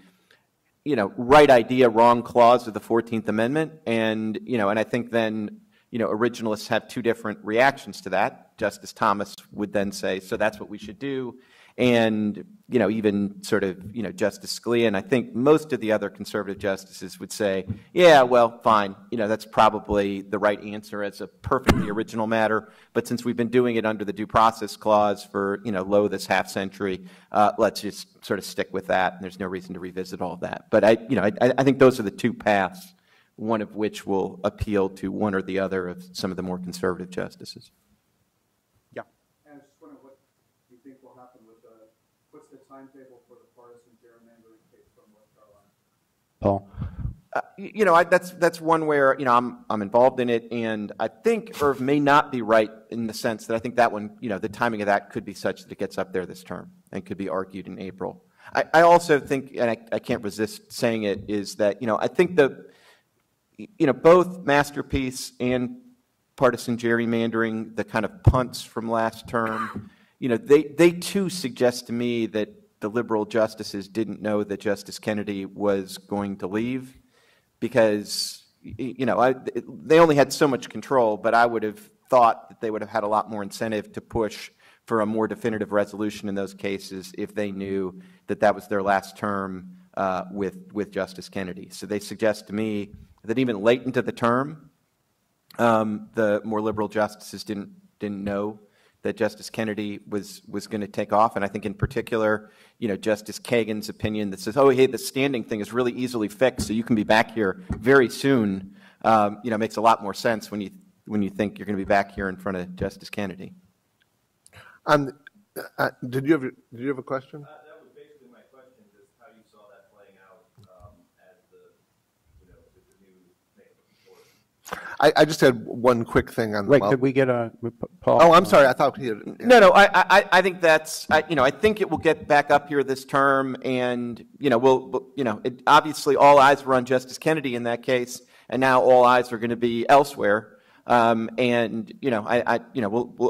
you know, right idea, wrong clause of the 14th Amendment. And, you know, and I think then, you know, originalists have 2 different reactions to that. Justice Thomas would then say, so that's what we should do. And, you know, even sort of, you know, Justice Scalia, and I think most of the other conservative justices would say, yeah, well, fine. You know, that's probably the right answer as a perfectly original matter. But since we've been doing it under the Due Process Clause for, you know, low this half century, let's just sort of stick with that. And there's no reason to revisit all of that. But, you know, I think those are the 2 paths, one of which will appeal to one or the other of some of the more conservative justices. Yeah. And I just wonder what you think will happen with the, what's the timetable for the partisan gerrymandering case from North Carolina? Paul. You know, that's one where, you know, I'm involved in it, and I think Irv may not be right in the sense that I think that one, you know, the timing of that could be such that it gets up there this term and could be argued in April. I also think, and I can't resist saying it, is that, you know, I think the, you know, both Masterpiece and partisan gerrymandering, the kind of punts from last term, you know, they too suggest to me that the liberal justices didn't know that Justice Kennedy was going to leave, because, you know, they only had so much control, but I would have thought that they would have had a lot more incentive to push for a more definitive resolution in those cases if they knew that that was their last term with Justice Kennedy. So they suggest to me that even late into the term, the more liberal justices didn't know that Justice Kennedy was going to take off. And I think in particular, you know, Justice Kagan's opinion that says, oh, hey, the standing thing is really easily fixed, so you can be back here very soon, you know, makes a lot more sense when you think you're going to be back here in front of Justice Kennedy. Did you have a question? That was basically my question, just how you saw that playing out as the new thing. I just had one quick thing on. Wait, did we get a Paul? Oh, I'm sorry. I thought he had. Yeah. No. I think that's. I think it will get back up here this term, and it, obviously all eyes were on Justice Kennedy in that case, and now all eyes are going to be elsewhere. We'll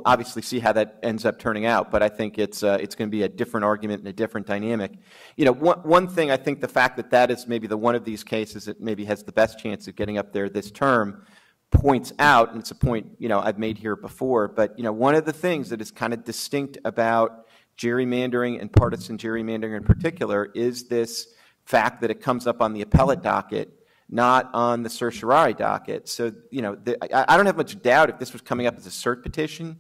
obviously see how that ends up turning out, but I think it's going to be a different argument and a different dynamic. You know, one thing I think the fact that is maybe the one of these cases that maybe has the best chance of getting up there this term points out, and it's a point I've made here before, but one of the things that is kind of distinct about gerrymandering and partisan gerrymandering in particular is this fact that it comes up on the appellate docket, not on the certiorari docket. So, I don't have much doubt if this was coming up as a cert petition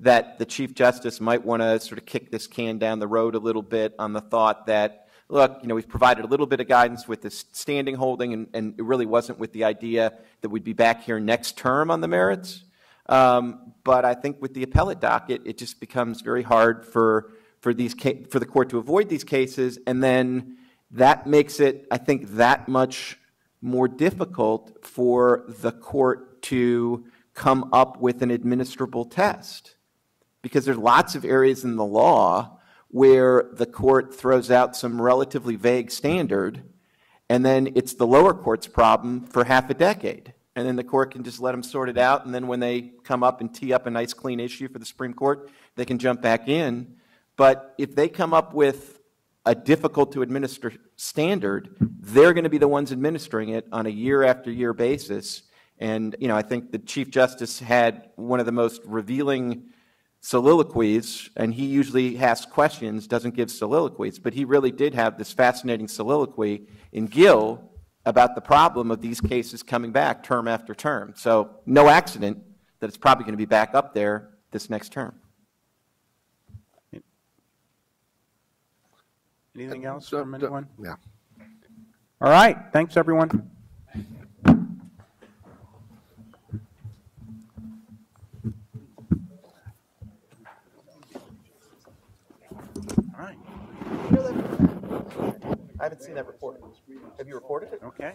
that the Chief Justice might want to sort of kick this can down the road a little bit on the thought that, look, we've provided a little bit of guidance with this standing holding, and it really wasn't with the idea that we'd be back here next term on the merits. But I think with the appellate docket, it just becomes very hard for the court to avoid these cases, and then that makes it, I think, that much more difficult for the court to come up with an administrable test, because there's lots of areas in the law where the court throws out some relatively vague standard, and then it's the lower court's problem for half a decade, and then the court can just let them sort it out, and then when they come up and tee up a nice clean issue for the Supreme Court, they can jump back in. But if they come up with a difficult to administer standard, they're going to be the ones administering it on a year after year basis. And, I think the Chief Justice had one of the most revealing soliloquies, and he usually asks questions, doesn't give soliloquies, but he really did have this fascinating soliloquy in Gill about the problem of these cases coming back term after term. So no accident that it's probably going to be back up there this next term. Anything else from anyone? Yeah. All right. Thanks, everyone. All right. I haven't seen that recorded. Have you recorded it? Okay.